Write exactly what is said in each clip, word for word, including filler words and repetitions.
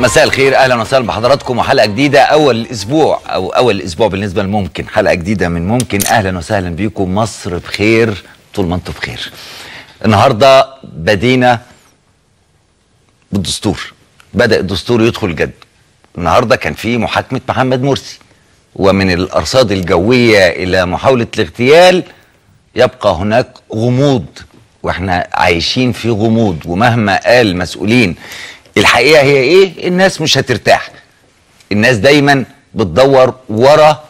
مساء الخير، اهلا وسهلا بحضراتكم وحلقه جديده اول اسبوع او اول اسبوع بالنسبه لممكن، حلقه جديده من ممكن. اهلا وسهلا بيكم، مصر بخير طول ما انتم بخير. النهارده بدينا بالدستور، بدا الدستور يدخل جد. النهارده كان في محاكمه محمد مرسي، ومن الارصاد الجويه الى محاوله الاغتيال يبقى هناك غموض، واحنا عايشين في غموض. ومهما قال مسؤولين الحقيقه هي ايه، الناس مش هترتاح. الناس دايما بتدور ورا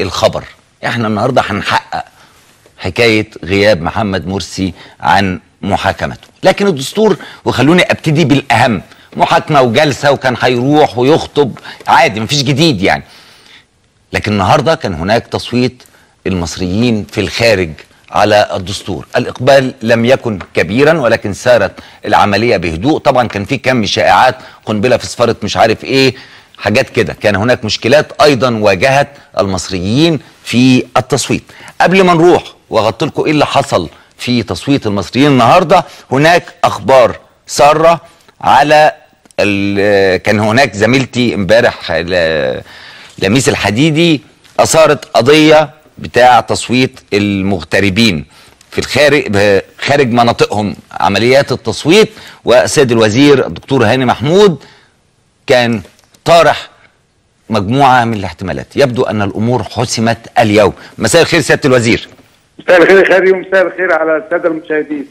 الخبر. احنا النهارده هنحقق حكايه غياب محمد مرسي عن محاكمته، لكن الدستور. وخلوني ابتدي بالاهم، محاكمه وجلسه وكان هيروح ويخطب عادي، مفيش جديد يعني. لكن النهارده كان هناك تصويت المصريين في الخارج على الدستور. الإقبال لم يكن كبيرا، ولكن سارت العملية بهدوء. طبعا كان في كم شائعات، قنبلة فسفرت مش عارف ايه، حاجات كده. كان هناك مشكلات ايضا واجهت المصريين في التصويت. قبل ما نروح واغطي لكم ايه اللي حصل في تصويت المصريين النهارده، هناك اخبار سارة على ال... كان هناك زميلتي امبارح ل... لميس الحديدي اثارت قضية بتاع تصويت المغتربين في الخارج خارج مناطقهم، عمليات التصويت. والسيد الوزير الدكتور هاني محمود كان طارح مجموعه من الاحتمالات. يبدو ان الامور حسمت اليوم. مساء الخير سياده الوزير. مساء الخير يا خيري، ومساء الخير على الساده المشاهدين.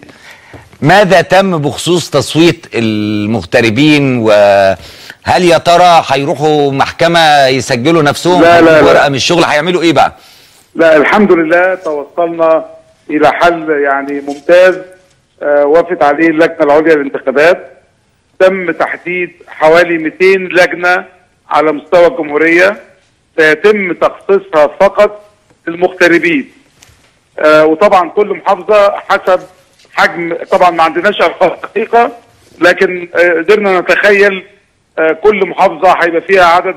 ماذا تم بخصوص تصويت المغتربين، وهل يا ترى هيروحوا محكمه يسجلوا نفسهم؟ لا لا لا. ورقه من الشغل هيعملوا ايه بقى؟ لا الحمد لله توصلنا إلى حل يعني ممتاز آه وافت عليه اللجنة العليا للانتخابات. تم تحديد حوالي مئتين لجنة على مستوى الجمهورية سيتم تخصيصها فقط للمغتربين، آه وطبعا كل محافظة حسب حجم. طبعا ما عندناش أرقام دقيقة، لكن قدرنا آه نتخيل آه كل محافظة هيبقى فيها عدد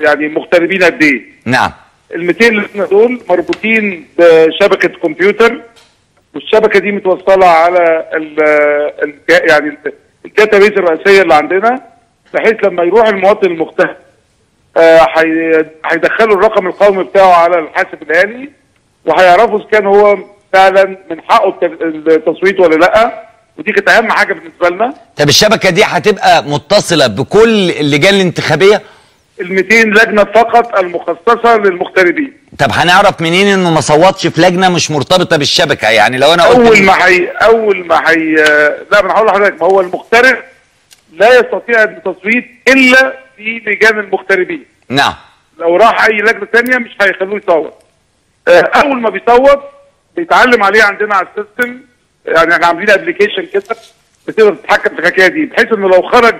يعني مغتربين قد إيه. نعم. ال مئتين اللي دول مربوطين بشبكه كمبيوتر، والشبكه دي متوصله على ال ال يعني الداتابيز الرئيسيه اللي عندنا، بحيث لما يروح المواطن المغترب هيدخلوا آه الرقم القومي بتاعه على الحاسب الالي، وهيعرفوا اذا كان هو فعلا من حقه التصويت ولا لا. ودي كانت اهم حاجه بالنسبه لنا. طب الشبكه دي هتبقى متصله بكل اللجان الانتخابيه؟ ال مئتين لجنه فقط المخصصه للمغتربين. طب هنعرف منين انه ما صوتش في لجنه مش مرتبطه بالشبكه؟ يعني لو انا قلت اول ما هي اول ما هي لا انا هقول لحضرتك، ما هو المغترب لا يستطيع التصويت الا في لجان المغتربين. نعم. لو راح اي لجنه ثانيه مش هيخلوه يصوت. اول ما بيصوت بيتعلم عليه عندنا على السيستم، يعني احنا عاملين ابلكيشن كده بتقدر تتحكم في الحكايه دي، بحيث انه لو خرج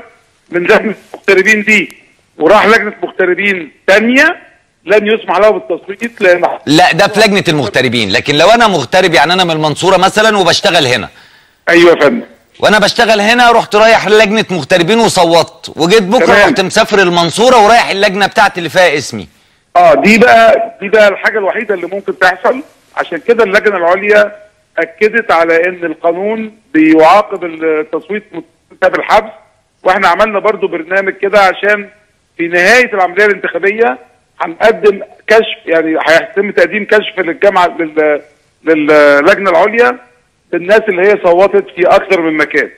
من لجنه المغتربين دي وراح لجنه مغتربين ثانيه لن يسمح له بالتصويت. لان لا ده في لجنه المغتربين، لكن لو انا مغترب يعني انا من المنصوره مثلا وبشتغل هنا. ايوه يا فندم. وانا بشتغل هنا رحت رايح لجنه مغتربين وصوتت، وجيت بكره رحت مسافر المنصوره ورايح اللجنه بتاعتي اللي فيها اسمي. اه دي بقى دي بقى الحاجه الوحيده اللي ممكن تحصل. عشان كده اللجنه العليا اكدت على ان القانون بيعاقب التصويت بالحبس، واحنا عملنا برضو برنامج كده عشان في نهاية العملية الانتخابية هنقدم كشف، يعني هيتم تقديم كشف للجامعة لل... للجنة العليا للناس اللي هي صوتت في أكثر من مكان،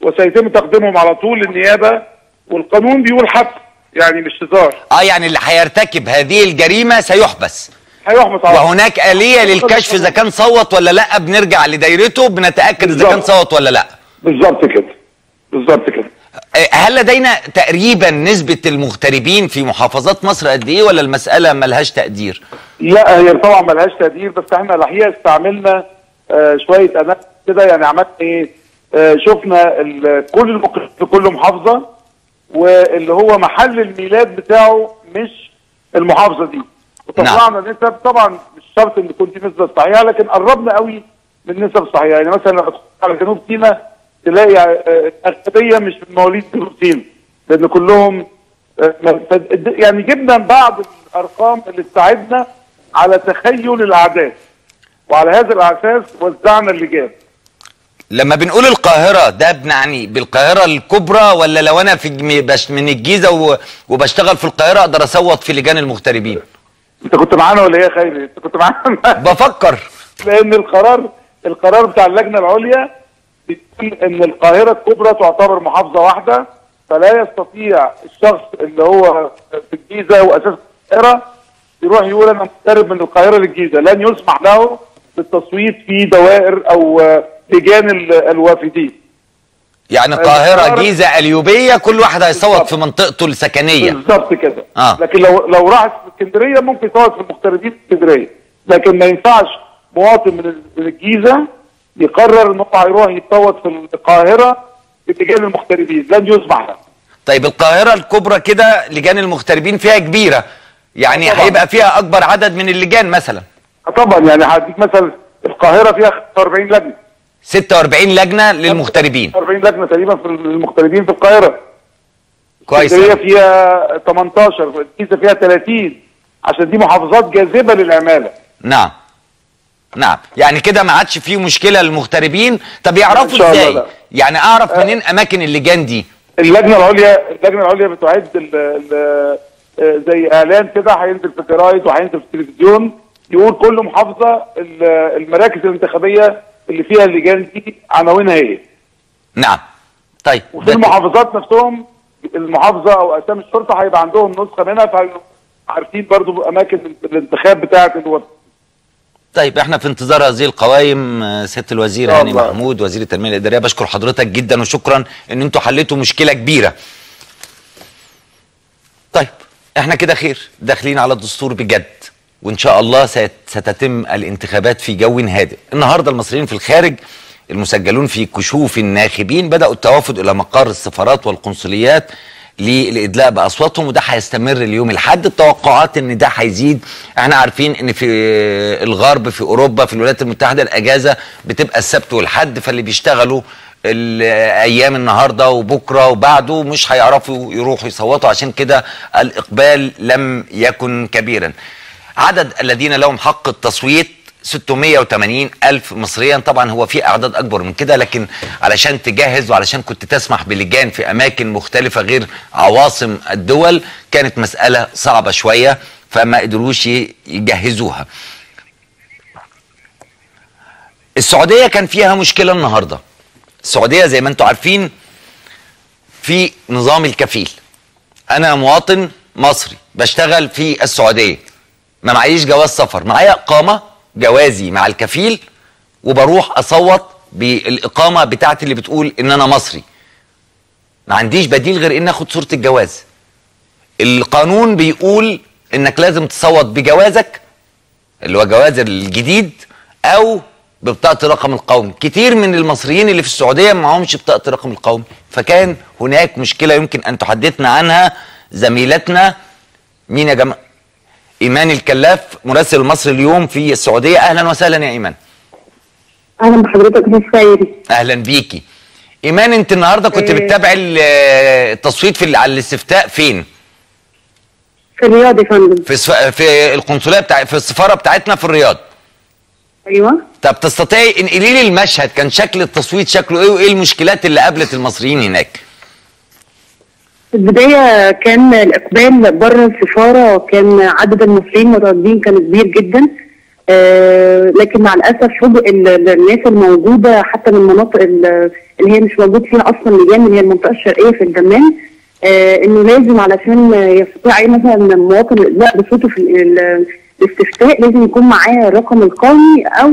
وسيتم تقديمهم على طول للنيابة. والقانون بيقول حبس، يعني مش هزار. اه يعني اللي هيرتكب هذه الجريمة سيحبس. هيحبس على طول. وهناك آلية للكشف إذا كان صوت ولا لأ، بنرجع لدايرته بنتأكد إذا كان صوت ولا لأ. بالظبط كده. بالظبط كده. هل لدينا تقريبا نسبة المغتربين في محافظات مصر قد ايه، ولا المسألة ملهاش تقدير؟ لا هي طبعا ملهاش تقدير، بس احنا الحقيقة استعملنا آه شوية أناقة كده، يعني عملنا ايه؟ آه شفنا كل المقر في كل محافظة، واللي هو محل الميلاد بتاعه مش المحافظة دي، وطلعنا نعم. نسب طبعا مش شرط ان تكون دي نسبة صحيحة، لكن قربنا قوي من النسب الصحيحة. يعني مثلا لما تدخل على جنوب سيناء تلاقي اغلبيه مش من مواليد جنوب، لان كلهم يعني جبنا بعض الارقام اللي تساعدنا على تخيل الاعداد، وعلى هذا الاساس وزعنا اللجان. لما بنقول القاهرة ده بنعني بالقاهرة الكبرى، ولا لو أنا في من الجيزة وبشتغل في القاهرة أقدر أصوت في لجان المغتربين؟ أنت كنت معانا ولا إيه يا خيري؟ أنت كنت معانا؟ بفكر لأن القرار القرار بتاع اللجنة العليا بيقول إن القاهرة الكبرى تعتبر محافظة واحدة، فلا يستطيع الشخص اللي هو في الجيزة وأساس القاهرة يروح يقول أنا مغترب من القاهرة للجيزة، لن يسمح له بالتصويت في دوائر أو لجان الوافدين. يعني القاهرة جيزة اليوبية كل واحد هيصوت في منطقته السكنية. بالظبط كده. آه. لكن لو لو راح اسكندرية ممكن يصوت في المغتربين في اسكندرية، لكن ما ينفعش مواطن من الجيزة يقرر انه هيروح يتصوت في القاهرة لجان المغتربين، لن يسمح له. طيب القاهرة الكبرى كده لجان المغتربين فيها كبيرة، يعني هيبقى فيها أكبر عدد من اللجان مثلا. طبعا يعني هديك مثلا القاهرة فيها ستة وأربعين لجنة. ستة وأربعين لجنة للمغتربين. ستة وأربعين لجنة تقريبا في المغتربين في القاهرة. كويس. الجيزة فيها تمنتاشر، الجيزة فيها تلاتين، عشان دي محافظات جاذبة للعمالة. نعم. نعم، يعني كده ما عادش فيه مشكلة للمغتربين، طب يعرفوا ازاي؟ يعني أعرف أه منين أماكن اللجان دي؟ اللجنة العليا اللجنة العليا بتعد ال ال زي إعلان كده هينزل في الجرايد وهينزل في التلفزيون يقول كل محافظة المراكز الانتخابية اللي فيها اللجان دي عناوينها ايه. نعم. طيب وفي المحافظات نفسهم المحافظه او اسامي الشرطه هيبقى عندهم نسخه منها، فهيبقوا عارفين برضه اماكن الانتخاب بتاعه الوفد. طيب احنا في انتظار هذه القوائم. سياده الوزير هاني محمود وزير التنميه الاداريه، بشكر حضرتك جدا وشكرا ان انتوا حليتوا مشكله كبيره. طيب احنا كده خير، داخلين على الدستور بجد، وإن شاء الله ستتم الانتخابات في جو هادئ. النهاردة المصريين في الخارج المسجلون في كشوف الناخبين بدأوا التوافد إلى مقر السفارات والقنصليات للإدلاء بأصواتهم، وده هيستمر اليوم الأحد. التوقعات إن ده هيزيد، إحنا عارفين إن في الغرب في أوروبا في الولايات المتحدة الأجازة بتبقى السبت والحد، فاللي بيشتغلوا الايام النهارده وبكره وبعده مش هيعرفوا يروحوا يصوتوا، عشان كده الإقبال لم يكن كبيرا. عدد الذين لهم حق التصويت ستمية وتمانين ألف مصريا، طبعا هو في أعداد أكبر من كده، لكن علشان تجهز وعلشان كنت تسمح بلجان في أماكن مختلفة غير عواصم الدول كانت مسألة صعبة شوية، فما قدروش يجهزوها. السعودية كان فيها مشكلة النهاردة. السعودية زي ما انتم عارفين في نظام الكفيل، أنا مواطن مصري بشتغل في السعودية ما معيش جواز سفر، معايا اقامه جوازي مع الكفيل وبروح اصوت بالاقامه بتاعتي اللي بتقول ان انا مصري، ما عنديش بديل غير ان اخد صوره الجواز. القانون بيقول انك لازم تصوت بجوازك اللي هو جواز الجديد او ببطاقه رقم القومي. كتير من المصريين اللي في السعوديه معهمش بطاقه رقم القومي، فكان هناك مشكله يمكن ان تحدثنا عنها زميلتنا مين يا جماعه، إيمان الكلاف مراسل المصري اليوم في السعودية. أهلا وسهلا يا إيمان. أهلا بحضرتك يا سيدي. أهلا بيكي إيمان. أنت النهاردة كنت إيه. بتتابعي التصويت في على الاستفتاء فين؟ في الرياض يا فندم. في, السف... في القنصلية بتاع في السفارة بتاعتنا في الرياض. أيوه. طب تستطيعي انقلي لي المشهد، كان شكل التصويت شكله إيه وإيه المشكلات اللي قابلت المصريين هناك؟ في البداية كان الإقبال بره السفارة، كان عدد المصريين المترددين كان كبير جدا، آه لكن مع الأسف سبق الناس الموجودة حتى من المناطق اللي هي مش موجود فيها أصلا لجان، اللي هي المنطقة الشرقية في الدمام، آه إنه لازم علشان يستطيع أي مثلا مواطن الإدلاء بصوته في الاستفتاء لازم يكون معاه رقم القومي أو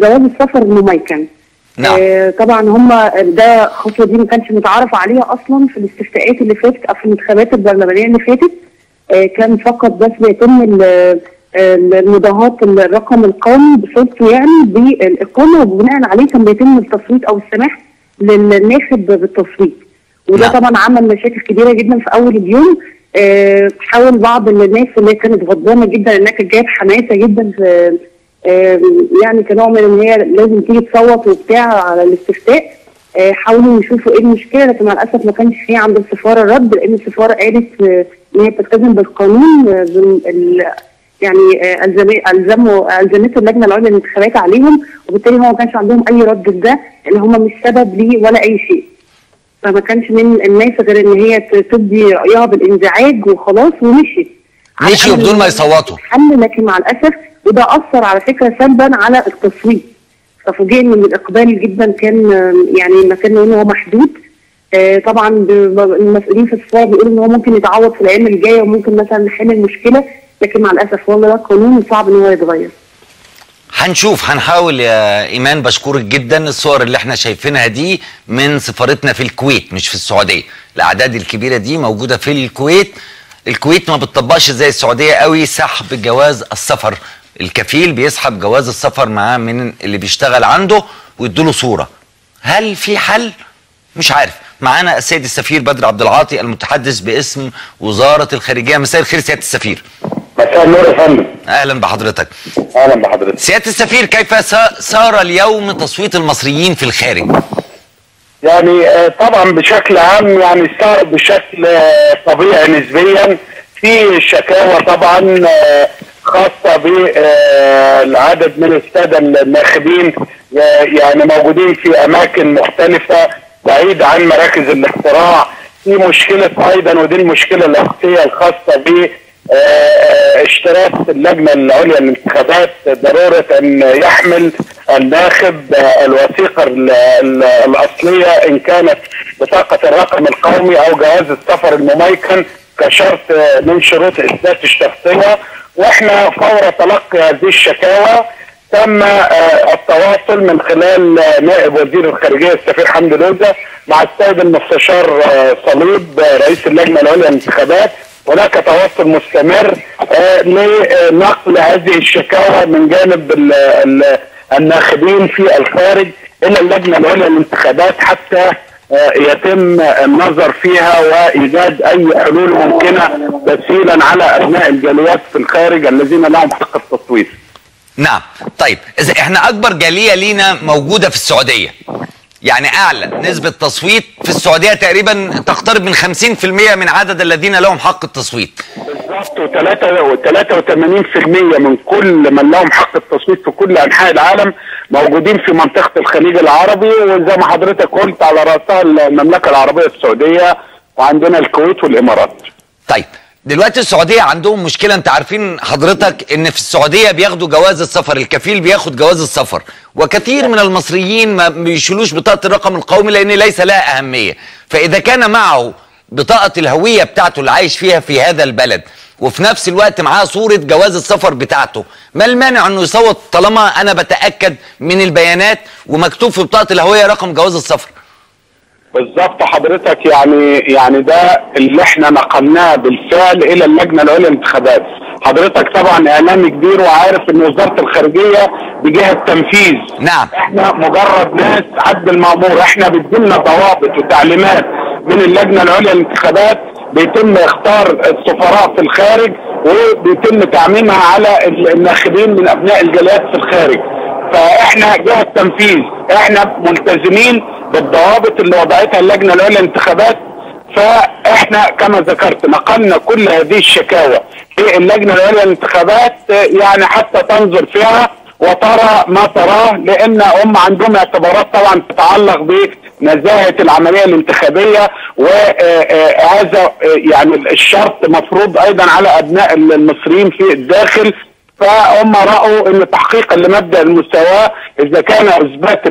جواز السفر مميكن. نعم. آه طبعا هم ده الخطوه دي ما كانش متعارف عليها اصلا في الاستفتاءات اللي فاتت او في الانتخابات البرلمانيه اللي فاتت، آه كان فقط بس بيتم المضاهات الرقم القومي بصورته يعني بالاقامه، وبناء عليه كان بيتم التصويت او السماح للناخب بالتصويت، وده نعم. طبعا عمل مشاكل كبيره جدا في اول اليوم. آه حاول بعض الناس اللي كانت غضبانه جدا انها كانت جايب حماسه جدا في يعني كنوع من ان هي لازم تيجي تصوت وبتاع على الاستفتاء، حاولوا يشوفوا ايه المشكله، لكن مع الاسف ما كانش في عند السفاره رد، لان السفاره قالت ان هي بتلتزم بالقانون يعني الزموا الزمته اللجنه العليا للانتخابات عليهم، وبالتالي هو ما كانش عندهم اي رد لده ان هم مش سبب ليه ولا اي شيء. فما كانش من الناس غير ان هي تدي رايها بالانزعاج وخلاص ومشيت. مشيوا بدون ما يصوتوا. لكن مع الاسف وده اثر على فكره سلبا على التصويت. ففوجئنا ان الاقبال جدا كان يعني ما كان هو محدود. طبعا المسؤولين في الصواب بيقولوا ان هو ممكن يتعوض في الايام الجايه وممكن مثلا نحل المشكله، لكن مع الاسف والله ده قانون صعب ان هو يتغير. هنشوف، هنحاول يا ايمان. بشكرك جدا. الصور اللي احنا شايفينها دي من سفارتنا في الكويت مش في السعوديه، الاعداد الكبيره دي موجوده في الكويت. الكويت ما بتطبقش زي السعوديه قوي سحب جواز السفر، الكفيل بيسحب جواز السفر معاه من اللي بيشتغل عنده ويديله صوره. هل في حل؟ مش عارف. معانا السيد السفير بدر عبد العاطي المتحدث باسم وزاره الخارجيه. مساء الخير سياده السفير. مساء النور يا فندم. اهلا بحضرتك. اهلا بحضرتك. سياده السفير، كيف سار اليوم تصويت المصريين في الخارج؟ يعني طبعا بشكل عام يعني سار بشكل طبيعي نسبيا. في شكاوى طبعا خاصه بالعدد من الساده الناخبين يعني موجودين في اماكن مختلفه بعيد عن مراكز الاقتراع. في مشكله ايضا ودي المشكله الاساسيه الخاصه ب اشتراك اللجنه العليا للانتخابات، ضروره ان يحمل الناخب الوثيقه الاصليه ان كانت بطاقه الرقم القومي او جواز السفر المميكن كشرط من شروط اثبات الشخصيه. واحنا فور تلقي هذه الشكاوى تم التواصل من خلال نائب وزير الخارجيه السفير حمد لوزة مع السيد المستشار صليب رئيس اللجنه العليا للانتخابات. هناك تواصل مستمر لنقل هذه الشكاوى من جانب ال ال الناخبين في الخارج الى اللجنه العليا للانتخابات حتى يتم النظر فيها وايجاد اي حلول ممكنه تسهيلا على ابناء الجاليات في الخارج الذين لهم حق التصويت. نعم. طيب اذا احنا اكبر جاليه لينا موجوده في السعوديه، يعني اعلى نسبه تصويت في السعوديه تقريبا تقترب من خمسين في المية من عدد الذين لهم حق التصويت. بالظبط. وثلاثة وثمانين في المية من كل من لهم حق التصويت في كل انحاء العالم موجودين في منطقه الخليج العربي، وزي ما حضرتك قلت على راسها المملكه العربيه السعوديه وعندنا الكويت والامارات. طيب دلوقتي السعوديه عندهم مشكله، انت عارفين حضرتك ان في السعوديه بياخدوا جواز السفر، الكفيل بياخد جواز السفر، وكثير من المصريين ما بيشيلوش بطاقه الرقم القومي لان ليس لها اهميه. فاذا كان معه بطاقه الهويه بتاعته اللي عايش فيها في هذا البلد وفي نفس الوقت معاه صوره جواز السفر بتاعته، ما المانع انه يصوت طالما انا بتاكد من البيانات ومكتوب في بطاقه الهويه رقم جواز السفر؟ بالظبط حضرتك. يعني يعني ده اللي احنا نقلناه بالفعل الى اللجنه العليا للانتخابات. حضرتك طبعا اعلامي كبير وعارف ان وزاره الخارجيه بجهه تنفيذ. نعم. احنا مجرد ناس عبد المامور، احنا بيدينا ضوابط وتعليمات من اللجنه العليا للانتخابات، بيتم اختار السفراء في الخارج وبيتم تعميمها على الناخبين من ابناء الجاليات في الخارج. فاحنا جهه تنفيذ، احنا ملتزمين بالضوابط اللي وضعتها اللجنه العليا للانتخابات. فاحنا كما ذكرت نقلنا كل هذه الشكاوى للجنه العليا للانتخابات يعني حتى تنظر فيها وترى ما تراه، لان هم عندهم اعتبارات طبعا تتعلق بنزاهه العمليه الانتخابيه، وهذا يعني الشرط مفروض ايضا على ابناء المصريين في الداخل. فهم راوا ان تحقيقا لمبدا المساواه اذا كان اثبات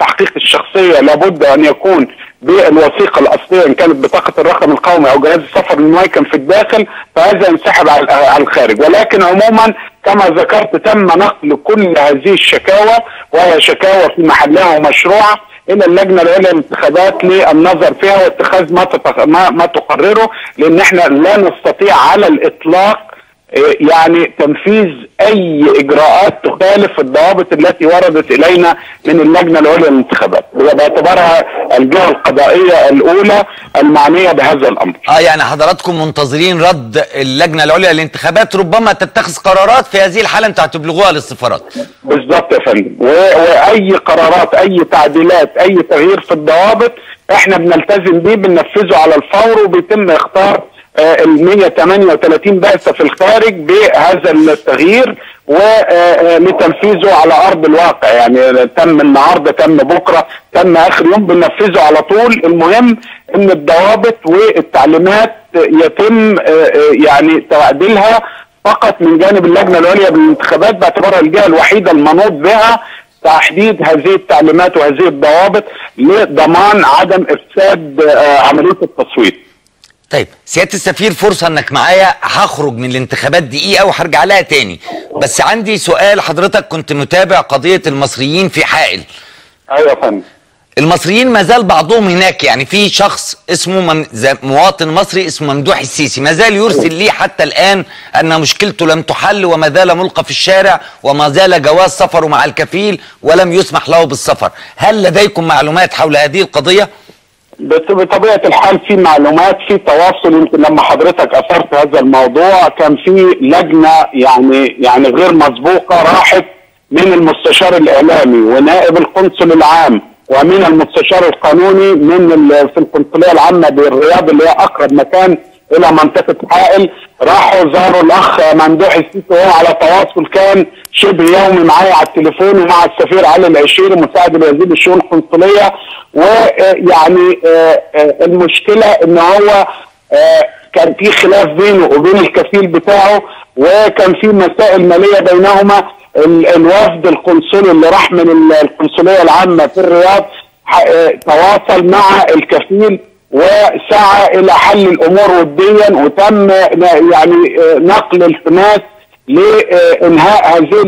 تحقيق الشخصيه لابد ان يكون بالوثيقه الاصليه ان كانت بطاقه الرقم القومي او جواز السفر المميكن في الداخل، فهذا ينسحب على الخارج. ولكن عموما كما ذكرت تم نقل كل هذه الشكاوى وهي شكاوى في محلها ومشروعه الى اللجنه العليا للانتخابات للنظر فيها واتخاذ ما ما تقرره، لان احنا لا نستطيع على الاطلاق يعني تنفيذ اي اجراءات تخالف الضوابط التي وردت الينا من اللجنه العليا للانتخابات باعتبارها الجهه القضائيه الاولى المعنيه بهذا الامر. اه يعني حضراتكم منتظرين رد اللجنه العليا للانتخابات ربما تتخذ قرارات في هذه الحاله انتوا هتبلغوها للسفارات. بالظبط يا فندم. واي قرارات اي تعديلات اي تغيير في الضوابط احنا بنلتزم بيه بننفذه على الفور، وبيتم اختار ال مئة وثمانية وثلاثين بعثة في الخارج بهذا التغيير ولتنفيذه على ارض الواقع. يعني تم النهارده، تم بكره، تم اخر يوم، بننفذه على طول. المهم ان الضوابط والتعليمات يتم يعني تعديلها فقط من جانب اللجنه العليا بالانتخابات باعتبارها الجهه الوحيده المنوط بها تحديد هذه التعليمات وهذه الضوابط لضمان عدم افساد عمليه التصويت. طيب سياده السفير، فرصه انك معايا، هخرج من الانتخابات دقيقه وهرجع لها تاني، بس عندي سؤال. حضرتك كنت متابع قضيه المصريين في حائل. ايوه يا فندم. المصريين ما زال بعضهم هناك، يعني في شخص اسمه مواطن مصري اسمه ممدوح السيسي ما زال يرسل لي حتى الآن أن مشكلته لم تحل وما زال ملقى في الشارع وما زال جواز سفره مع الكفيل ولم يسمح له بالسفر. هل لديكم معلومات حول هذه القضية؟ بطبيعة الحال في معلومات، في تواصل. يمكن لما حضرتك أثرت هذا الموضوع كان في لجنة يعني يعني غير مسبوقة راحت من المستشار الإعلامي ونائب القنصل العام ومن المستشار القانوني من في القنصليه العامه بالرياض اللي هي اقرب مكان الى منطقه حائل، راحوا زاروا الاخ ممدوح السيسي وهو على تواصل كان شبه يومي معايا على التليفون ومع السفير علي العشرين مساعد الوزير للشؤون القنصليه. ويعني المشكله ان هو كان في خلاف بينه وبين الكفيل بتاعه وكان في مسائل ماليه بينهما. الوفد القنصلي اللي راح من القنصليه العامه في الرياض تواصل مع الكفيل وسعى الى حل الامور وديا وتم يعني نقل التماس لانهاء هذه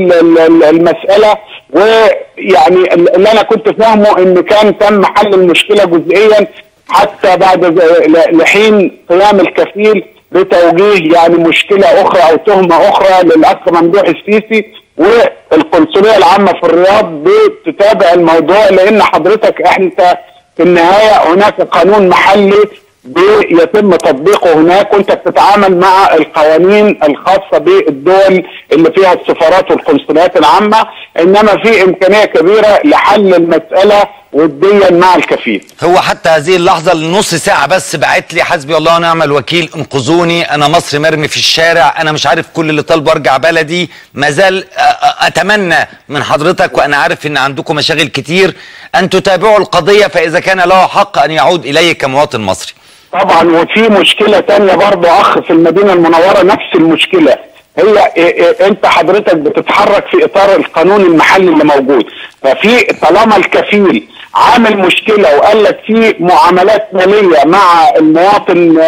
المساله. ويعني اللي انا كنت فاهمه ان كان تم حل المشكله جزئيا حتى بعد لحين قيام الكفيل بتوجيه يعني مشكله اخرى او تهمه اخرى للاخ ممدوح السيسي. والقنصليه العامه في الرياض بتتابع الموضوع لان حضرتك انت في النهايه هناك قانون محلي بيتم تطبيقه هناك وانت بتتعامل مع القوانين الخاصه بالدول اللي فيها السفارات والقنصليات العامه، انما في امكانيه كبيره لحل المساله وديا مع الكفيل. هو حتى هذه اللحظه لنص ساعه بس بعت لي حسبي الله ونعم الوكيل، انقذوني انا مصري مرمي في الشارع، انا مش عارف كل اللي طالبه ارجع بلدي. ما زال اتمنى من حضرتك وانا عارف ان عندكم مشاغل كتير ان تتابعوا القضيه فاذا كان له حق ان يعود اليه كمواطن مصري. طبعا وفي مشكله ثانيه برضه اخ في المدينه المنوره نفس المشكله. هي انت حضرتك بتتحرك في اطار القانون المحلي اللي موجود، ففي طالما الكفيل عامل مشكله وقال لك في معاملات ماليه مع المواطن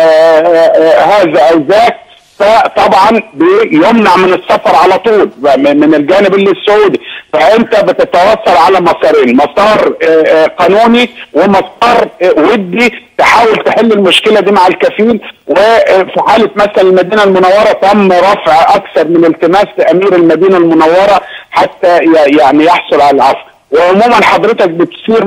هذا او ذاك، فطبعا بيمنع من السفر على طول من الجانب اللي السعودي. فانت بتتوصل على مسارين، مسار قانوني ومسار ودي تحاول تحل المشكله دي مع الكفيل. وفي حاله مثلا المدينه المنوره تم رفع اكثر من التماس لامير المدينه المنوره حتى يعني يحصل على العفو. وعموما حضرتك بتصير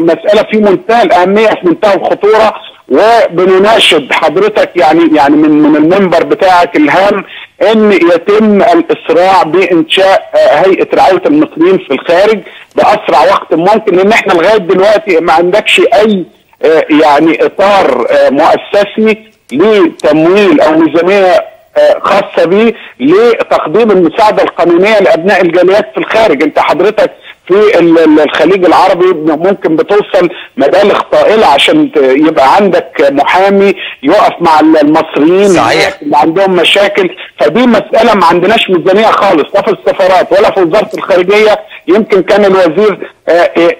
مساله في منتهى الاهميه في منتهى الخطوره وبنناشد حضرتك يعني يعني من من المنبر بتاعك الهام ان يتم الاسراع بانشاء هيئه رعايه المصريين في الخارج باسرع وقت ممكن، لان احنا لغايه دلوقتي ما عندكش اي يعني اطار مؤسسي لتمويل او ميزانيه خاصه بيه لتقديم المساعده القانونيه لابناء الجاليات في الخارج. انت حضرتك في الخليج العربي ممكن بتوصل مبالغ طائله عشان يبقى عندك محامي يقف مع المصريين صحيح اللي عندهم مشاكل، فدي مساله ما عندناش ميزانيه خالص لا في السفارات ولا في وزاره الخارجيه. يمكن كان الوزير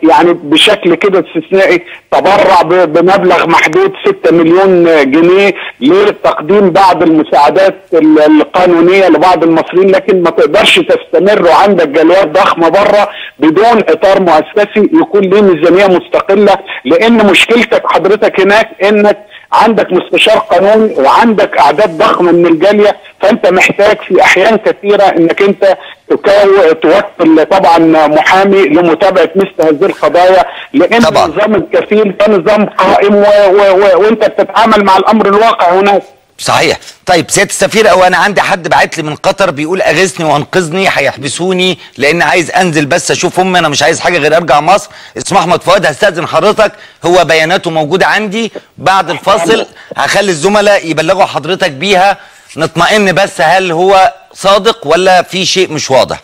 يعني بشكل كده استثنائي تبرع بمبلغ محدود ستة مليون جنيه لتقديم بعض المساعدات القانونيه لبعض المصريين، لكن ما تقدرش تستمر وعندك جاليات ضخمه بره بدون اطار مؤسسي يكون ليه ميزانيه مستقله. لان مشكلتك حضرتك هناك انك عندك مستشار قانوني وعندك اعداد ضخمه من الجاليه، فانت محتاج في احيان كثيره انك انت توكل طبعا محامي لمتابعه مثل هذه القضايا لان طبعا نظام الكفيل ده نظام قائم وانت بتتعامل مع الامر الواقع هناك. صحيح. طيب سياده السفير، او انا عندي حد بعت لي من قطر بيقول اغثني وانقذني، هيحبسوني لان عايز انزل بس اشوف امي، انا مش عايز حاجه غير ارجع مصر. اسمه احمد فؤاد، هستاذن حضرتك، هو بياناته موجوده عندي، بعد الفاصل هخلي الزملاء يبلغوا حضرتك بيها، نطمئن بس هل هو صادق ولا في شيء مش واضح.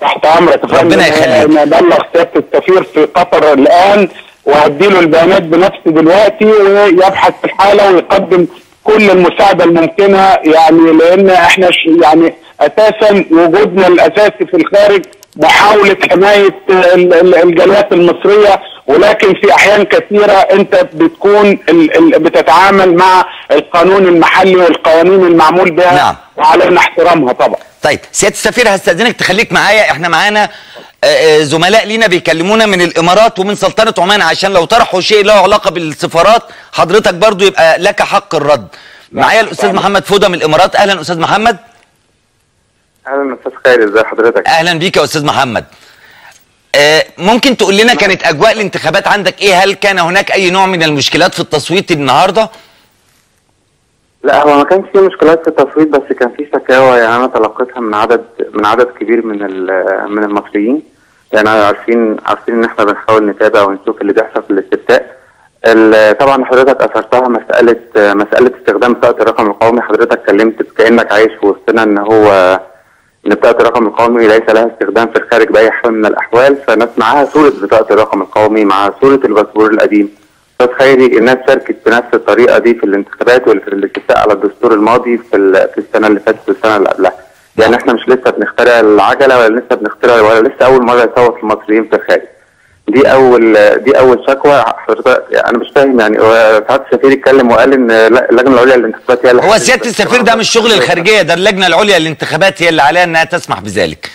تحت امرك يا فندم، ربنا يخليك. انا بلغ سياده السفير في قطر الان وهدي له البيانات بنفسي دلوقتي، ويبحث في الحاله ويقدم كل المساعده الممكنه، يعني لان احنا يعني اساسا وجودنا الاساسي في الخارج محاوله حمايه الجاليات المصريه، ولكن في احيان كثيره انت بتكون بتتعامل مع القانون المحلي والقوانين المعمول بها. نعم. وعلينا احترامها طبعا. طيب سياده السفير هستاذنك تخليك معايا، احنا معانا زملاء لينا بيكلمونا من الامارات ومن سلطنه عمان، عشان لو طرحوا شيء له علاقه بالسفارات حضرتك برضو يبقى لك حق الرد. معايا الاستاذ محمد فوده من الامارات. اهلا استاذ محمد. اهلا استاذ خالد، ازي حضرتك؟ اهلا بيك يا استاذ محمد. آه ممكن تقول لنا كانت اجواء الانتخابات عندك ايه؟ هل كان هناك اي نوع من المشكلات في التصويت النهارده؟ لا، هو ما كانش في مشكلات في التصويت، بس كان في شكاوى يعني انا تلقيتها من عدد من عدد كبير من من المصريين، يعني عارفين عارفين ان احنا بنحاول نتابع ونشوف اللي بيحصل في الاستفتاء. طبعا حضرتك اثرتها مساله مساله استخدام بطاقه الرقم القومي، حضرتك اتكلمت كانك عايش في وسطنا ان هو ان بطاقه الرقم القومي ليس لها استخدام في الخارج باي حال من الاحوال، فالناس معاها صوره بطاقه الرقم القومي مع صوره الباسبور القديم. فتخيلي الناس شاركت بنفس الطريقه دي في الانتخابات واللي في الاستفتاء على الدستور الماضي في في السنه اللي فاتت والسنه اللي قبلها. يعني احنا مش لسه بنخترع العجله ولا لسه بنخترع ولا لسه اول مره يصوت المصريين في الخارج. دي اول دي اول شكوى حضرتك، يعني انا مش فاهم، يعني سعاده السفير اتكلم وقال ان اللجنه العليا للانتخابات هي اللي، هو سياده السفير ده مش شغل الخارجيه، ده اللجنه العليا للانتخابات هي اللي عليها انها تسمح بذلك.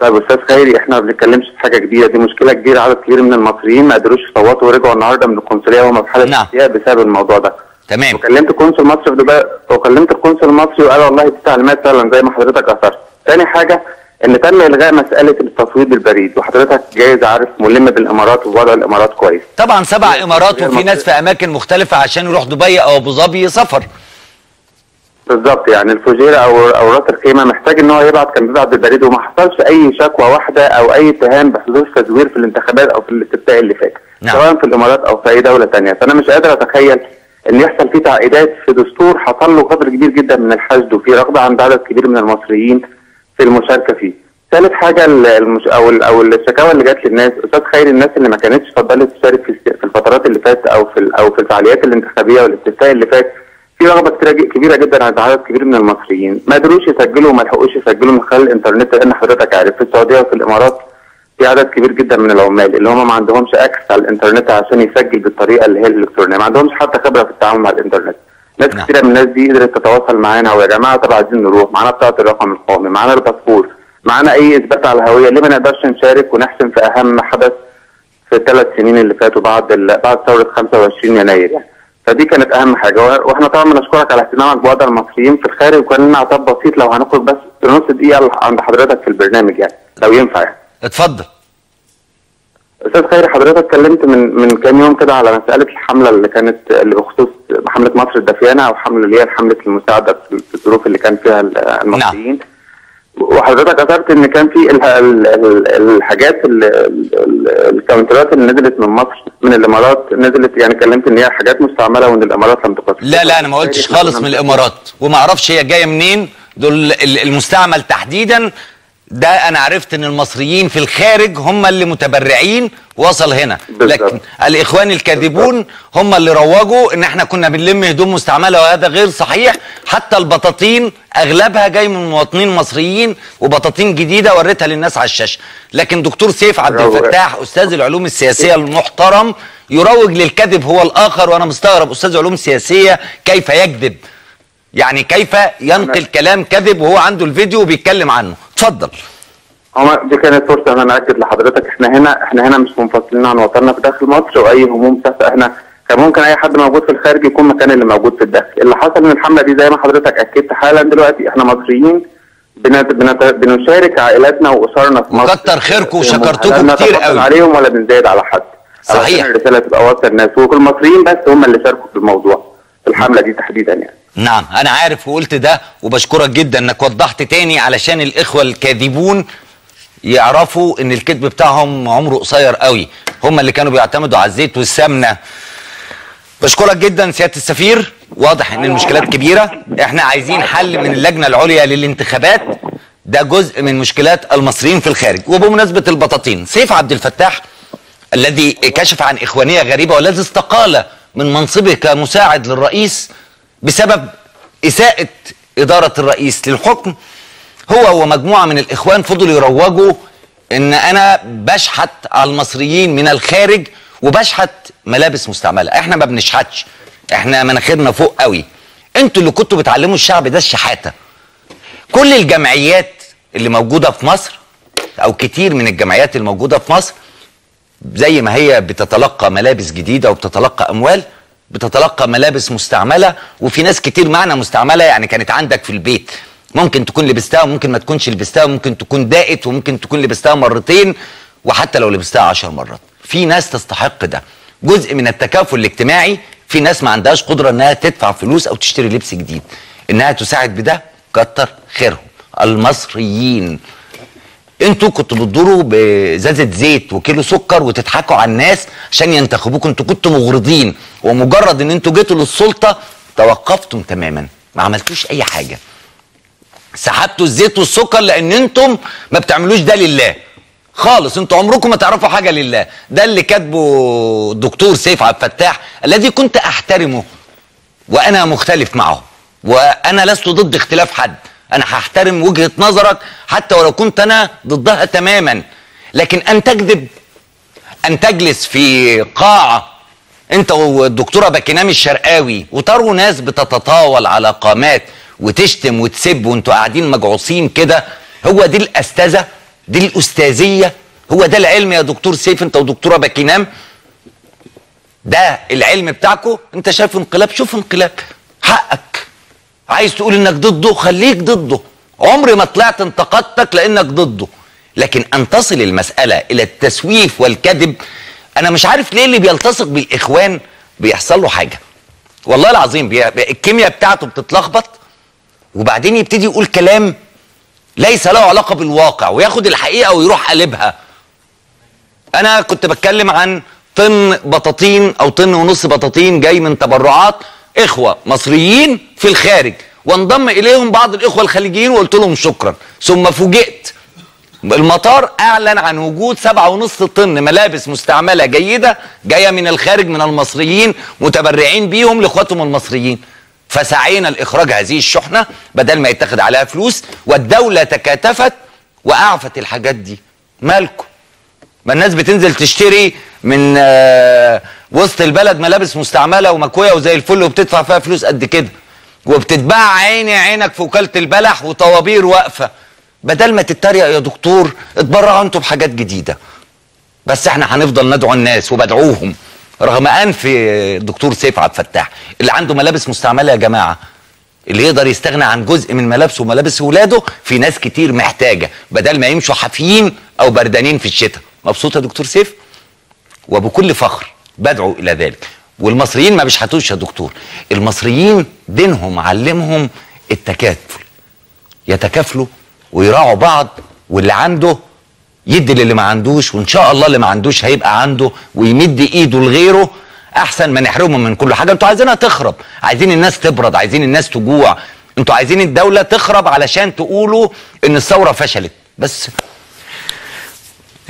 طيب استاذ خيري، احنا ما بنتكلمش في حاجه كبيره، دي مشكله كبيره، عدد كبير من المصريين ما قدروش يصوتوا ورجعوا النهارده من القنصليه وهم في حاله استياء بسبب الموضوع ده. تمام. وكلمت القنصل المصري في دبي، وكلمت القنصل المصري وقال والله دي تعليمات فعلا زي ما حضرتك اثرت. ثاني حاجه ان تم الغاء مساله التصويت بالبريد، وحضرتك جايز عارف ملم بالامارات ووضع الامارات كويس. طبعا سبع امارات وفي ناس في اماكن مختلفه عشان يروح دبي او ابو ظبي سفر. بالظبط، يعني الفجيره او او راس الخيمه محتاج ان هو يبعت، كان بيبعت بالبريد، وما حصلش اي شكوى واحده او اي اتهام بحدوث تزوير في الانتخابات او في الاستفتاء اللي فات. نعم. سواء في الامارات او في اي دوله ثانيه، فانا مش قادر اتخيل ان يحصل فيه تعقيدات في دستور حصل له قدر كبير جدا من الحشد وفي رغبه عند عدد كبير من المصريين في المشاركه فيه. ثالث حاجه المش... او ال... او الشكاوى اللي جات للناس، استاذ خيري، الناس اللي ما كانتش فضلت تشارك في في الفترات اللي فاتت او في ال... او في الفعاليات الانتخابيه والاستفتاء اللي فات، في رغبه كبيره جدا عند عدد كبير من المصريين ما قدروش يسجلوا وما لحقوش يسجلوا من خلال الانترنت، لان حضرتك عارف في السعوديه وفي الامارات في عدد كبير جدا من العمال اللي هم ما عندهمش اكسس على الانترنت عشان يسجل بالطريقه اللي هي الالكترونيه، ما عندهمش حتى خبره في التعامل مع الانترنت. ناس كتيره من الناس دي قدرت تتواصل معانا ويا جماعه طب عايزين نروح، معانا بطاقه الرقم القومي، معانا الباسبور، معانا اي اثبات على الهويه، ليه ما نقدرش نشارك ونحسم في اهم حدث في الثلاث سنين اللي فاتوا بعد ال... بعد ثوره خمسة وعشرين يناير يعني. فدي كانت اهم حاجه، واحنا طبعا بنشكرك على اهتمامك بوضع المصريين في الخارج، وكان لنا عتاب بسيط لو هنخرج بس نص دقيقه عند حضرتك في البرنامج يعني لو ينفع يعني. اتفضل. استاذ خيري، حضرتك اتكلمت من من كام يوم كده على مساله الحمله اللي كانت اللي بخصوص حمله مصر الدافيانه، او حمله اللي هي حمله المساعده في الظروف اللي كان فيها المصريين. نعم. وحضرتك اثرت ان كان في الحاجات الكاونترات اللي نزلت من مصر من الامارات نزلت، يعني اتكلمت ان هي حاجات مستعمله وان الامارات لم تقص. لا لا انا ما قلتش خالص من الامارات، وما اعرفش هي جايه منين، دول المستعمل تحديدا ده انا عرفت ان المصريين في الخارج هم اللي متبرعين وصل هنا، لكن الاخوان الكاذبون هم اللي روجوا ان احنا كنا بنلم هدوم مستعمله، وهذا غير صحيح. حتى البطاطين اغلبها جاي من مواطنين مصريين، وبطاطين جديده وريتها للناس على الشاشه، لكن دكتور سيف عبد الفتاح استاذ العلوم السياسيه المحترم يروج للكذب هو الاخر، وانا مستغرب استاذ علوم سياسيه كيف يكذب، يعني كيف ينقل كلام كذب وهو عنده الفيديو وبيتكلم عنه. اتفضل. هو دي كانت فرصه ان انا اكد لحضرتك احنا هنا احنا هنا مش منفصلين عن وطننا في داخل مصر، واي هموم تحت احنا كان ممكن اي حد موجود في الخارج يكون مكان اللي موجود في الداخل. اللي حصل من الحمله دي زي ما حضرتك اكدت حالا دلوقتي، احنا مصريين بنت بنت بنشارك عائلاتنا واسرنا في مصر. كتر خيركم وشكرتكم كتير قوي. لا عليهم ولا بنزايد على حد. صحيح. الرساله تبقى واصله للناس، والمصريين بس هم اللي شاركوا في الموضوع. الحمله دي تحديدا يعني. نعم انا عارف وقلت ده، وبشكرك جدا انك وضحت تاني علشان الاخوه الكاذبون يعرفوا ان الكذب بتاعهم عمره قصير قوي، هم اللي كانوا بيعتمدوا على الزيت والسمنه. بشكرك جدا سياده السفير، واضح ان المشكلات كبيره، احنا عايزين حل من اللجنه العليا للانتخابات، ده جزء من مشكلات المصريين في الخارج. وبمناسبه البطاطين، سيف عبد الفتاح الذي كشف عن اخوانيه غريبه والذي استقال من منصبه كمساعد للرئيس بسبب اساءه اداره الرئيس للحكم، هو ومجموعه من الاخوان فضلوا يروجوا ان انا بشحت على المصريين من الخارج وبشحت ملابس مستعمله. احنا ما بنشحتش، احنا مناخيرنا فوق قوي، انتوا اللي كنتوا بتعلموا الشعب ده الشحاته. كل الجمعيات اللي موجوده في مصر او كتير من الجمعيات اللي موجوده في مصر زي ما هي بتتلقى ملابس جديده وبتتلقى اموال، بتتلقى ملابس مستعمله، وفي ناس كتير معنى مستعمله يعني كانت عندك في البيت ممكن تكون لبستها وممكن ما تكونش لبستها، وممكن تكون داقت وممكن تكون لبستها مرتين، وحتى لو لبستها عشر مرات. في ناس تستحق ده، جزء من التكافل الاجتماعي، في ناس ما عندهاش قدره انها تدفع فلوس او تشتري لبس جديد، انها تساعد بده كتر خيرهم. المصريين انتوا كنتوا بتدوروا بازازه زيت وكيلو سكر وتضحكوا على الناس عشان ينتخبوكم، انتوا كنتوا مغرضين، ومجرد ان انتوا جيتوا للسلطه توقفتم تماما، ما عملتوش اي حاجه، سحبتوا الزيت والسكر لان انتم ما بتعملوش ده لله خالص، انتوا عمركم ما تعرفوا حاجه لله. ده اللي كاتبه الدكتور سيف عبد الفتاح الذي كنت احترمه وانا مختلف معه، وانا لست ضد اختلاف حد، انا هحترم وجهه نظرك حتى ولو كنت انا ضدها تماما، لكن ان تكذب، ان تجلس في قاعه انت والدكتوره باكينام الشرقاوي وتروا ناس بتتطاول على قامات وتشتم وتسب وانتوا قاعدين مجعوصين كده، هو دي الاستاذه؟ دي الاستاذيه؟ هو ده العلم يا دكتور سيف انت ودكتوره باكينام؟ ده العلم بتاعكم؟ انت شايف انقلاب، شوف انقلاب، حقك عايز تقول انك ضده خليك ضده، عمري ما طلعت انتقدتك لانك ضده، لكن ان تصل المساله الى التسويف والكذب، انا مش عارف ليه اللي بيلتصق بالاخوان بيحصل له حاجه، والله العظيم بي... الكيمياء بتاعته بتتلخبط، وبعدين يبتدي يقول كلام ليس له علاقه بالواقع وياخد الحقيقه ويروح قلبها. انا كنت بتكلم عن طن بطاطين او طن ونص بطاطين جاي من تبرعات اخوه مصريين في الخارج، وانضم اليهم بعض الاخوه الخليجيين وقلت لهم شكرا، ثم فوجئت المطار اعلن عن وجود سبعه ونص طن ملابس مستعمله جيده جايه من الخارج من المصريين متبرعين بيهم لاخواتهم المصريين، فسعينا لاخراج هذه الشحنه بدل ما يتاخد عليها فلوس، والدوله تكاتفت واعفت الحاجات دي. مالكم؟ ما الناس بتنزل تشتري من آه وسط البلد ملابس مستعمله ومكويه وزي الفل وبتدفع فيها فلوس قد كده، وبتتباع عيني عينك في وكاله البلح وطوابير واقفه، بدل ما تتريق يا دكتور اتبرعوا انتوا بحاجات جديده. بس احنا هنفضل ندعو الناس وبدعوهم رغم انف الدكتور سيف عبد الفتاح. اللي عنده ملابس مستعمله يا جماعه، اللي يقدر يستغنى عن جزء من ملابسه وملابس ولاده، في ناس كتير محتاجه، بدل ما يمشوا حافيين او بردانين في الشتاء. مبسوط يا دكتور سيف؟ وبكل فخر بدعو الى ذلك. والمصريين ما بيشحتوش يا دكتور، المصريين دينهم علمهم التكافل، يتكافلوا ويراعوا بعض، واللي عنده يدي للي ما عندوش، وان شاء الله اللي ما عندوش هيبقى عنده ويمد ايده لغيره، احسن ما نحرمهم من كل حاجه. انتوا عايزينها تخرب، عايزين الناس تبرد، عايزين الناس تجوع، انتوا عايزين الدوله تخرب علشان تقولوا ان الثوره فشلت. بس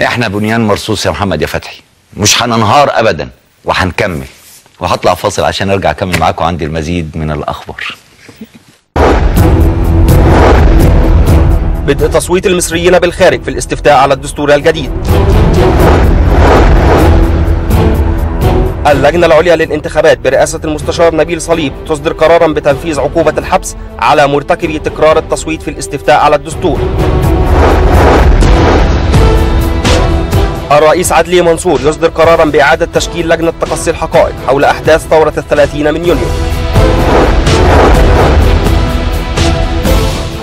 احنا بنيان مرصوص يا محمد يا فتحي، مش هننهار ابدا وهنكمل، وهطلع فاصل عشان ارجع اكمل معاكم، عندي المزيد من الاخبار. بدء تصويت المصريين بالخارج في الاستفتاء على الدستور الجديد. اللجنة العليا للانتخابات برئاسة المستشار نبيل صليب تصدر قرارا بتنفيذ عقوبة الحبس على مرتكبي تكرار التصويت في الاستفتاء على الدستور. الرئيس عدلي منصور يصدر قرارا بإعادة تشكيل لجنة تقصي الحقائق حول أحداث ثورة الثلاثين من يونيو.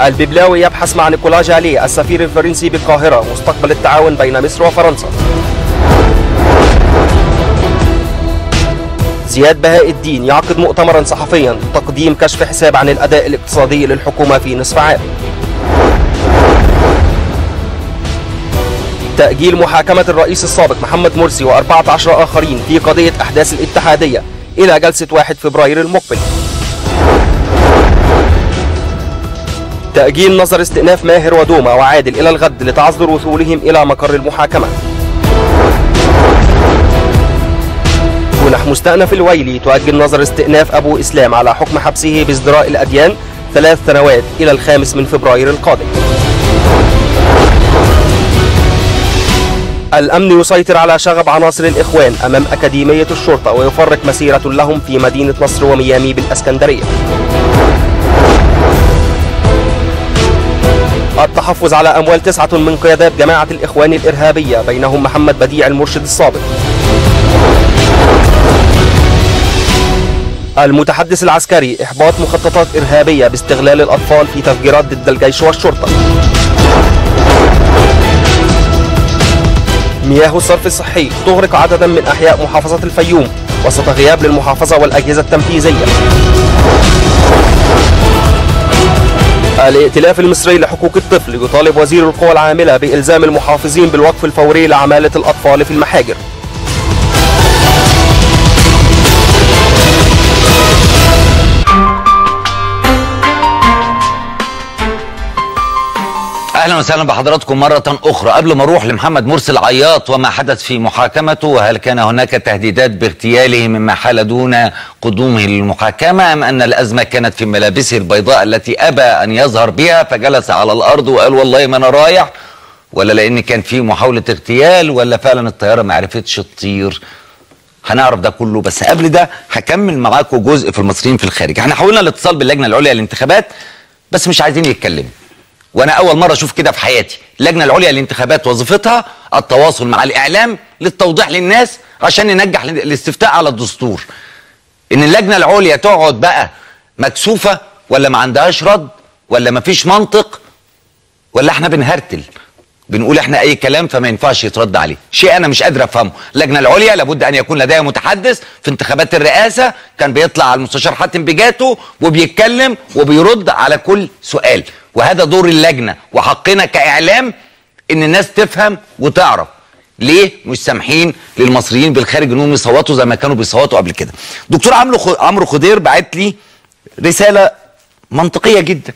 البيبلاوي يبحث مع نيكولا جالي السفير الفرنسي بالقاهرة مستقبل التعاون بين مصر وفرنسا. زياد بهاء الدين يعقد مؤتمرا صحفيا تقديم كشف حساب عن الأداء الاقتصادي للحكومة في نصف عام. تأجيل محاكمة الرئيس السابق محمد مرسي وأربعة عشر آخرين في قضية أحداث الاتحادية إلى جلسة واحد فبراير المقبل. تأجيل نظر استئناف ماهر ودوما وعادل إلى الغد لتعذر وصولهم إلى مقر المحاكمة. ونحو مستأنف الويلي تؤجل نظر استئناف أبو إسلام على حكم حبسه بازدراء الأديان ثلاث سنوات إلى الخامس من فبراير القادم. الأمن يسيطر على شغب عناصر الإخوان أمام أكاديمية الشرطة ويفرق مسيرة لهم في مدينة نصر وميامي بالإسكندرية. التحفظ على أموال تسعة من قيادات جماعة الإخوان الإرهابية بينهم محمد بديع المرشد السابق. المتحدث العسكري إحباط مخططات إرهابية باستغلال الأطفال في تفجيرات ضد الجيش والشرطة. مياه الصرف الصحي تغرق عددا من أحياء محافظة الفيوم وسط غياب للمحافظة والأجهزة التنفيذية. الائتلاف المصري لحقوق الطفل يطالب وزير القوى العاملة بإلزام المحافظين بالوقف الفوري لعمالة الأطفال في المحاجر. اهلا وسهلا بحضراتكم مره اخرى. قبل ما اروح لمحمد مرسي العياط وما حدث في محاكمته، وهل كان هناك تهديدات باغتياله مما حال دون قدومه للمحاكمه، ام ان الازمه كانت في ملابسه البيضاء التي ابى ان يظهر بها فجلس على الارض وقال والله ما انا رايح، ولا لان كان في محاوله اغتيال، ولا فعلا الطياره ما عرفتش تطير؟ هنعرف ده كله، بس قبل ده هكمل معاكم جزء في المصريين في الخارج. احنا حاولنا الاتصال باللجنه العليا للانتخابات بس مش عايزين يتكلموا، وانا اول مره اشوف كده في حياتي. اللجنه العليا للانتخابات وظيفتها التواصل مع الاعلام للتوضيح للناس عشان ننجح الاستفتاء على الدستور. ان اللجنه العليا تقعد بقى مكسوفه، ولا ما عندهاش رد، ولا ما فيش منطق، ولا احنا بنهرتل بنقول احنا اي كلام فما ينفعش يترد عليه، شيء انا مش قادر افهمه. اللجنه العليا لابد ان يكون لديها متحدث. في انتخابات الرئاسه كان بيطلع على المستشار حاتم بيجاتو وبيتكلم وبيرد على كل سؤال، وهذا دور اللجنه وحقنا كاعلام ان الناس تفهم وتعرف ليه مش سامحين للمصريين بالخارج انهم يصوتوا زي ما كانوا بيصوتوا قبل كده. دكتور عمرو عمرو خضير بعت لي رساله منطقيه جدا.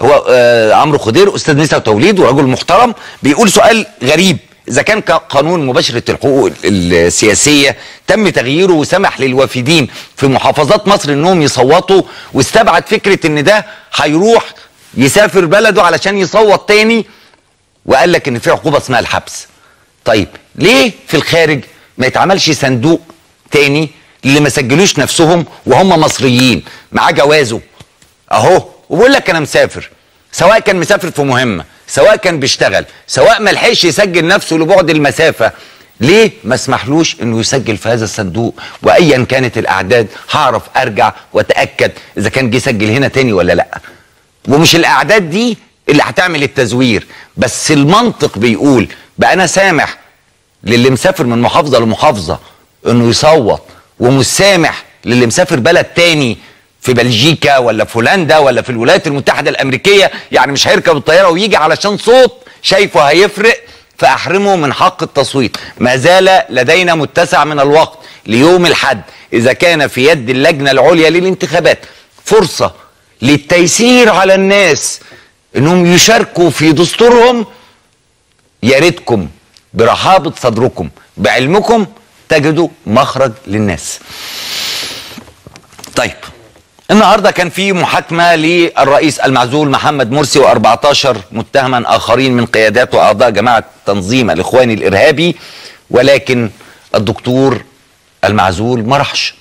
هو آه عمرو خضير استاذ نساء وتوليد ورجل محترم، بيقول سؤال غريب: اذا كان قانون مباشره الحقوق السياسيه تم تغييره وسمح للوافدين في محافظات مصر انهم يصوتوا، واستبعد فكره ان ده هيروح يسافر بلده علشان يصوت تاني، وقال لك ان في عقوبه اسمها الحبس، طيب ليه في الخارج ما يتعملش صندوق تاني اللي ما سجلوش نفسهم وهم مصريين معاه جوازه اهو وبيقول لك انا مسافر، سواء كان مسافر في مهمه، سواء كان بيشتغل، سواء ما لحقش يسجل نفسه لبعد المسافه، ليه ما اسمحلوش انه يسجل في هذا الصندوق؟ وايا كانت الاعداد هعرف ارجع واتاكد اذا كان جه سجل هنا تاني ولا لا. ومش الاعداد دي اللي هتعمل التزوير، بس المنطق بيقول بقى انا سامح للي مسافر من محافظه لمحافظه انه يصوت، ومش سامح للي مسافر بلد تاني في بلجيكا ولا في هولندا ولا في الولايات المتحده الامريكيه، يعني مش هيركب الطياره ويجي علشان صوت شايفه هيفرق فاحرمه من حق التصويت. ما زال لدينا متسع من الوقت ليوم الحد. اذا كان في يد اللجنه العليا للانتخابات فرصه للتيسير على الناس انهم يشاركوا في دستورهم، يا ريتكم برحابه صدركم بعلمكم تجدوا مخرج للناس. طيب النهارده كان في محاكمه للرئيس المعزول محمد مرسي وأربعة عشر متهما اخرين من قيادات واعضاء جماعه تنظيم الاخوان الارهابي، ولكن الدكتور المعزول ما راحش.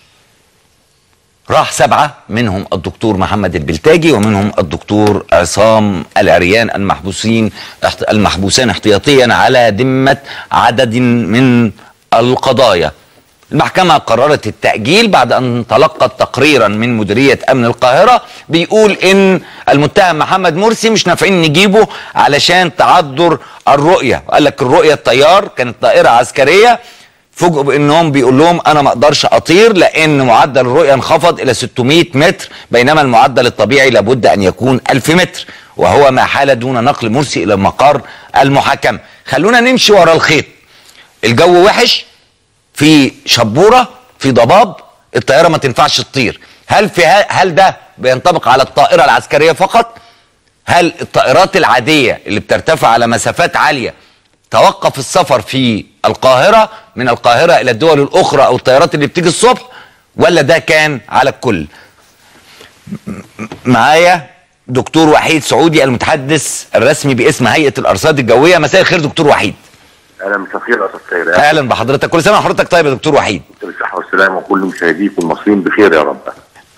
راح سبعه، منهم الدكتور محمد البلتاجي ومنهم الدكتور عصام العريان، المحبوسين المحبوسان احتياطيا على ذمه عدد من القضايا. المحكمة قررت التأجيل بعد أن تلقت تقريرا من مديرية أمن القاهرة بيقول إن المتهم محمد مرسي مش نافعين نجيبه علشان تعذر الرؤية. قال لك الرؤية الطيار كانت طائرة عسكرية فوجئوا بانهم بيقول لهم انا ما اقدرش اطير لان معدل الرؤيه انخفض الى ستمائة متر بينما المعدل الطبيعي لابد ان يكون ألف متر وهو ما حال دون نقل مرسي الى مقر المحاكمه. خلونا نمشي ورا الخيط. الجو وحش، في شبوره، في ضباب، الطياره ما تنفعش تطير. هل في هل ده بينطبق على الطائره العسكريه فقط؟ هل الطائرات العاديه اللي بترتفع على مسافات عاليه توقف السفر في القاهره من القاهره الى الدول الاخرى او الطيارات اللي بتيجي الصبح، ولا ده كان على الكل؟ معايا دكتور وحيد سعودي المتحدث الرسمي باسم هيئه الارصاد الجويه. مساء الخير دكتور وحيد. اهلا مساء الخير يا استاذ سيد. اهلا بحضرتك، كل سنه وحضرتك طيب يا دكتور وحيد. بالصحه والسلامه وكل مشاهديك والمصريين بخير يا رب.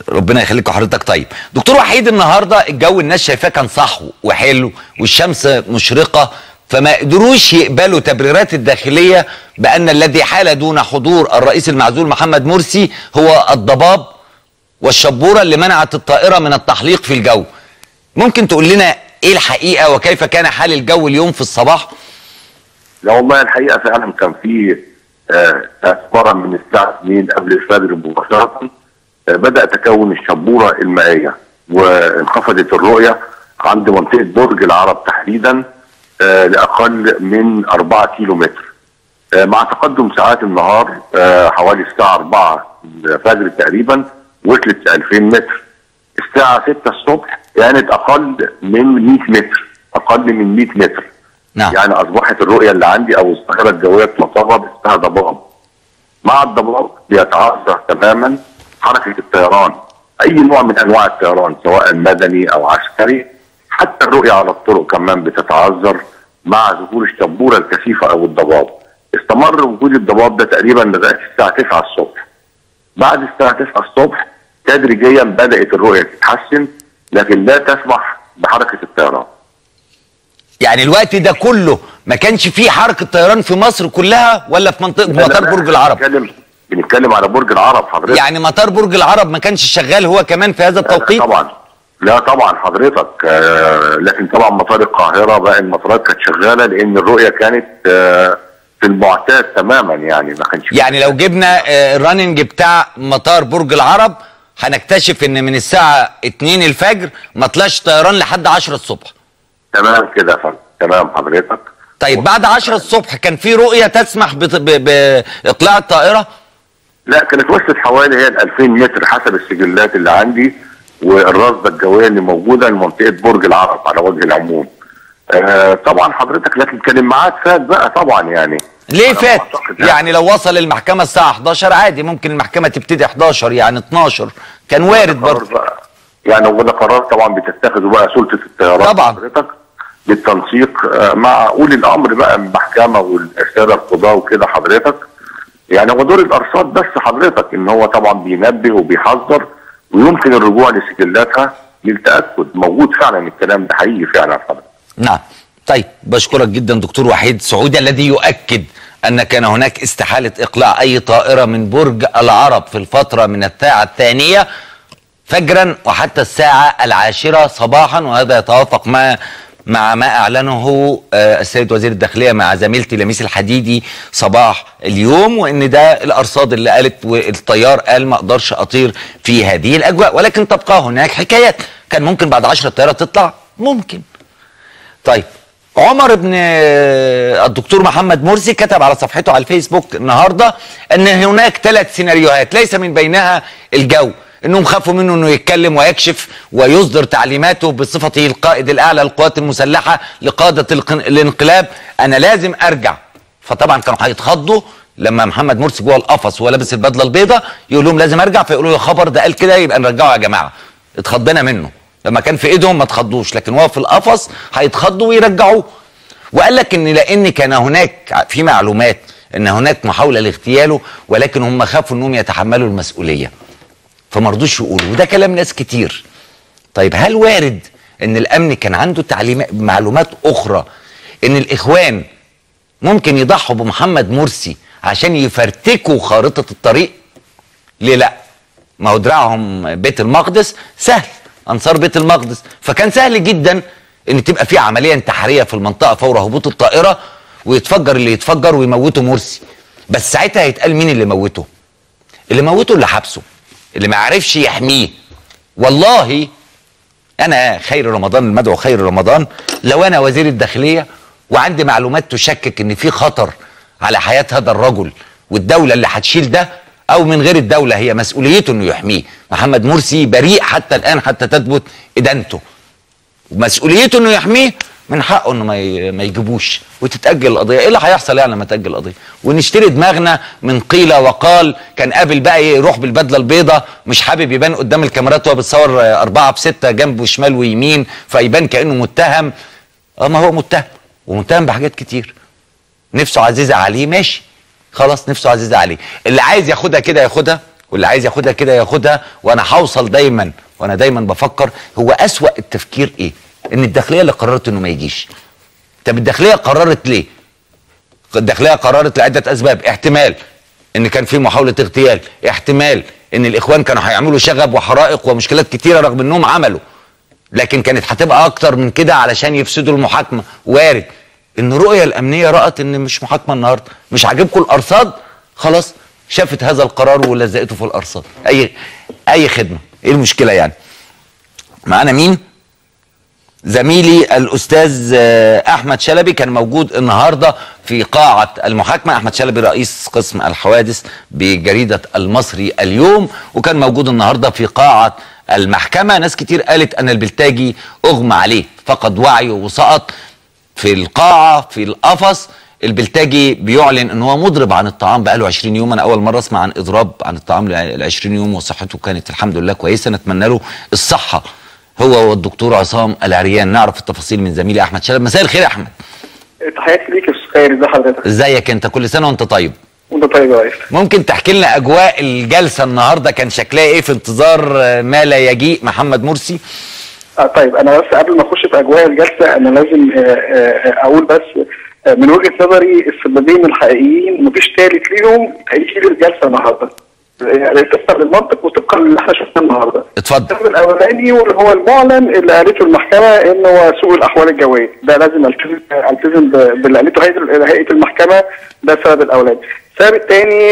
ربنا يخليك وحضرتك طيب. دكتور وحيد، النهارده الجو الناس شايفاه كان صحو وحلو والشمس مشرقه فما قدروش يقبلوا تبريرات الداخليه بان الذي حال دون حضور الرئيس المعزول محمد مرسي هو الضباب والشبوره اللي منعت الطائره من التحليق في الجو. ممكن تقول لنا ايه الحقيقه وكيف كان حال الجو اليوم في الصباح؟ لا والله الحقيقه فعلا كان في اسفرا من الساعه اتنين قبل الفجر مباشره بدا تكون الشبوره المائيه وانخفضت الرؤيه عند منطقه برج العرب تحديدا لاقل من أربعة كيلو متر. مع تقدم ساعات النهار حوالي الساعه أربعة الفجر تقريبا وصلت ألفين متر. الساعه ستة الصبح كانت يعني اقل من مائة متر، اقل من مائة متر. نعم. يعني اصبحت الرؤيه اللي عندي او الظاهره الجويه المقربه اسمها ضباب. مع الضباب بيتعثر تماما حركه الطيران، اي نوع من انواع الطيران سواء مدني او عسكري، حتى الرؤيه على الطرق كمان بتتعذر مع ظهور الشبوره الكثيفه او الضباب. استمر وجود الضباب ده تقريبا لغايه الساعه تسعة الصبح. بعد الساعه تسعة الصبح تدريجيا بدات الرؤيه تتحسن لكن لا تسمح بحركه الطيران. يعني الوقت ده كله ما كانش فيه حركه طيران في مصر كلها ولا في منطقه مطار برج العرب؟ بنتكلم على برج العرب حضرتك. يعني مطار برج العرب ما كانش شغال هو كمان في هذا التوقيت؟ لا طبعا، لا طبعا حضرتك. آه لكن طبعا مطار القاهره بقى المطارات كانت شغاله لان الرؤيه كانت آه في المعتاد تماما، يعني ما كانش. يعني لو جبنا آه الراننج بتاع مطار برج العرب هنكتشف ان من الساعه اتنين الفجر ما طلعش طيران لحد عشرة الصبح. تمام كده يا فندم. تمام حضرتك. طيب بعد عشرة الصبح كان في رؤيه تسمح باقلاع الطائره؟ لا، كانت وصلت حوالي هي ال ألفين متر حسب السجلات اللي عندي والرصده الجويه اللي موجوده لمنطقه برج العرب على وجه العموم. آه طبعا حضرتك، لكن كان الميعاد فات بقى طبعا. يعني ليه فات؟ يعني لو وصل المحكمه الساعه احداشر عادي، ممكن المحكمه تبتدي احداشر يعني اتناشر، كان وارد برضه. يعني هو ده قرار طبعا بتتخذه بقى سلطه الطيران طبعا حضرتك بالتنسيق مع اولي الامر بقى المحكمه والساده القضاه وكده حضرتك. يعني هو دور الارصاد بس حضرتك ان هو طبعا بينبه وبيحذر ويمكن الرجوع لسجلاتها للتاكد. موجود فعلا الكلام ده حقيقي فعلا حضرتك. نعم. طيب بشكرك جدا دكتور وحيد سعودي الذي يؤكد ان كان هناك استحاله اقلاع اي طائره من برج العرب في الفتره من الساعه الثانيه فجرا وحتى الساعه العاشره صباحا، وهذا يتوافق مع مع ما اعلنه السيد وزير الداخليه مع زميلتي لميس الحديدي صباح اليوم، وان ده الارصاد اللي قالت والطيار قال ما اقدرش اطير في هذه الاجواء، ولكن تبقى هناك حكايات. كان ممكن بعد عشرة الطياره تطلع، ممكن. طيب عمر بن الدكتور محمد مرسي كتب على صفحته على الفيسبوك النهارده ان هناك ثلاث سيناريوهات ليس من بينها الجو، انهم خافوا منه انه يتكلم ويكشف ويصدر تعليماته بصفته القائد الاعلى للقوات المسلحه لقاده الانقلاب، انا لازم ارجع. فطبعا كانوا هيتخضوا لما محمد مرسي جوه القفص وهو لابس البدله البيضاء يقول لهم لازم ارجع، فيقولوا يا خبر ده قال كده يبقى نرجعه يا جماعه. اتخضينا منه، لما كان في ايدهم ما اتخضوش، لكن وهو في القفص هيتخضوا ويرجعوه. وقال لك ان لان كان هناك في معلومات ان هناك محاوله لاغتياله ولكن هم خافوا انهم يتحملوا المسؤوليه فما رضوش يقولوا، وده كلام ناس كتير. طيب هل وارد ان الامن كان عنده تعليمات معلومات اخرى ان الاخوان ممكن يضحوا بمحمد مرسي عشان يفرتكوا خارطه الطريق؟ ليه لا؟ ما هو دراعهم بيت المقدس سهل، انصار بيت المقدس، فكان سهل جدا ان تبقى في عمليه انتحاريه في المنطقه فور هبوط الطائره ويتفجر اللي يتفجر ويموتوا مرسي. بس ساعتها هيتقال مين اللي موته؟ اللي موته اللي حبسه، اللي ما عرفش يحميه. والله انا خير رمضان المدعو خير رمضان، لو انا وزير الداخليه وعندي معلومات تشكك ان في خطر على حياه هذا الرجل والدوله اللي هتشيل ده، او من غير الدوله، هي مسؤوليته انه يحميه. محمد مرسي بريء حتى الان حتى تثبت ادانته، ومسؤوليته انه يحميه، من حقه انه ما يجيبوش وتتاجل القضيه. ايه اللي هيحصل يعني لما تاجل القضيه؟ ونشتري دماغنا من قيل وقال. كان قابل بقى يروح بالبدله البيضاء، مش حابب يبان قدام الكاميرات وهو بيتصور اربعه بسته جنبه شمال ويمين، فيبان كانه متهم. اه ما هو متهم، ومتهم بحاجات كتير. نفسه عزيزه عليه، ماشي خلاص، نفسه عزيزه عليه. اللي عايز ياخدها كده ياخدها، واللي عايز ياخدها كده ياخدها. وانا هوصل دايما، وانا دايما بفكر هو اسوأ التفكير ايه؟ ان الداخليه اللي قررت انه ما يجيش. طب الداخليه قررت ليه؟ الداخليه قررت لعده اسباب، احتمال ان كان في محاوله اغتيال، احتمال ان الاخوان كانوا هيعملوا شغب وحرائق ومشكلات كتيره رغم انهم عملوا، لكن كانت هتبقى اكتر من كده علشان يفسدوا المحاكمه. وارد ان الرؤيه الامنيه رأت ان مش محاكمه النهارده، مش عاجبكم الارصاد، خلاص شافت هذا القرار ولزقته في الارصاد. اي اي خدمه، ايه المشكله يعني؟ معانا مين؟ زميلي الأستاذ أحمد شلبي كان موجود النهاردة في قاعة المحاكمة. أحمد شلبي رئيس قسم الحوادث بجريدة المصري اليوم، وكان موجود النهاردة في قاعة المحكمة. ناس كتير قالت أن البلتاجي أغمى عليه، فقد وعيه وسقط في القاعة في القفص. البلتاجي بيعلن ان هو مضرب عن الطعام بقاله عشرين يوم. انا اول مره اسمع عن اضراب عن الطعام ل عشرين يوم، وصحته كانت الحمد لله كويسة، نتمنى له الصحة هو والدكتور عصام العريان. نعرف التفاصيل من زميلي احمد شلبي. مساء الخير يا احمد. تحياتي ليك يا استاذ خير. ازي حضرتك؟ ازيك انت؟ كل سنه وانت طيب. وانت طيب يا ريس. ممكن تحكي لنا اجواء الجلسه النهارده كان شكلها ايه في انتظار ما لا يجيء محمد مرسي؟ اه طيب، انا بس قبل ما اخش في اجواء الجلسه انا لازم آآ آآ اقول بس من وجهه نظري السببين الحقيقيين مفيش ثالث ليهم هيشيل الجلسه النهارده، يعني طبقا للمنطق وطبقا للي احنا شفناه النهارده. اتفضل. السبب الاولاني واللي هو المعلن اللي قالته المحكمه ان هو سوء الاحوال الجويه، ده لازم التزم التزم باللي قالته هيئه المحكمه، ده السبب الاولاني. السبب الثاني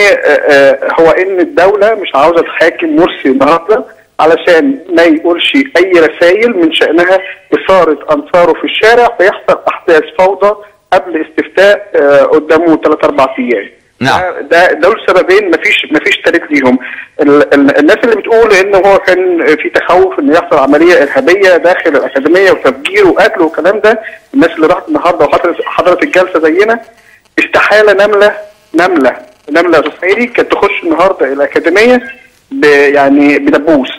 هو ان الدوله مش عاوزه تحاكم مرسي النهارده علشان ما يقولش اي رسائل من شانها اثاره انصاره في الشارع ويحصل احداث فوضى قبل استفتاء قدامه ثلاث اربع ايام. نعم. ده دول سببين مفيش مفيش تاريخ ليهم. الناس اللي بتقول ان هو كان في تخوف ان يحصل عمليه ارهابيه داخل الاكاديميه وتفجير وقتل والكلام ده، الناس اللي راحت النهارده وحضرت حضرت الجلسه زينا استحاله نمله نمله نمله رفاعي كانت تخش النهارده الاكاديميه يعني بدبوس.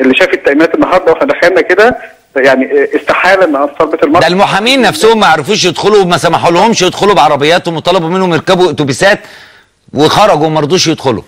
اللي شاف التامينات النهارده واحنا دخلنا كده يعني استحاله ان انصار بيت المرسي، ده المحامين نفسهم ما عرفوش يدخلوا، ما سمحوا لهمش يدخلوا بعربياتهم، وطلبوا منهم يركبوا اتوبيسات وخرجوا وما رضوش يدخلوا.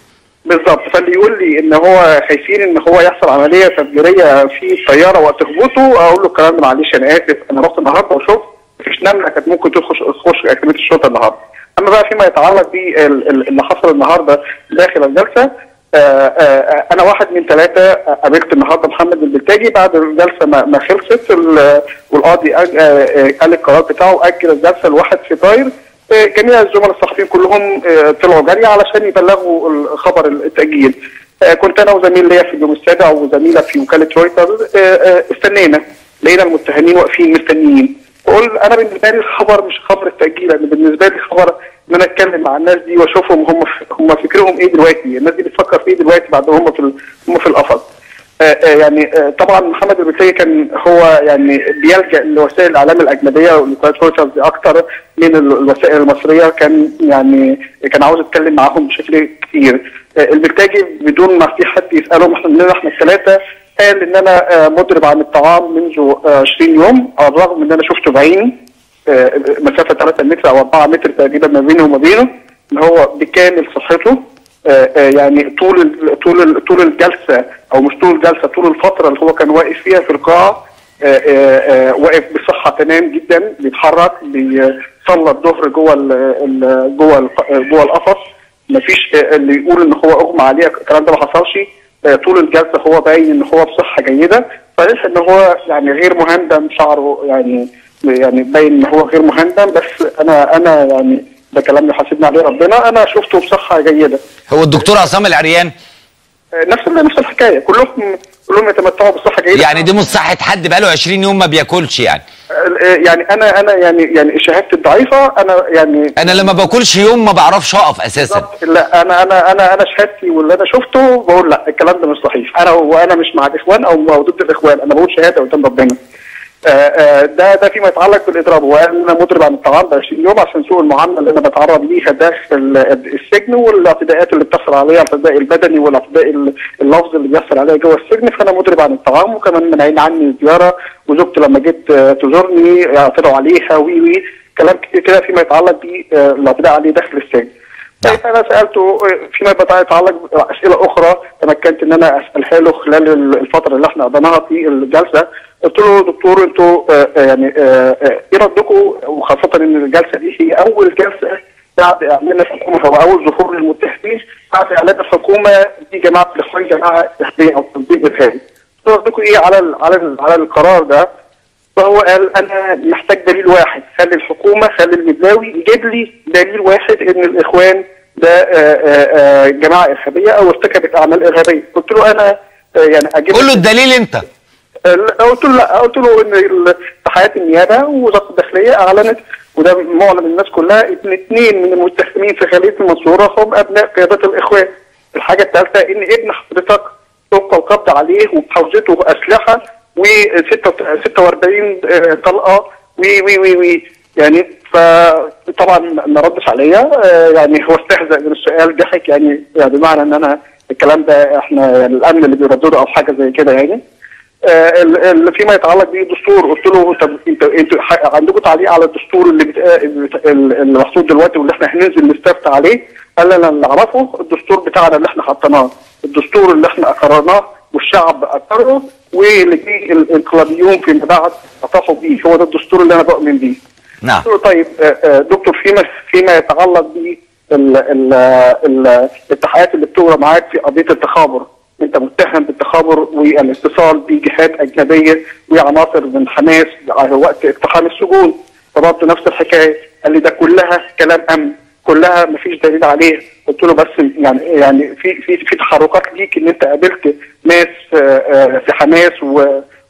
بالظبط. فاللي يقول لي ان هو خايفين ان هو يحصل عمليه تفجيريه في الطياره وتخبطه، اقول له الكلام ده معلش انا اسف، انا رحت النهارده وشفت مفيش نمله كانت ممكن تخش تخش اكاديميه الشرطه النهارده. اما بقى فيما يتعلق باللي حصل النهارده داخل الجلسه، آآ آآ انا واحد من ثلاثه قابلت النهارده محمد البلتاجي بعد الجلسه ما خلصت، والقاضي قال القرار بتاعه اجل الجلسه ل واحد فبراير. جميع الزملاء الصحفيين كلهم طلعوا جري علشان يبلغوا الخبر التاجيل. كنت انا وزميل ليا في اليوم السابع وزميله في وكاله رويترز استنينا، لقينا المتهمين واقفين مستنيين. بقول انا بالنسبه لي الخبر مش خبر التاجيل، انا بالنسبه لي الخبر ان انا اتكلم مع الناس دي واشوفهم هم هم فكرهم ايه دلوقتي، الناس دي بتفكر في ايه دلوقتي بعد هم في هم في القفص. يعني طبعا محمد البلتاجي كان هو يعني بيلجا لوسائل الاعلام الاجنبيه ولقناه رويترز اكتر من الوسائل المصريه، كان يعني كان عاوز يتكلم معاهم بشكل كتير. البلتاجي بدون ما في حد يسالهم احنا مننا احنا الثلاثه قال ان انا مضرب عن الطعام منذ عشرين يوم، على الرغم ان انا شفته بعيني مسافه ثلاثة متر او أربعة متر تقريبا ما بينه وما بينه، ان هو بكامل صحته. يعني طول طول طول الجلسه او مش طول الجلسه، طول الفتره اللي هو كان واقف فيها في القاعه واقف بصحه تمام جدا، بيتحرك، بيصلي الظهر جوه جوه جوه القفص. مفيش اللي يقول ان هو اغمى عليه، الكلام ده ما حصلش. طول الجلسه هو باين ان هو بصحه جيده، فليس ان هو يعني غير مهندم، شعره يعني يعني باين ان هو غير مهندم. بس انا انا يعني ده كلام يحاسبنا عليه ربنا، انا شفته بصحه جيده. هو الدكتور عصام العريان نفس نفس الحكايه، كلهم كلهم يتمتعوا بصحه جيده. يعني دي مش صحه حد بقاله عشرين يوم ما بياكلش يعني. يعني انا انا يعني يعني شهادتي الضعيفه، انا يعني انا لما باكلش يوم ما بعرفش اقف اساسا. لا انا انا انا انا شهادتي واللي انا شفته بقول لا الكلام ده مش صحيح. انا وانا مش مع الاخوان او ضد الاخوان، انا بقول شهاده قدام ربنا. ده ده فيما يتعلق بالاضراب، وانا مضرب عن الطعام ب عشرين يوم عشان سوء المعامله اللي انا بتعرض ليها داخل السجن، والاعتداءات اللي بتحصل عليا، الاعتداء البدني والاعتداء اللفظي اللي بيحصل عليا جوه السجن، فانا مضرب عن الطعام، وكمان منعين عني الزياره، وزوجتي لما جيت تزورني اعتدوا عليها وي وي كلام كتير كده فيما يتعلق بالاعتداء عليه داخل السجن. انا سالته فيما يتعلق اسئله اخرى تمكنت ان انا اسالها له خلال الفتره اللي احنا قضيناها في الجلسه، قلت له دكتور انتوا يعني ايه ردكم، وخاصه ان الجلسه دي هي اول جلسه بعد اعلان الحكومه او اول ظهور للمتهمين بعد اعلان الحكومه دي جماعه الاخوان جماعه تحقيق او تنظيم ارهابي، قلت له ردكم ايه على على على القرار ده؟ فهو قال انا محتاج دليل واحد، خلي الحكومه خلي البيبلاوي يجيب لي دليل واحد ان الاخوان ده آآ آآ جماعه ارهابيه او ارتكبت اعمال ارهابيه. قلت له انا يعني اجيب قول له الدليل انت. قلت له لا، قلت له ان تحقيقات النيابه ووزاره الداخليه اعلنت وده معلن الناس كلها ان اثنين من المتهمين في خليه المنصوره هم ابناء قيادات الاخوان. الحاجه الثالثه ان ابن حضرتك طلق القبض عليه وبحوزته اسلحه و ستة وأربعين طلقه وي وي وي وي يعني. فطبعا ما ردش عليا، يعني هو استهزأ بالسؤال ضحك يعني، يعني بمعنى ان انا الكلام ده احنا الامن اللي بيردده او حاجه زي كده يعني. اللي فيما يتعلق بالدستور قلت له طب انتوا انتوا عندكم تعليق على الدستور اللي اللي محطوط دلوقتي واللي احنا هننزل نستفتى عليه؟ قال لي انا اللي اعرفه الدستور بتاعنا اللي احنا حطيناه، الدستور اللي احنا اقررناه والشعب اقره والاثنين الانقلابيون فيما بعد اعترفوا بيه، هو ده الدستور اللي انا بؤمن بيه. نعم. قلت له طيب دكتور فيما فيما يتعلق بالاتحادات اللي بتجرى معاك في قضيه التخابر، انت متهم بالتخابر والاتصال بجهات اجنبيه وعناصر من حماس وقت اقتحام السجون، فبرضه نفس الحكايه، قال لي ده كلها كلام امن، كلها مفيش دليل عليه. قلت له بس يعني يعني في في في تحركات ليك ان انت قابلت ناس في حماس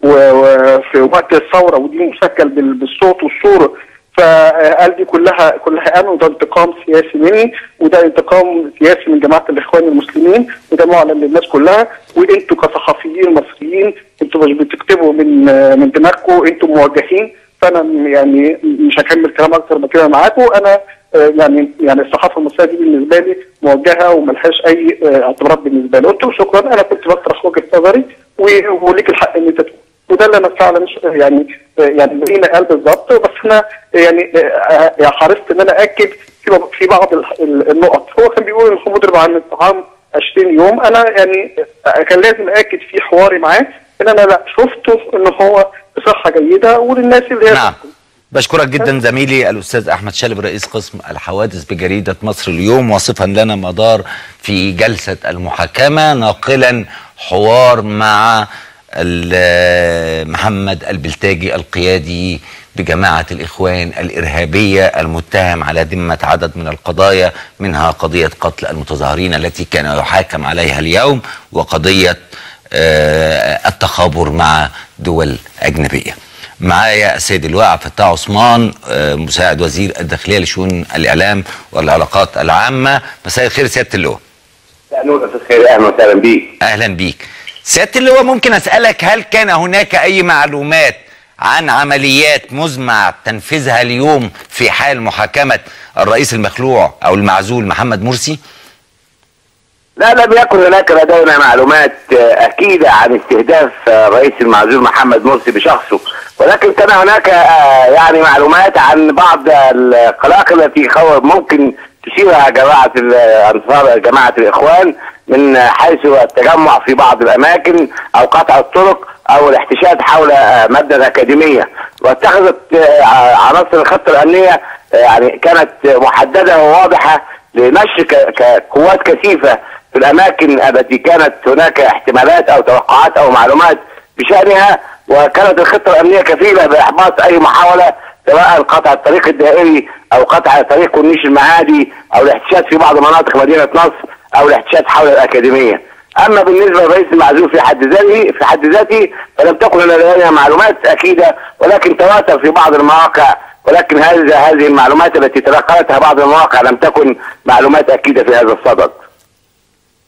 وفي وقت الثوره ودي مسجل بالصوت والصوره، فقال دي كلها كلها امن وده انتقام سياسي مني وده انتقام سياسي من جماعه الاخوان المسلمين وده معلن للناس كلها، وانتوا كصحفيين مصريين انتوا مش بتكتبوا من من دماغكم، انتوا مواجهين، فانا يعني مش هكمل كلام اكتر من كده معاكم. انا يعني يعني الصحافه المصريه دي بالنسبه لي موجهه وملهاش اي اعتبارات بالنسبه لي. قلت له شكرا انا كنت بطرح وجهه نظري وليك الحق ان انت تقول، وده اللي انا فعلا يعني يعني بقينا قال بالظبط، بس انا يعني حرصت ان انا اكد في بعض النقط. هو كان بيقول ان هو مضرب عن الطعام عشرين يوم، انا يعني كان لازم اكد في حواري معاه ان انا لا شفته ان هو بصحه جيده وللناس اللي هي. نعم. بشكرك جدا زميلي الاستاذ احمد شلبي رئيس قسم الحوادث بجريده مصر اليوم، واصفا لنا ما دار في جلسه المحاكمه، ناقلا حوار مع محمد البلتاجي القيادي بجماعة الإخوان الإرهابية المتهم على ذمة عدد من القضايا، منها قضية قتل المتظاهرين التي كان يحاكم عليها اليوم، وقضية التخابر مع دول أجنبية. معايا السيد اللواء عبد الفتاح عثمان مساعد وزير الداخلية لشؤون الإعلام والعلاقات العامة. مساء الخير سيادة اللواء. أهلا وسهلا بيك. أهلا بيك سيادة اللواء، ممكن أسألك هل كان هناك أي معلومات عن عمليات مزمع تنفيذها اليوم في حال محاكمة الرئيس المخلوع أو المعزول محمد مرسي؟ لا لم يكن هناك لدينا معلومات أكيدة عن استهداف الرئيس المعزول محمد مرسي بشخصه، ولكن كان هناك يعني معلومات عن بعض القلاقل التي ممكن تشيرها جماعة الأنصار جماعة الإخوان من حيث التجمع في بعض الأماكن أو قطع الطرق أو الاحتشاد حول مبنى الأكاديمية، واتخذت عناصر الخطة الأمنية يعني كانت محددة وواضحة لنشر قوات كثيفة في الأماكن التي كانت هناك احتمالات أو توقعات أو معلومات بشأنها، وكانت الخطة الأمنية كفيلة بإحباط أي محاولة سواء قطع الطريق الدائري او قطع طريق كورنيش المعادي او الاحتشاد في بعض مناطق مدينه نصر او الاحتشاد حول الاكاديميه. اما بالنسبه للرئيس المعزول في حد ذاته في حد ذاته فلم تكن لدينا معلومات اكيده، ولكن تواتر في بعض المواقع، ولكن هذا هذه المعلومات التي تناقلتها بعض المواقع لم تكن معلومات اكيده في هذا الصدد.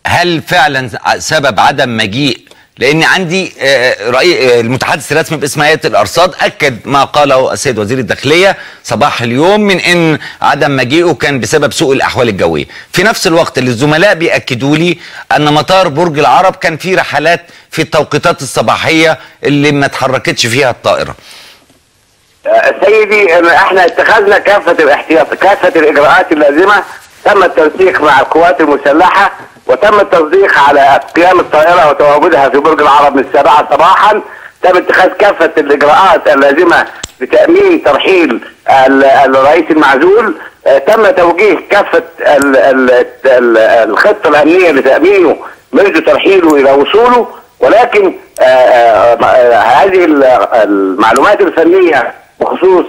هل فعلا سبب عدم مجيء، لان عندي رئيس المتحدث الرسمي باسم هيئه الارصاد اكد ما قاله السيد وزير الداخليه صباح اليوم من ان عدم مجيئه كان بسبب سوء الاحوال الجويه، في نفس الوقت اللي الزملاء بياكدوا لي ان مطار برج العرب كان فيه رحلات في التوقيتات الصباحيه اللي ما اتحركتش فيها الطائره. سيدي احنا اتخذنا كافه الاحتياط كافه الاجراءات اللازمه، تم التنسيق مع القوات المسلحه وتم التصديق على قيام الطائرة وتواجدها في برج العرب من السابعة صباحا، تم اتخاذ كافة الإجراءات اللازمة لتأمين ترحيل الرئيس المعزول، تم توجيه كافة الخطة الأمنية لتأمينه منذ ترحيله إلى وصوله، ولكن هذه المعلومات الفنية بخصوص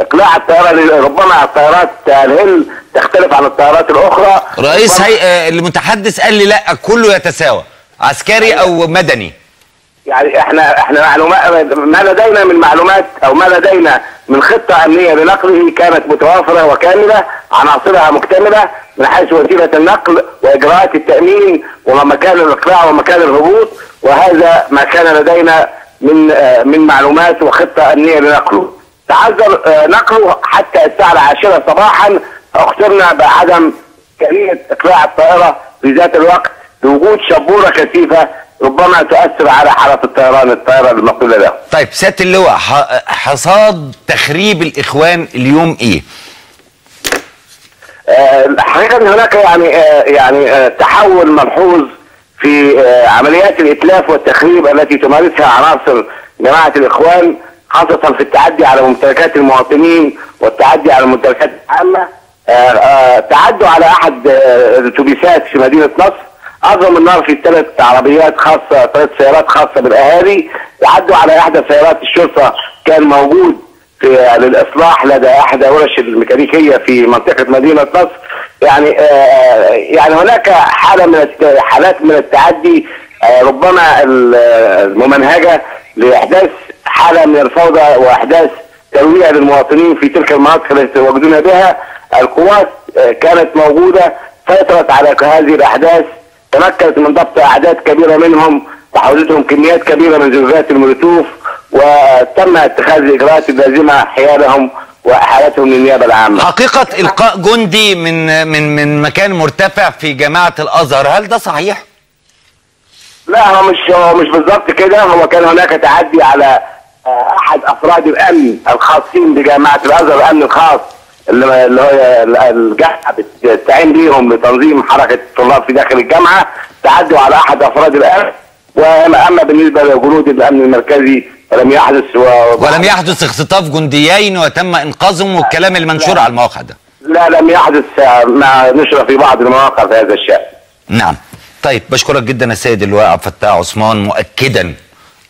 اقلاع الطياره، ربما الطيارات الهند تختلف عن الطيارات الاخرى. رئيس هيئه المتحدث قال لي لا كله يتساوى عسكري او مدني. يعني احنا احنا معلومات ما لدينا من معلومات او ما لدينا من خطه امنيه لنقله كانت متوافره وكامله، عناصرها مكتمله من حيث وسيله النقل واجراءات التامين ومكان الاقلاع ومكان الهبوط، وهذا ما كان لدينا من من معلومات وخطه امنيه لنقله. تعذر نقله حتى الساعة العاشرة صباحا، اخطرنا بعدم كمية اقلاع الطائرة في ذات الوقت بوجود شبورة كثيفة ربما تؤثر على حالة الطيران الطائرة المقولة له. طيب سيادة اللواء، حصاد تخريب الإخوان اليوم ايه؟ الحقيقة ان هناك يعني يعني تحول ملحوظ في عمليات الإتلاف والتخريب التي تمارسها عناصر جماعة الإخوان، خاصة في التعدي على ممتلكات المواطنين والتعدي على الممتلكات العامة. تعدوا على أحد الأتوبيسات في مدينة نصر، أظلم النار في ثلاث عربيات خاصة ثلاث سيارات خاصة بالأهالي، تعدوا على إحدى سيارات الشرطة كان موجود في للإصلاح لدى إحدى ورش الميكانيكية في منطقة مدينة نصر. يعني يعني هناك حالة من حالات من التعدي ربما الممنهجة لإحداث حالة من الفوضى واحداث ترويع للمواطنين في تلك المناطق التي يتواجدون بها. القوات كانت موجودة سيطرت على هذه الأحداث، تمكنت من ضبط أعداد كبيرة منهم، تحوزتهم كميات كبيرة من زجاجات المولوتوف، وتم اتخاذ الإجراءات اللازمة حيالهم وحالتهم للنيابة العامة. حقيقة إلقاء جندي من من من مكان مرتفع في جماعة الأزهر، هل ده صحيح؟ لا هو مش هو مش بالظبط كده، هو كان هناك تعدي على احد افراد الامن الخاصين بجامعه الازهر، الامن الخاص اللي هو الجامعه بتستعين بيهم لتنظيم حركه الطلاب في داخل الجامعه، تعدوا على احد افراد الامن. واما بالنسبه لجنود الامن المركزي فلم يحدث و... ولم يحدث اختطاف جنديين وتم انقاذهم والكلام المنشور على المواقع ده. لا لم يحدث ما نشر في بعض المواقع في هذا الشان. نعم. طيب بشكرك جدا السيد اللواء عبد الفتاح عثمان، مؤكدا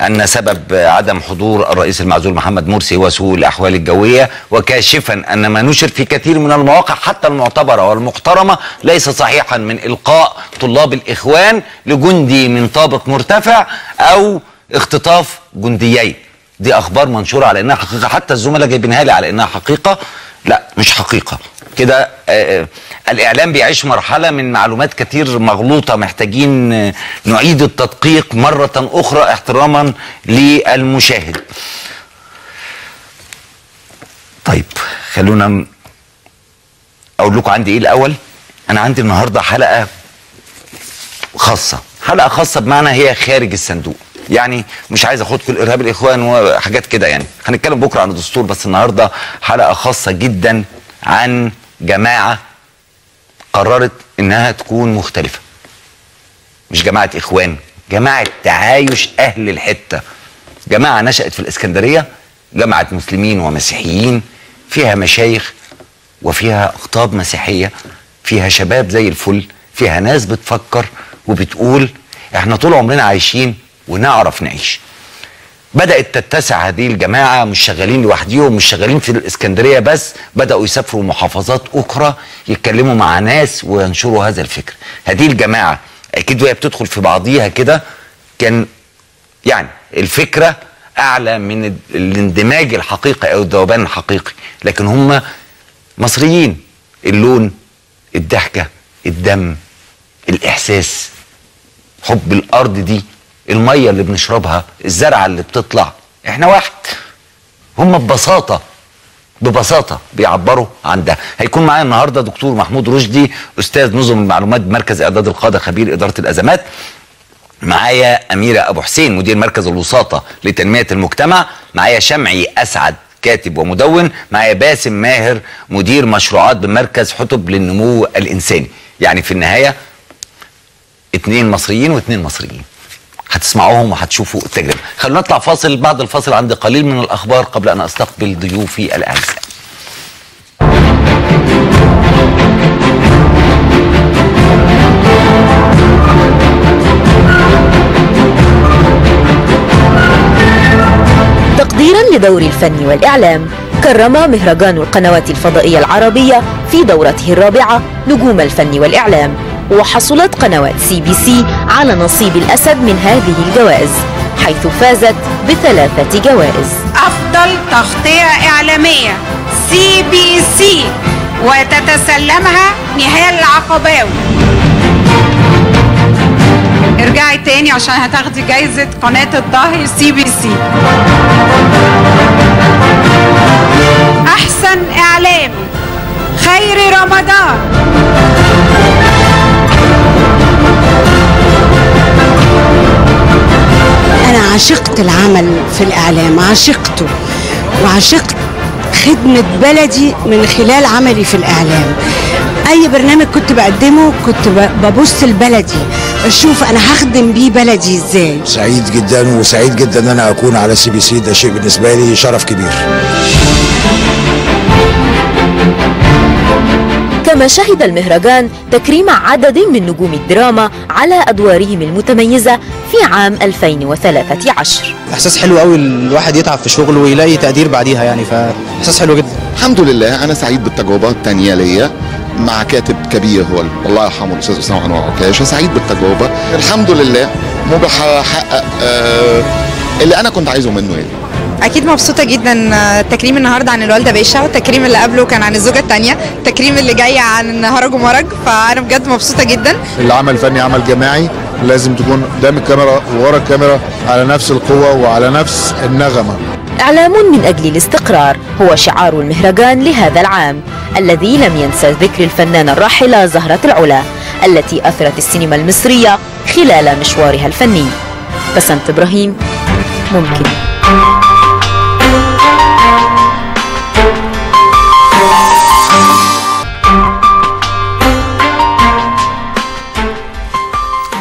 أن سبب عدم حضور الرئيس المعزول محمد مرسي هو سوء الأحوال الجوية، وكاشفا أن ما نشر في كثير من المواقع حتى المعتبرة والمحترمة ليس صحيحا من إلقاء طلاب الإخوان لجندي من طابق مرتفع أو اختطاف جنديين. دي أخبار منشورة على أنها حقيقة، حتى الزملاء جايبينها لي على أنها حقيقة، لا مش حقيقة كده. الإعلام بيعيش مرحلة من معلومات كتير مغلوطة، محتاجين نعيد التدقيق مرة أخرى احتراما للمشاهد. طيب خلونا أقول لكم عندي إيه الأول. أنا عندي النهاردة حلقة خاصة، حلقة خاصة بمعنى هي خارج الصندوق، يعني مش عايز اخدكم الارهاب الاخوان وحاجات كده، يعني هنتكلم بكره عن الدستور، بس النهارده حلقه خاصه جدا عن جماعه قررت انها تكون مختلفه. مش جماعه اخوان، جماعه تعايش اهل الحته، جماعه نشأت في الاسكندريه، جماعه مسلمين ومسيحيين، فيها مشايخ وفيها اقطاب مسيحيه، فيها شباب زي الفل، فيها ناس بتفكر وبتقول احنا طول عمرنا عايشين ونعرف نعيش. بدأت تتسع هذه الجماعة، مش شغالين لوحديهم، مش شغالين في الإسكندرية بس، بدأوا يسافروا محافظات أخرى يتكلموا مع ناس وينشروا هذا الفكر. هذه الجماعة أكيد وهي بتدخل في بعضيها كده كان يعني الفكرة أعلى من الاندماج الحقيقي أو الذوبان الحقيقي، لكن هم مصريين، اللون، الضحكة، الدم، الإحساس، حب الأرض دي، المية اللي بنشربها، الزرعة اللي بتطلع، احنا واحد. هم ببساطة ببساطة بيعبروا عن ده. هيكون معايا النهاردة دكتور محمود رشدي، أستاذ نظم المعلومات بمركز إعداد القادة خبير إدارة الأزمات. معايا أميرة أبو حسين مدير مركز الوساطة لتنمية المجتمع. معايا شمعي أسعد كاتب ومدون. معايا باسم ماهر مدير مشروعات بمركز حتب للنمو الإنساني. يعني في النهاية اتنين مصريين واتنين مصريين، هتسمعوهم وهتشوفوا التجربه. خلونا نطلع فاصل، بعد الفاصل عندي قليل من الاخبار قبل ان استقبل ضيوفي الاعزاء. تقديرا لدور الفن والاعلام، كرم مهرجان القنوات الفضائيه العربيه في دورته الرابعه نجوم الفن والاعلام، وحصلت قنوات سي بي سي على نصيب الأسد من هذه الجوائز، حيث فازت بثلاثة جوائز: أفضل تغطية إعلامية سي بي سي، وتتسلمها نهال العقباوي. ارجعي تاني عشان هتاخدي جايزة قناة الظاهر سي بي سي. أحسن إعلام خير رمضان. أنا عشقت العمل في الإعلام، عشقته وعشقت خدمة بلدي من خلال عملي في الإعلام. أي برنامج كنت بقدمه كنت ببص لبلدي، أشوف أنا هخدم بيه بلدي إزاي. سعيد جدا وسعيد جدا أن أنا أكون على سي بي سي، ده شيء بالنسبة لي شرف كبير. كما شهد المهرجان تكريم عدد من نجوم الدراما على أدوارهم المتميزة في عام ألفين وثلاثة عشر. إحساس حلو قوي الواحد يتعب في شغله ويلاقي تقدير بعديها، يعني فإحساس حلو جدا. الحمد لله أنا سعيد بالتجربة الثانية ليا مع كاتب كبير هو الله يرحمه الأستاذ أسامة أنور عكاشة. سعيد بالتجربة الحمد لله، مو بحقق آه اللي أنا كنت عايزه منه يعني. أكيد مبسوطة جدا. تكريم النهارده عن الوالدة باشا، والتكريم اللي قبله كان عن الزوجة الثانية، التكريم اللي جاي عن هرج ومرج، فأنا بجد مبسوطة جدا. العمل فني عمل جماعي، لازم تكون قدام الكاميرا وورا الكاميرا على نفس القوة وعلى نفس النغمة. إعلام من أجل الاستقرار هو شعار المهرجان لهذا العام، الذي لم ينسى ذكر الفنانة الراحلة زهرة العلا التي أثرت السينما المصرية خلال مشوارها الفني. باسم إبراهيم، ممكن.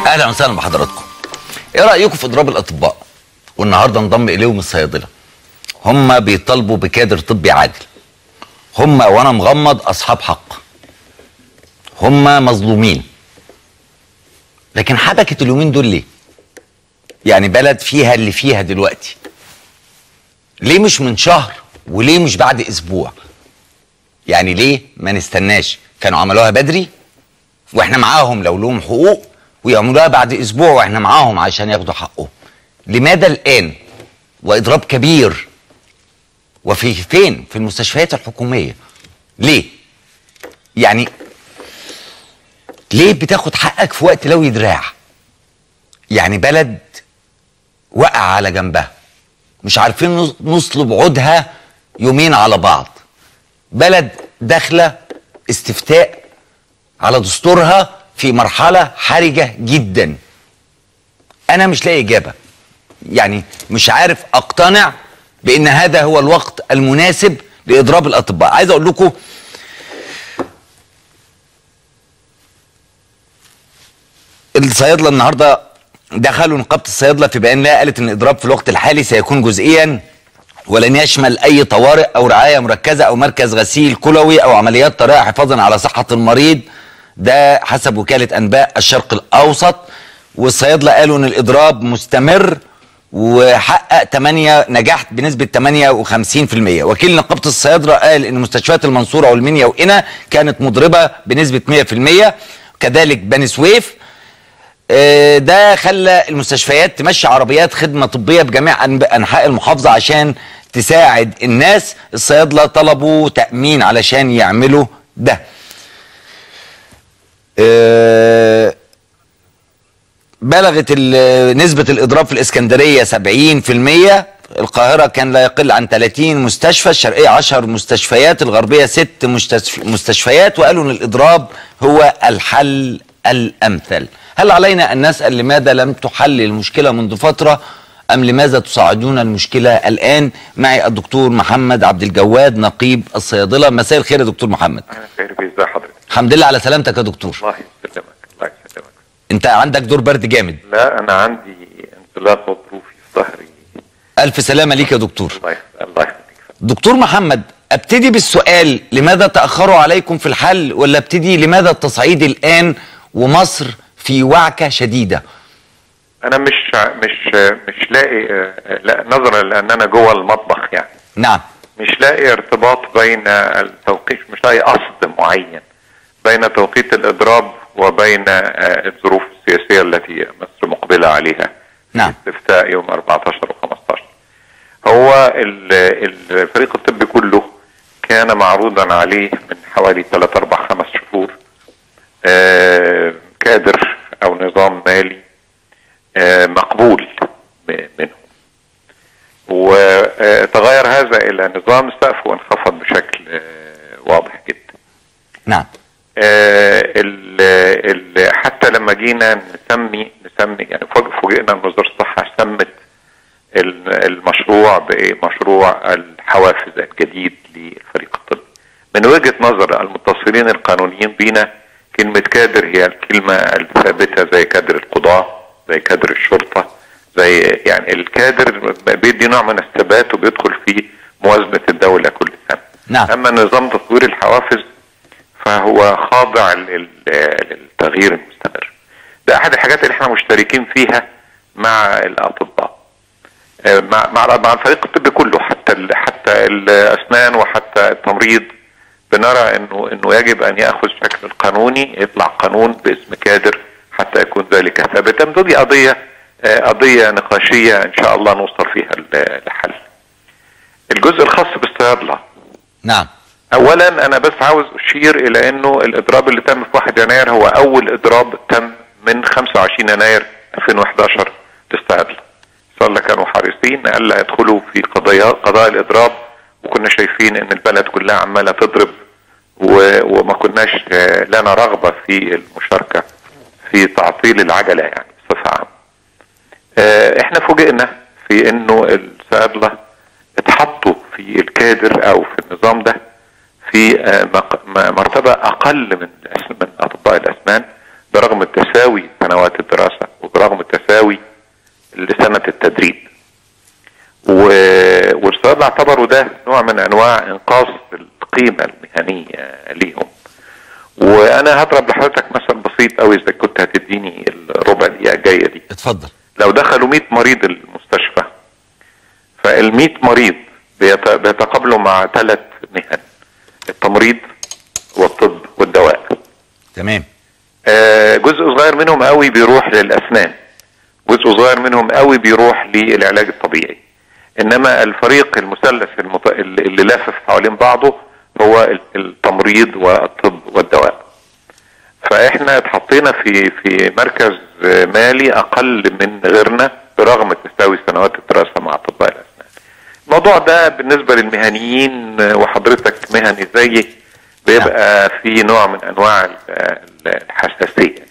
اهلا وسهلا بحضراتكم. ايه رايكم في اضراب الاطباء؟ والنهارده انضم اليهم الصيادله. هم بيطالبوا بكادر طبي عادل. هم وانا مغمض اصحاب حق. هم مظلومين. لكن حبكت اليومين دول ليه؟ يعني بلد فيها اللي فيها دلوقتي، ليه مش من شهر وليه مش بعد اسبوع؟ يعني ليه ما نستناش؟ كانوا عملوها بدري واحنا معاهم لو لهم حقوق، ويعملوها بعد اسبوع واحنا معاهم عشان ياخدوا حقهم. لماذا الان واضراب كبير؟ وفي فين؟ في المستشفيات الحكوميه. ليه؟ يعني ليه بتاخد حقك في وقت لو يدراع؟ يعني بلد وقع على جنبها، مش عارفين نصلب عودها يومين على بعض. بلد داخله استفتاء على دستورها في مرحلة حرجة جدا. أنا مش لاقي إجابة، يعني مش عارف أقتنع بأن هذا هو الوقت المناسب لإضراب الأطباء. عايز أقول لكم الصيادلة النهاردة دخلوا نقابة الصيادلة في بيان لها، قالت أن الإضراب في الوقت الحالي سيكون جزئيا ولن يشمل أي طوارئ أو رعاية مركزة أو مركز غسيل كلوي أو عمليات طارئة حفاظا على صحة المريض، ده حسب وكالة أنباء الشرق الأوسط. والصيادلة قالوا أن الإضراب مستمر وحقق ثمانية نجاح بنسبه ثمانية وخمسين في المية. وكيل نقابه الصيادله قال ان مستشفيات المنصوره والمنيا وقنا كانت مضربه بنسبه مية في المية، كذلك بني سويف. ده خلى المستشفيات تمشي عربيات خدمه طبيه بجميع انحاء المحافظه عشان تساعد الناس. الصيادله طلبوا تامين علشان يعملوا ده. بلغت نسبة الإضراب في الإسكندرية سبعين في المية، القاهرة كان لا يقل عن ثلاثين مستشفى، الشرقية عشر مستشفيات، الغربية ست مستشفيات، وقالوا إن الإضراب هو الحل الأمثل. هل علينا أن نسأل لماذا لم تحل المشكلة منذ فترة، أم لماذا تصعدون المشكلة الآن؟ معي الدكتور محمد عبد الجواد نقيب الصيادلة. مساء الخير يا دكتور محمد. أهلا وسهلا بيك. إزي حضرتك؟ الحمد لله على سلامتك يا دكتور. الله يسلمك. الله يسلمك. انت عندك دور برد جامد. لا انا عندي انطلاق غضروفي في ظهري. الف سلامه ليك يا دكتور. الله يخليك. الله يخليك. دكتور محمد، ابتدي بالسؤال لماذا تاخروا عليكم في الحل، ولا ابتدي لماذا التصعيد الان ومصر في وعكه شديده؟ انا مش مش مش لاقي، لا نظرا لان انا جوه المطبخ يعني. نعم. مش لاقي ارتباط بين التوقيت، مش لاقي قصد معين بين توقيت الاضراب وبين الظروف السياسية التي مصر مقبلة عليها. نعم. استفتاء يوم أربعتاشر وخمستاشر. هو الفريق الطبي كله كان معروضا عليه من حوالي ثلاثة أربعة خمسة شهور كادر أو نظام مالي مقبول منهم، وتغير هذا إلى نظام سقف وانخفض بشكل واضح جدا. نعم. آه ال ال حتى لما جينا نسمي نسمي يعني فوجئنا ان وزاره الصحه سمت المشروع بمشروع الحوافز الجديد للفريق الطبي. من وجهه نظر المتصلين القانونيين بينا، كلمه كادر هي الكلمه الثابته، زي كادر القضاء، زي كادر الشرطه، زي يعني الكادر بيدي نوع من الثبات وبيدخل في موازنه الدوله كل سنه. نعم. اما نظام تطوير الحوافز فهو خاضع للتغيير المستمر. ده احد الحاجات اللي احنا مشتركين فيها مع الاطباء، مع مع الفريق الطبي كله، حتى ال حتى الاسنان وحتى التمريض. بنرى انه انه يجب ان ياخذ شكل قانوني، يطلع قانون باسم كادر حتى يكون ذلك ثابتا. دي قضيه قضيه نقاشيه ان شاء الله نوصل فيها لحل. الجزء الخاص بالصيادله. نعم. اولا انا بس عاوز اشير الى انه الاضراب اللي تم في واحد يناير هو اول اضراب تم من خمسة وعشرين يناير ألفين وأحد عشر للصيادله. الصيادله كانوا حريصين الا يدخلوا في قضايا قضاء الاضراب، وكنا شايفين ان البلد كلها عماله تضرب وما كناش لنا رغبه في المشاركه في تعطيل العجله يعني بصفه عامه. احنا فوجئنا في انه الصيادله اتحطوا في الكادر او في النظام ده في مرتبة أقل من من أطباء الأسنان، برغم التساوي سنوات الدراسة وبرغم التساوي لسنة التدريب. والصيادلة اعتبروا ده نوع من أنواع إنقاص القيمة المهنية ليهم. وأنا هضرب لحضرتك مثل بسيط أوي، إذا كنت هتديني الربع دقيقة الجاية دي. اتفضل. لو دخلوا مية مريض المستشفى، فال مية مريض بيتقابلوا مع ثلاث مهن: التمريض والطب والدواء. تمام. آه جزء صغير منهم قوي بيروح للاسنان، جزء صغير منهم قوي بيروح للعلاج الطبيعي، انما الفريق المثلث المط... اللي لافف حوالين بعضه هو التمريض والطب والدواء. فاحنا اتحطينا في في مركز مالي اقل من غيرنا برغم تساوي سنوات الدراسه مع اطباء الاسنان. الموضوع ده بالنسبة للمهنيين، وحضرتك مهني زيي، بيبقى في نوع من أنواع الحساسية.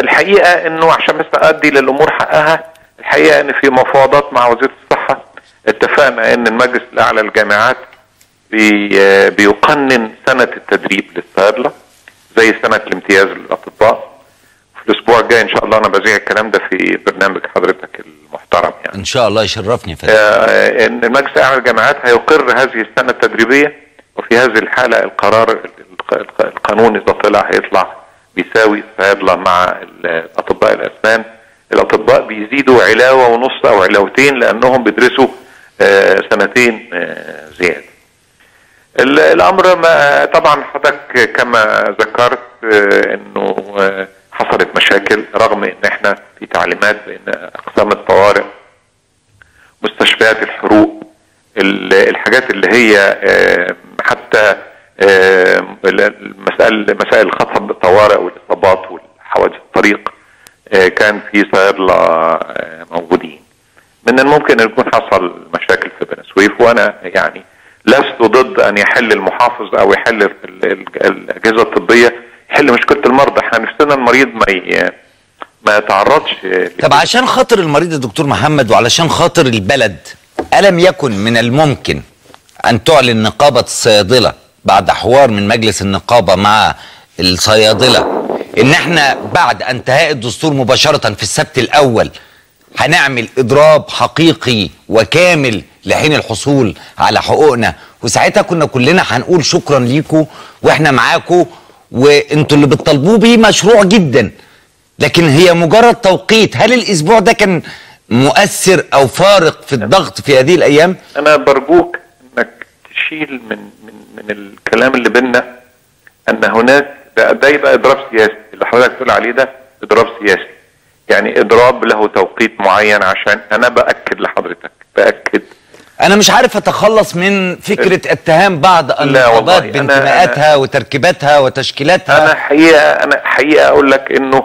الحقيقة أنه عشان بس أدي للأمور حقها، الحقيقة أن في مفاوضات مع وزير الصحة اتفقنا أن المجلس الأعلى للجامعات بيقنن سنة التدريب للصيادلة زي سنة الامتياز للأطباء. في الاسبوع الجاي ان شاء الله انا بذيع الكلام ده في برنامج حضرتك المحترم يعني. ان شاء الله يشرفني فادي. آه ان المجلس الاعلى للجامعات هيقر هذه السنه التدريبيه، وفي هذه الحاله القرار القانون اذا طلع هيطلع بيساوي الصيادله مع اطباء الاسنان الاطباء بيزيدوا علاوه ونص او علاوتين لانهم بيدرسوا سنتين زياده. الامر ما طبعا حضرتك كما ذكرت انه حصلت مشاكل، رغم ان احنا في تعليمات بان اقسام الطوارئ، مستشفيات الحروق، الحاجات اللي هي حتى المسائل مسائل الخاصه بالطوارئ والاصابات والحوادث الطريق كان في صيادله موجودين. من الممكن ان يكون حصل مشاكل في بني سويف، وانا يعني لست ضد ان يحل المحافظ او يحل الاجهزه الطبيه يحل مشكله المرضى، احنا نفسنا المريض ما ما يتعرضش. طب عشان خاطر المريض يا دكتور محمد وعلشان خاطر البلد، ألم يكن من الممكن أن تعلن نقابة الصيادلة بعد حوار من مجلس النقابة مع الصيادلة إن احنا بعد انتهاء الدستور مباشرة في السبت الأول هنعمل إضراب حقيقي وكامل لحين الحصول على حقوقنا، وساعتها كنا كلنا هنقول شكرا ليكوا واحنا معاكوا وانتوا اللي بتطالبوه بيه مشروع جدا، لكن هي مجرد توقيت. هل الأسبوع ده كان مؤثر او فارق في الضغط في هذه الايام؟ انا برجوك انك تشيل من من من الكلام اللي بينا ان هناك ده, ده يبقى اضراب سياسي، اللي حضرتك بتقول عليه ده اضراب سياسي، يعني اضراب له توقيت معين. عشان انا باكد لحضرتك باكد انا مش عارف اتخلص من فكره اتهام بعض النقابات بانتماءاتها وتركيباتها وتشكيلاتها. انا حقيقه انا حقيقه اقول لك انه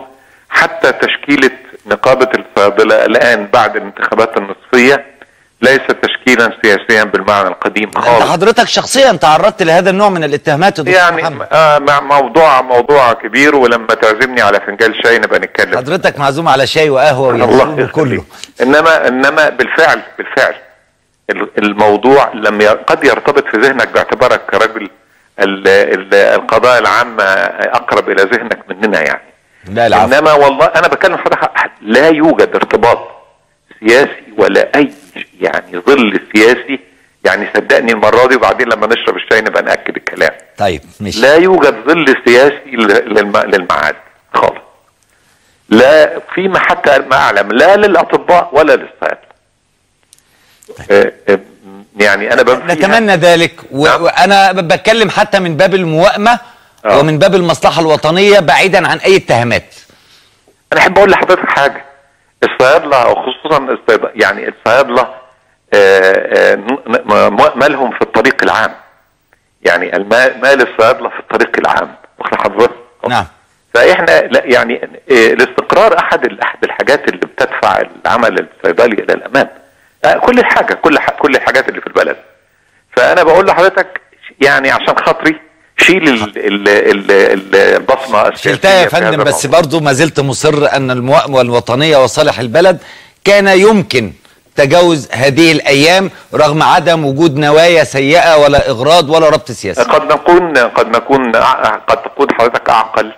حتى تشكيله نقابة الصيادلة الآن بعد الانتخابات النصفية ليس تشكيلا سياسيا بالمعنى القديم خالص. انت حضرتك شخصيا تعرضت لهذا النوع من الاتهامات يا دكتور يعني محمد؟ يعني موضوع موضوع كبير، ولما تعزمني على فنجان شاي نبقى نتكلم. حضرتك معزوم على شاي وقهوة والله كله. انما انما بالفعل بالفعل الموضوع لم قد يرتبط في ذهنك باعتبارك كراجل القضايا العامة اقرب الى ذهنك مننا يعني. لا العفو. انما والله انا بكلم حضرتك لا يوجد ارتباط سياسي ولا اي يعني ظل سياسي، يعني صدقني المره دي وبعدين لما نشرب الشاي نبقى ناكد الكلام. طيب ماشي. لا يوجد ظل سياسي للمعاد خالص، لا فيما حتى ما اعلم لا للاطباء ولا للصيادله. طيب. أه يعني انا نتمنى ذلك. وانا بتكلم حتى من باب الموائمه أوه. ومن باب المصلحة الوطنية بعيدا عن أي اتهامات. أنا أحب أقول لحضرتك حاجة، الصيادلة وخصوصا يعني الصيادلة مالهم في الطريق العام، يعني مال الصيادلة في الطريق العام واخد حضرتك؟ نعم. فإحنا لا يعني الاستقرار أحد أحد الحاجات اللي بتدفع العمل الصيدلي إلى الأمام. كل حاجة كل حاجة كل الحاجات اللي في البلد. فأنا بقول لحضرتك يعني عشان خاطري شيل البصمه. شلتها يا فندم، بس برضه ما زلت مصر ان الموائمه الوطنيه وصالح البلد كان يمكن تجاوز هذه الايام رغم عدم وجود نوايا سيئه ولا اغراض ولا ربط سياسي. قد نكون قد نكون قد تكون حضرتك اعقل.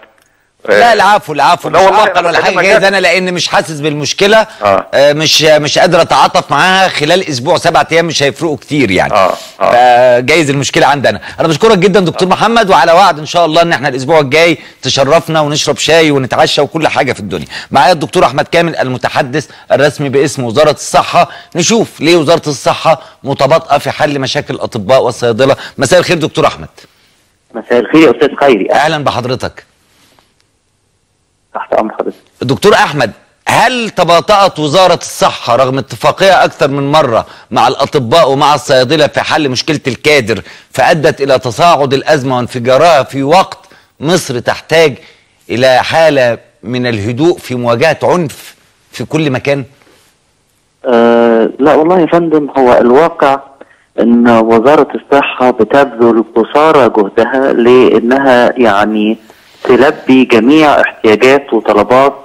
لا العفو العفو، مش اعقل ولا حاجه جايز انا لان مش حاسس بالمشكله. آه. آه مش مش قادر اتعاطف معاها خلال اسبوع سبعة ايام مش هيفرقوا كتير يعني. آه. آه. فجايز المشكله عندنا. انا بشكرك جدا دكتور آه. محمد، وعلى وعد ان شاء الله ان احنا الاسبوع الجاي تشرفنا ونشرب شاي ونتعشى وكل حاجه في الدنيا. معايا الدكتور احمد كامل المتحدث الرسمي باسم وزاره الصحه، نشوف ليه وزاره الصحه متباطئه في حل مشاكل الاطباء والصيادله. مساء الخير دكتور احمد. مساء الخير يا استاذ خيري، اهلا بحضرتك. تحت امر حضرتك. دكتور احمد، هل تباطأت وزارة الصحة رغم اتفاقية اكثر من مرة مع الاطباء ومع الصيادلة في حل مشكلة الكادر فادت الى تصاعد الازمة وانفجارها في وقت مصر تحتاج الى حالة من الهدوء في مواجهة عنف في كل مكان؟ أه لا والله يا فندم، هو الواقع ان وزارة الصحة بتبذل قصارى جهدها لانها يعني تلبي جميع احتياجات وطلبات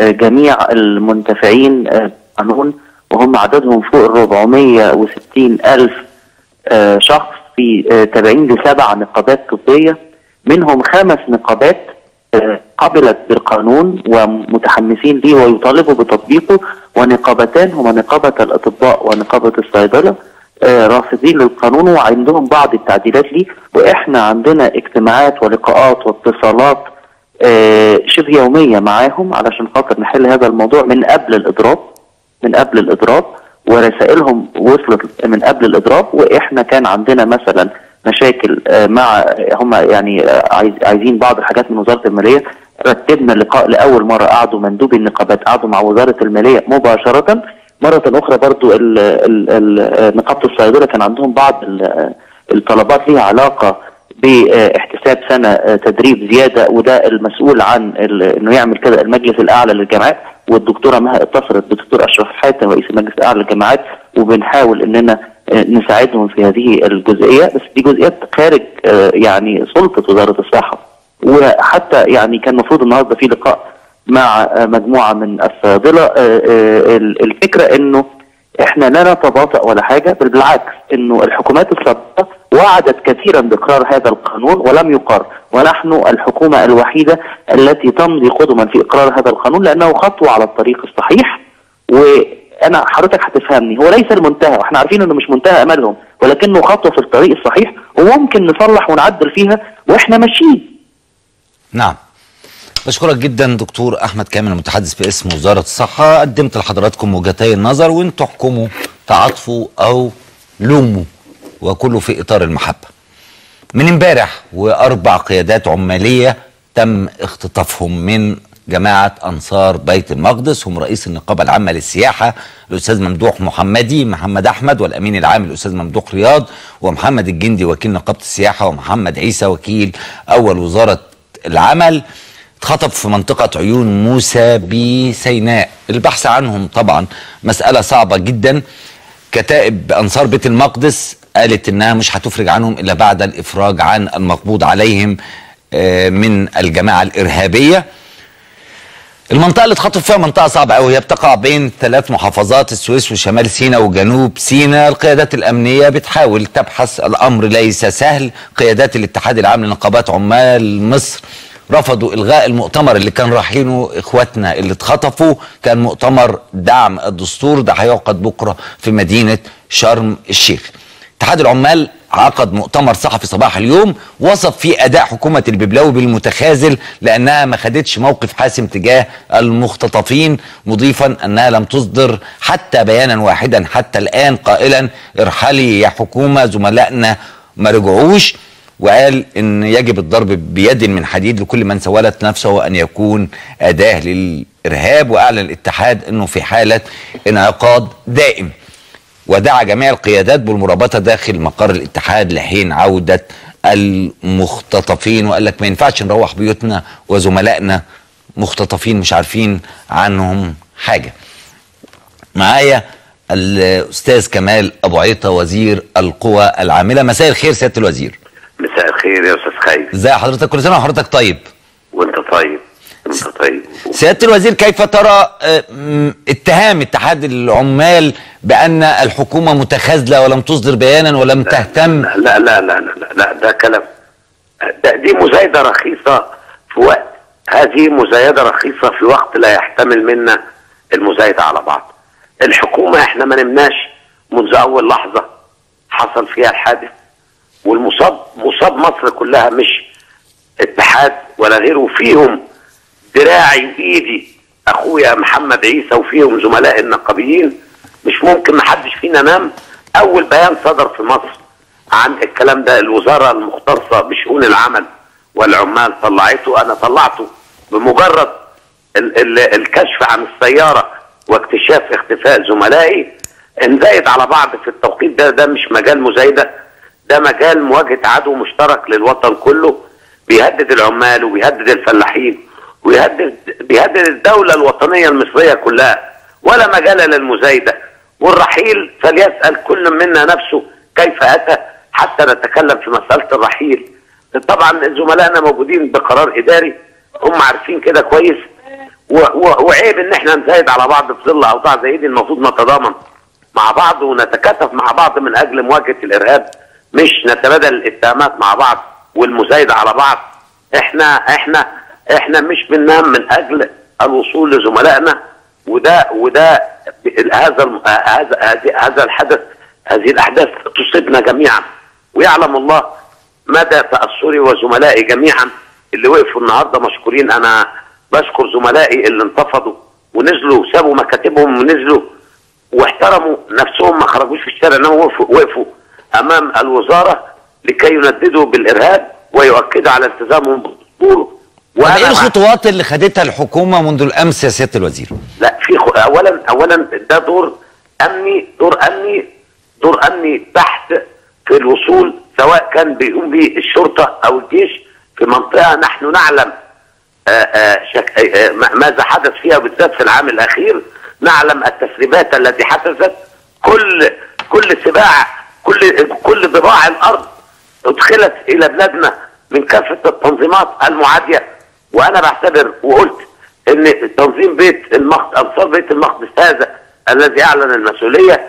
جميع المنتفعين بالقانون، وهم عددهم فوق ال أربعمائة وستين ألف شخص في تابعين لسبع نقابات طبية، منهم خمس نقابات قبلت بالقانون ومتحمسين ليه ويطالبوا بتطبيقه، ونقابتان هما نقابة الأطباء ونقابة الصيدلة رافضين للقانون وعندهم بعض التعديلات ليه، واحنا عندنا اجتماعات ولقاءات واتصالات شبه يوميه معاهم علشان خاطر نحل هذا الموضوع من قبل الاضراب من قبل الاضراب ورسائلهم وصلت من قبل الاضراب. واحنا كان عندنا مثلا مشاكل مع هم يعني عايزين بعض الحاجات من وزاره الماليه، رتبنا لقاء لاول مره، قعدوا مندوبي النقابات قعدوا مع وزاره الماليه مباشره. مره اخرى برضو نقابه الصيادله كان عندهم بعض الطلبات ليها علاقه باحتساب سنه تدريب زياده، وده المسؤول عن انه يعمل كده المجلس الاعلى للجامعات، والدكتوره مها اتصلت بالدكتور اشرف حاتم رئيس المجلس الاعلى للجامعات، وبنحاول اننا نساعدهم في هذه الجزئيه، بس دي جزئيات خارج يعني سلطه وزاره الصحه. وحتى يعني كان المفروض النهارده في لقاء مع مجموعه من الصيادله. الفكره انه احنا لا نتباطأ ولا حاجه، بل بالعكس انه الحكومات السابقه وعدت كثيرا باقرار هذا القانون ولم يقر، ونحن الحكومه الوحيده التي تمضي قدما في اقرار هذا القانون لانه خطوه على الطريق الصحيح. وانا حضرتك هتفهمني، هو ليس المنتهى، احنا عارفين انه مش منتهى املهم، ولكنه خطوه في الطريق الصحيح وممكن نصلح ونعدل فيها واحنا ماشيين. نعم. بشكرك جدا دكتور احمد كامل المتحدث باسم وزاره الصحه، قدمت لحضراتكم وجهتي النظر وانتم احكموا تعاطفوا او لوموا، وكله في اطار المحبه. من امبارح واربع قيادات عماليه تم اختطافهم من جماعه انصار بيت المقدس، هم رئيس النقابه العامه للسياحه الاستاذ ممدوح محمدي محمد احمد، والامين العام الاستاذ ممدوح رياض، ومحمد الجندي وكيل نقابه السياحه، ومحمد عيسى وكيل اول وزاره العمل. اتخطف في منطقة عيون موسى بسيناء، البحث عنهم طبعا مسألة صعبة جدا. كتائب أنصار بيت المقدس قالت إنها مش هتفرج عنهم إلا بعد الإفراج عن المقبوض عليهم من الجماعة الإرهابية. المنطقة اللي اتخطف فيها منطقة صعبة أوي، هي بتقع بين ثلاث محافظات، السويس وشمال سيناء وجنوب سيناء. القيادات الأمنية بتحاول تبحث، الأمر ليس سهل. قيادات الاتحاد العام لنقابات عمال مصر رفضوا إلغاء المؤتمر اللي كان رايحينه إخواتنا اللي اتخطفوا، كان مؤتمر دعم الدستور، ده هيعقد بكرة في مدينة شرم الشيخ. اتحاد العمال عقد مؤتمر صحفي صباح اليوم وصف فيه أداء حكومة البيبلاوي بالمتخاذل لأنها ما خدتش موقف حاسم تجاه المختطفين، مضيفا أنها لم تصدر حتى بيانا واحدا حتى الآن قائلا ارحلي يا حكومة زملائنا ما رجعوش، وقال ان يجب الضرب بيد من حديد لكل من سولت نفسه وان يكون اداه للارهاب. واعلن الاتحاد انه في حاله انعقاد دائم، ودعا جميع القيادات بالمرابطه داخل مقر الاتحاد لحين عوده المختطفين، وقال لك ما ينفعش نروح بيوتنا وزملائنا مختطفين مش عارفين عنهم حاجه. معايا الاستاذ كمال ابو عيطة وزير القوى العامله. مساء الخير سياده الوزير. مساء الخير يا استاذ خالد. ازي حضرتك؟ كل سنه وحضرتك طيب. وانت طيب وانت طيب. سياده الوزير، كيف ترى اتهام اتحاد العمال بان الحكومه متخاذله ولم تصدر بيانا ولم لا تهتم؟ لا لا لا لا لا, لا ده كلام، ده دي مزايده رخيصه في وقت، هذه مزايده رخيصه في وقت لا يحتمل منا المزايده على بعض. الحكومه احنا ما نمناش منذ اول لحظه حصل فيها الحادث، والمصاب مصاب مصر كلها، مش اتحاد ولا غيره، فيهم دراعي وايدي اخويا محمد عيسى وفيهم زملاء النقابيين. مش ممكن محدش فينا نام. اول بيان صدر في مصر عن الكلام ده الوزاره المختصه بشؤون العمل والعمال طلعته، انا طلعته بمجرد ال ال الكشف عن السياره واكتشاف اختفاء زملائي. نزايد على بعض في التوقيت ده، ده مش مجال مزايده، ده مجال مواجهة عدو مشترك للوطن كله، بيهدد العمال وبيهدد الفلاحين وبيهدد بيهدد الدولة الوطنية المصرية كلها، ولا مجال للمزايدة. والرحيل فليسأل كل منا نفسه كيف أتى حتى نتكلم في مسألة الرحيل. طبعا زملائنا موجودين بقرار إداري، هم عارفين كده كويس، وعيب إن احنا نزايد على بعض في ظل أوضاع زي دي. المفروض نتضامن مع بعض ونتكاتف مع بعض من أجل مواجهة الإرهاب، مش نتبادل الاتهامات مع بعض والمزايده على بعض. احنا احنا احنا مش بننام من اجل الوصول لزملائنا، وده وده هذا هذا الحدث، هذه الاحداث تصيبنا جميعا، ويعلم الله مدى تاثري وزملائي جميعا اللي وقفوا النهارده مشكورين. انا بشكر زملائي اللي انتفضوا ونزلوا وسابوا مكاتبهم ونزلوا واحترموا نفسهم، ما خرجوش في الشارع، انما وقفوا, وقفوا امام الوزاره لكي ينددوا بالارهاب ويؤكدوا على التزامهم بالدستور. وايه الخطوات اللي خدتها الحكومه منذ الامس يا سياده الوزير؟ لا في خ... اولا اولا ده دور امني، دور امني دور امني بحت في الوصول، سواء كان بيقوم به الشرطه او الجيش في منطقه نحن نعلم آآ آآ شك... آآ ماذا حدث فيها، بالذات في العام الاخير نعلم التسريبات التي حدثت. كل كل سباع كل كل ضباع الارض ادخلت الى بلادنا من كافه التنظيمات المعاديه. وانا بعتبر وقلت ان تنظيم بيت المقدس، انصار بيت المقدس هذا الذي اعلن المسؤوليه،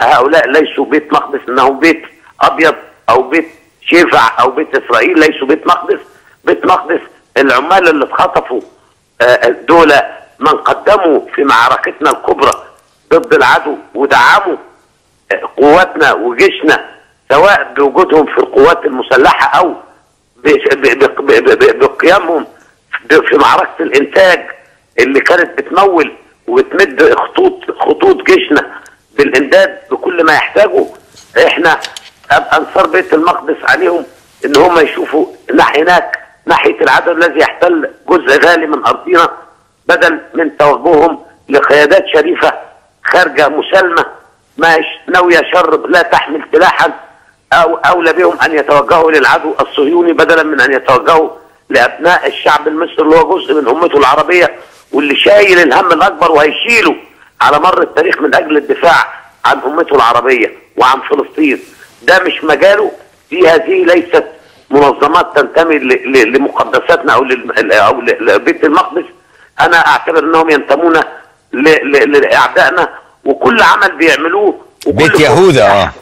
هؤلاء ليسوا بيت مقدس، انهم بيت ابيض او بيت شيفع او بيت اسرائيل، ليسوا بيت مقدس. بيت مقدس العمال اللي اتخطفوا دول من قدموا في معركتنا الكبرى ضد العدو ودعموا قواتنا وجيشنا، سواء بوجودهم في القوات المسلحه او بقيامهم في معركه الانتاج اللي كانت بتمول وبتمد خطوط خطوط جيشنا بالامداد بكل ما يحتاجه. احنا انصار بيت المقدس عليهم ان هم يشوفوا هناك ناحيه العدو الذي يحتل جزء غالي من ارضنا، بدل من توجههم لقيادات شريفه خارجه مسالمه مش ناويه شر لا تحمل سلاحا، او اولى بهم ان يتوجهوا للعدو الصهيوني بدلا من ان يتوجهوا لابناء الشعب المصري اللي هو جزء من امته العربيه واللي شايل الهم الاكبر وهيشيله على مر التاريخ من اجل الدفاع عن امته العربيه وعن فلسطين. ده مش مجاله، دي هذه ليست منظمات تنتمي لمقدساتنا او او لبيت المقدس. انا اعتبر انهم ينتمون لاعدائنا، وكل عمل بيعملوه بيت يهوذا اه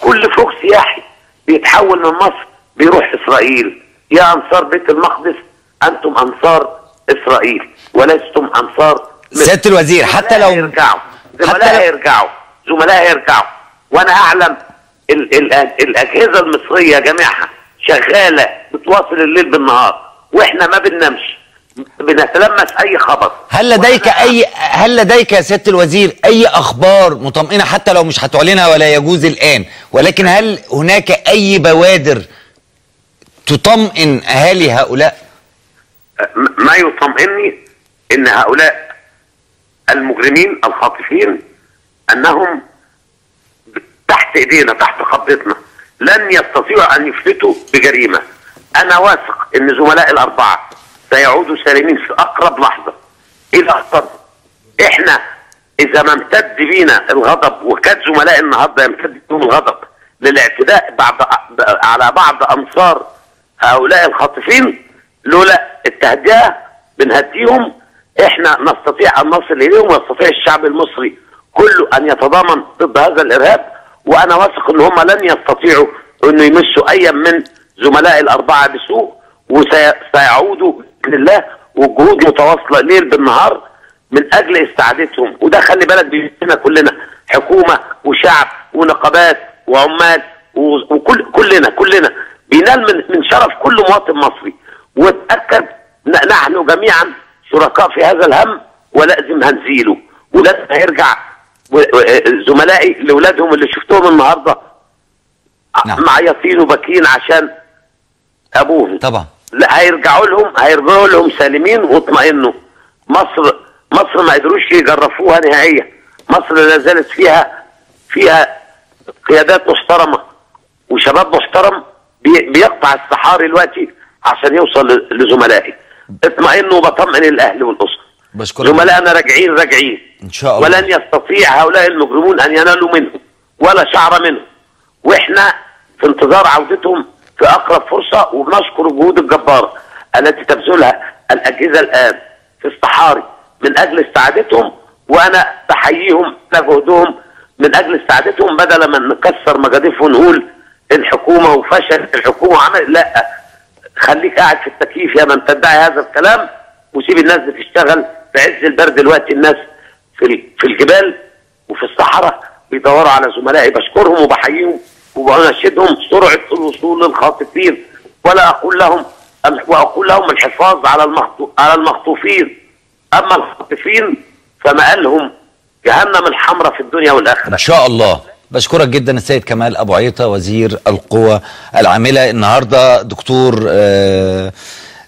كل فوق سياحي بيتحول من مصر بيروح اسرائيل. يا انصار بيت المقدس انتم انصار اسرائيل ولستم انصار سياده الوزير. حتى لو يرجعوا زملائي يرجعوا زملائي يرجعوا، وانا اعلم ال ال الاجهزه المصريه جميعها شغاله بتواصل الليل بالنهار، واحنا ما بننامش بنتلمس اي خبر. هل لديك اي هل لديك يا سياده الوزير اي اخبار مطمئنه، حتى لو مش هتعلنها ولا يجوز الان، ولكن هل هناك اي بوادر تطمئن اهالي هؤلاء؟ ما يطمئني ان هؤلاء المجرمين الخاطفين انهم تحت ايدينا تحت خطتنا، لن يستطيعوا ان يفلتوا بجريمه. انا واثق ان زملائي الاربعه سيعودوا سالمين في اقرب لحظه الى الطرد. احنا اذا ما امتد بينا الغضب، وكاد زملائي النهارده يمتد بيهم الغضب للاعتداء بعض على بعض انصار هؤلاء الخاطفين، لولا التهدئه بنهديهم احنا نستطيع ان نصل اليهم، ويستطيع الشعب المصري كله ان يتضامن ضد هذا الارهاب. وانا واثق ان هم لن يستطيعوا ان يمسوا اي من زملائي الاربعه بسوء، وسيعودوا باذن الله، والجهود متواصله ليل بالنهار من اجل استعادتهم. وده خلي بالك بينا كلنا، حكومه وشعب ونقابات وعمال وكل كلنا كلنا بينال من من شرف كل مواطن مصري. واتاكد نحن جميعا شركاء في هذا الهم، ولازم هنزيله. ولازم هيرجع زملائي لاولادهم اللي شفتهم النهارده معيطين وباكيين عشان ابوهم طبعا، لا هيرجعوا لهم هيرجعوا لهم سالمين واطمئنوا. مصر مصر ما قدروش يجرفوها نهائيا، مصر لا زالت فيها فيها قيادات محترمه وشباب محترم بيقطع الصحاري دلوقتي عشان يوصل لزملائي. اطمئنوا وبطمئن الاهل والاسره. بشكرك زملائنا راجعين راجعين ان شاء الله، ولن يستطيع هؤلاء المجرمون ان ينالوا منهم ولا شعره منهم، واحنا في انتظار عودتهم في اقرب فرصه. وبنشكر الجهود الجباره التي تبذلها الاجهزه الان في الصحاري من اجل استعادتهم، وانا بحييهم على جهودهم من اجل استعادتهم. بدل ما نكسر مجاديف ونقول الحكومه وفشل الحكومه عمل، لا، خليك قاعد في التكييف يا من تدعي هذا الكلام، وسيب الناس بتشتغل في عز البرد. دلوقتي الناس في في الجبال وفي الصحراء بيدوروا على زملائي. بشكرهم وبحييهم وبنشدهم سرعه الوصول للخاطفين، ولا اقول لهم وأقول لهم الحفاظ على على المخطوفين، أما الخاطفين فمآلهم جهنم الحمراء في الدنيا والآخرة. إن شاء الله. بشكرك جدا السيد كمال أبو عيطة وزير القوى العاملة. النهارده دكتور آه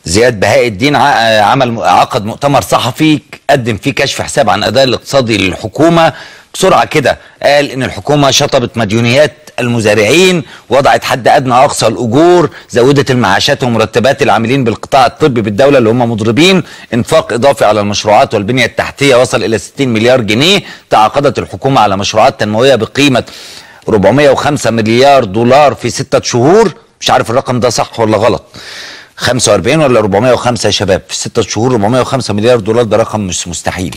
زياد بهاء الدين عمل عقد مؤتمر صحفي قدم فيه كشف حساب عن أداء الاقتصادي للحكومة بسرعة كده. قال إن الحكومة شطبت مديونيات المزارعين، وضعت حد أدنى أقصى الأجور، زودت المعاشات ومرتبات العاملين بالقطاع الطبي بالدولة اللي هم مضربين، إنفاق إضافي على المشروعات والبنية التحتية وصل إلى ستين مليار جنيه، تعاقدت الحكومة على مشروعات تنموية بقيمة أربعمائة وخمسة مليار دولار في ستة شهور، مش عارف الرقم ده صح ولا غلط. خمسة وأربعين ولا أربعمائة وخمسة يا شباب، في ستة شهور أربعمائة وخمسة مليار دولار، ده رقم مش مستحيل.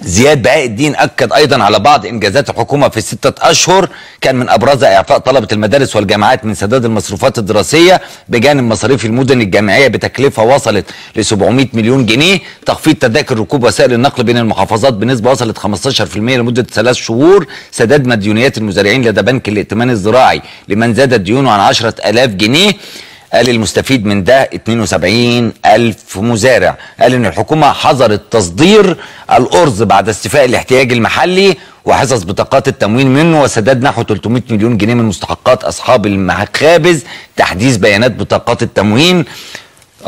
زياد بهاء الدين أكد أيضا على بعض إنجازات الحكومة في ستة أشهر، كان من أبرزها إعفاء طلبة المدارس والجامعات من سداد المصروفات الدراسية بجانب مصاريف المدن الجامعية بتكلفة وصلت ل سبعمائة مليون جنيه، تخفيض تذاكر ركوب وسائل النقل بين المحافظات بنسبة وصلت خمسة عشر بالمئة لمدة ثلاث شهور، سداد مديونيات المزارعين لدى بنك الائتمان الزراعي لمن زادت ديونه عن عشرة آلاف جنيه، قال المستفيد من ده اثنين وسبعين ألف مزارع. قال إن الحكومة حظرت تصدير الأرز بعد استيفاء الاحتياج المحلي وحصص بطاقات التموين منه، وسداد نحو ثلاثمائة مليون جنيه من مستحقات أصحاب المخابز، تحديث بيانات بطاقات التموين.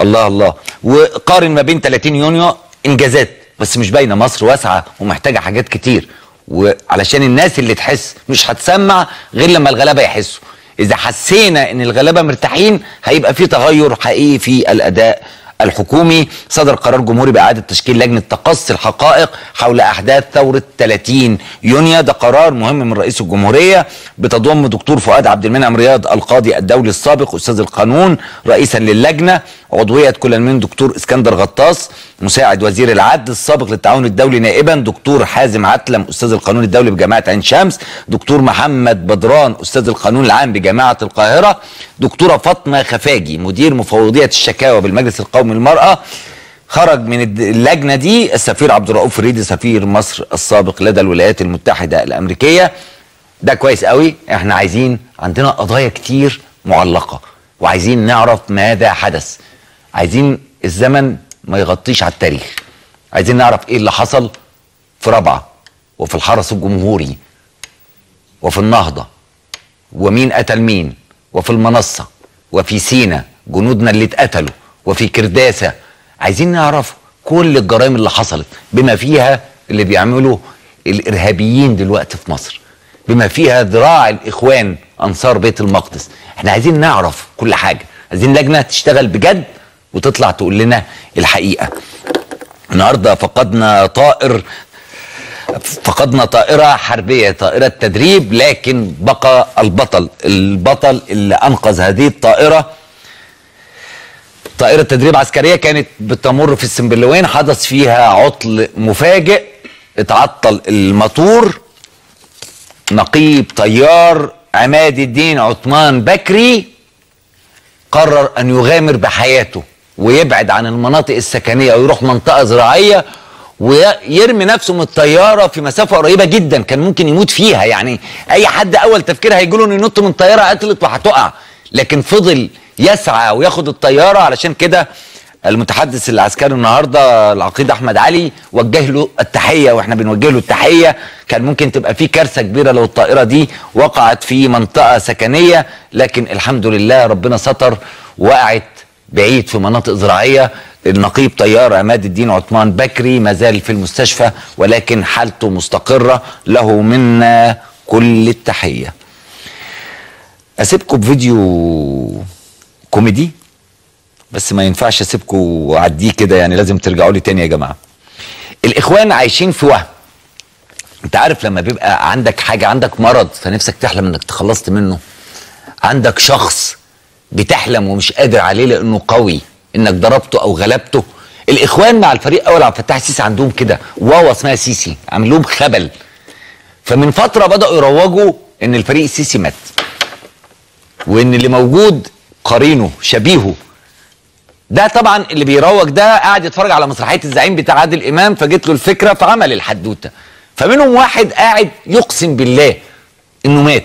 الله الله. وقارن ما بين ثلاثين يونيو إنجازات بس مش باينة. مصر واسعة ومحتاجة حاجات كتير، وعلشان الناس اللي تحس مش هتسمع غير لما الغلابة يحسوا. إذا حسينا إن الغلابة مرتاحين هيبقى في تغير حقيقي في الأداء الحكومي. صدر قرار جمهوري بإعادة تشكيل لجنة تقصي الحقائق حول أحداث ثورة ثلاثين يونيو، ده قرار مهم من رئيس الجمهورية، بتضم دكتور فؤاد عبد المنعم رياض القاضي الدولي السابق أستاذ القانون رئيسا للجنة، عضوية كل من دكتور إسكندر غطاس مساعد وزير العدل السابق للتعاون الدولي نائبا، دكتور حازم عتلم أستاذ القانون الدولي بجامعة عين شمس، دكتور محمد بدران أستاذ القانون العام بجامعة القاهرة، دكتورة فاطمة خفاجي مدير مفوضية الشكاوى بالمجلس القومي للمرأة. خرج من اللجنة دي السفير عبد الرؤوف فريدي سفير مصر السابق لدى الولايات المتحدة الأمريكية. ده كويس قوي، احنا عايزين، عندنا قضايا كتير معلقة وعايزين نعرف ماذا حدث، عايزين الزمن ما يغطيش على التاريخ، عايزين نعرف ايه اللي حصل في رابعه وفي الحرس الجمهوري وفي النهضه ومين قتل مين وفي المنصه وفي سينا جنودنا اللي اتقتلوا وفي كرداسه، عايزين نعرف كل الجرائم اللي حصلت بما فيها اللي بيعملوا الارهابيين دلوقتي في مصر، بما فيها ذراع الاخوان انصار بيت المقدس. احنا عايزين نعرف كل حاجه، عايزين لجنه تشتغل بجد وتطلع تقول لنا الحقيقه. النهارده فقدنا طائر فقدنا طائره حربيه، طائره تدريب، لكن بقى البطل، البطل اللي انقذ هذه الطائره. طائره تدريب عسكريه كانت بتمر في السنبلوين، حدث فيها عطل مفاجئ، اتعطل الماتور، نقيب طيار عماد الدين عثمان بكري قرر أن يغامر بحياته ويبعد عن المناطق السكنية ويروح منطقة زراعية ويرمي نفسه من الطيارة في مسافة قريبة جدا كان ممكن يموت فيها. يعني أي حد أول تفكير هيجيله إنه ينط من طيارة عطلت وهتقع، لكن فضل يسعى وياخد الطيارة. علشان كده المتحدث العسكري النهارده العقيد أحمد علي وجه له التحية، وإحنا بنوجه له التحية. كان ممكن تبقى في كارثة كبيرة لو الطائرة دي وقعت في منطقة سكنية، لكن الحمد لله ربنا ستر، وقعت بعيد في مناطق زراعية. النقيب طيار عماد الدين عثمان بكري ما زال في المستشفى ولكن حالته مستقرة، له منا كل التحية. أسيبكم بفيديو كوميدي بس ما ينفعش اسيبكم واعديه كده، يعني لازم ترجعوا لي تاني يا جماعه. الاخوان عايشين في وهم. انت عارف لما بيبقى عندك حاجه، عندك مرض فنفسك تحلم انك تخلصت منه، عندك شخص بتحلم ومش قادر عليه لانه قوي انك ضربته او غلبته. الاخوان مع الفريق اول عبد الفتاح السيسي عندهم كده واوا اسمها سيسي، عامل لهم خبل. فمن فتره بداوا يروجوا ان الفريق السيسي مات، وان اللي موجود قرينه شبيهه. ده طبعا اللي بيروج ده قاعد يتفرج على مسرحيه الزعيم بتاع عادل امام، فجت له الفكره فعمل الحدوته. فمنهم واحد قاعد يقسم بالله انه مات،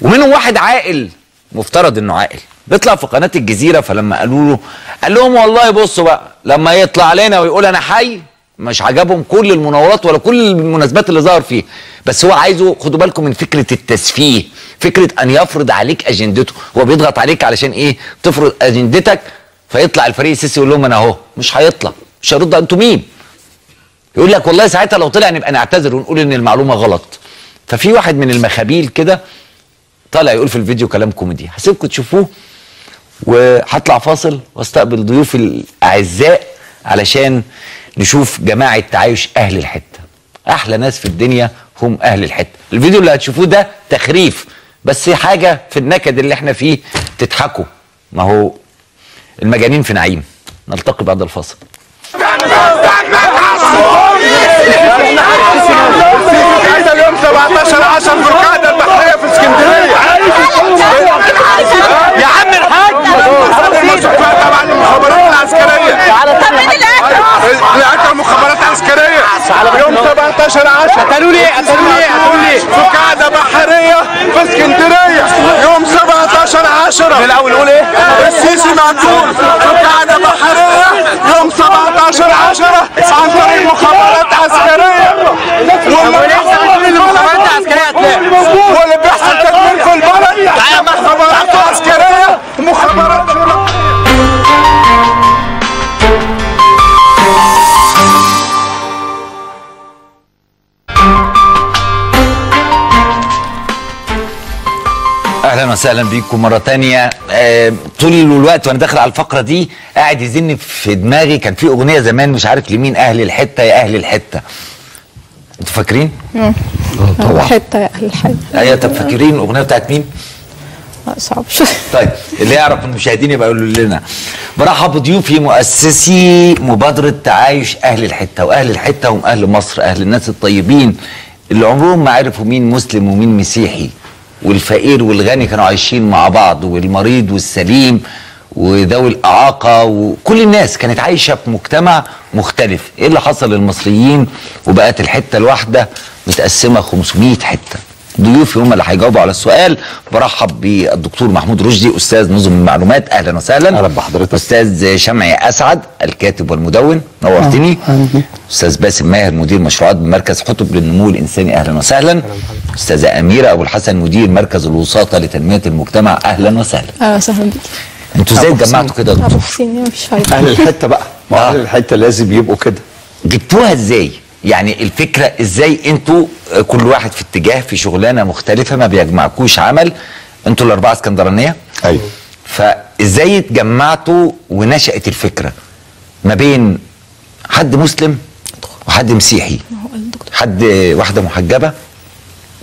ومنهم واحد عاقل مفترض انه عاقل نطلع في قناه الجزيره، فلما قالوا له قال لهم والله بصوا بقى لما يطلع علينا ويقول انا حي مش عجبهم كل المناورات ولا كل المناسبات اللي ظهر فيه، بس هو عايزه. خدوا بالكم من فكره التسفيه، فكره ان يفرض عليك اجندته، هو بيضغط عليك علشان ايه؟ تفرض اجندتك. فيطلع الفريق السيسي يقول لهم انا اهو، مش هيطلع، مش هيرد، انتوا مين؟ يقول لك والله ساعتها لو طلع نبقى نعتذر ونقول ان المعلومه غلط. ففي واحد من المخابيل كده طالع يقول في الفيديو كلام كوميدي، هسيبكم تشوفوه وهطلع فاصل واستقبل ضيوف الاعزاء علشان نشوف جماعه تعايش اهل الحته. احلى ناس في الدنيا هم اهل الحته. الفيديو اللي هتشوفوه ده تخريف، بس حاجه في النكد اللي احنا فيه تضحكوا، ما هو المجانين في نعيم. نلتقي بعد الفاصل. اليوم سبعتاشر عشرة في القاعده البحريه في اسكندريه. يا عم الحاج طبعا المخابرات العسكريه. طب مين اللي اكل مخابرات عسكريه؟ يوم سبعتاشر عشرة قالوا لي قالوا لي قالوا لي في قاعده بحريه في اسكندريه يوم سبعتاشر عشرة. من الاول قول ايه؟ السيسي معدول في قاعده بحريه يوم سبعتاشر عشرة عن طريق مخابرات عسكريه. واللي بيحصل تدمير في البلد مخابرات عسكريه ومخابرات شرطيه. اهلا وسهلا بيكم مره ثانيه. أه طول الوقت وانا داخل على الفقره دي قاعد يزن في دماغي، كان في اغنيه زمان مش عارف لمين، اهل الحته يا اهل الحته. انتوا فاكرين؟ امم طبعا الحته يا اهل الحته. ايوه طب فاكرين الاغنيه بتاعت مين؟ صعب شويه. طيب اللي يعرف المشاهدين يبقى يقولوا لنا. برحب بضيوفي مؤسسي مبادره تعايش اهل الحته، واهل الحته هم اهل مصر، اهل الناس الطيبين اللي عمرهم ما عرفوا مين مسلم ومين مسيحي، والفقير والغني كانوا عايشين مع بعض، والمريض والسليم وذوي الاعاقه، وكل الناس كانت عايشه في مجتمع مختلف. ايه اللي حصل للمصريين وبقت الحته الواحده متقسمه خمسمية حته؟ ضيوفي هم اللي هيجاوبوا على السؤال. برحب بالدكتور محمود رشدي استاذ نظم المعلومات، اهلا وسهلا. اهلا بحضرتك. استاذ شمعي اسعد الكاتب والمدون، نورتني. استاذ باسم ماهر مدير مشروعات بمركز حطب للنمو الانساني، اهلا وسهلا. استاذه اميره ابو الحسن مدير مركز الوساطه لتنميه المجتمع، اهلا وسهلا. اهلا وسهلا بك. انتوا ازاي اتجمعتوا كده يا دكتور؟ ابو حسين مفيش فايده. اهل الحته بقى، ما اهل الحته لازم يبقوا كده. جبتوها ازاي؟ يعني الفكره ازاي انتوا كل واحد في اتجاه في شغلانه مختلفه ما بيجمعكوش عمل؟ انتوا الاربعه اسكندرانيه؟ ايوه. فازاي اتجمعتوا ونشأت الفكره ما بين حد مسلم وحد مسيحي، حد واحده محجبه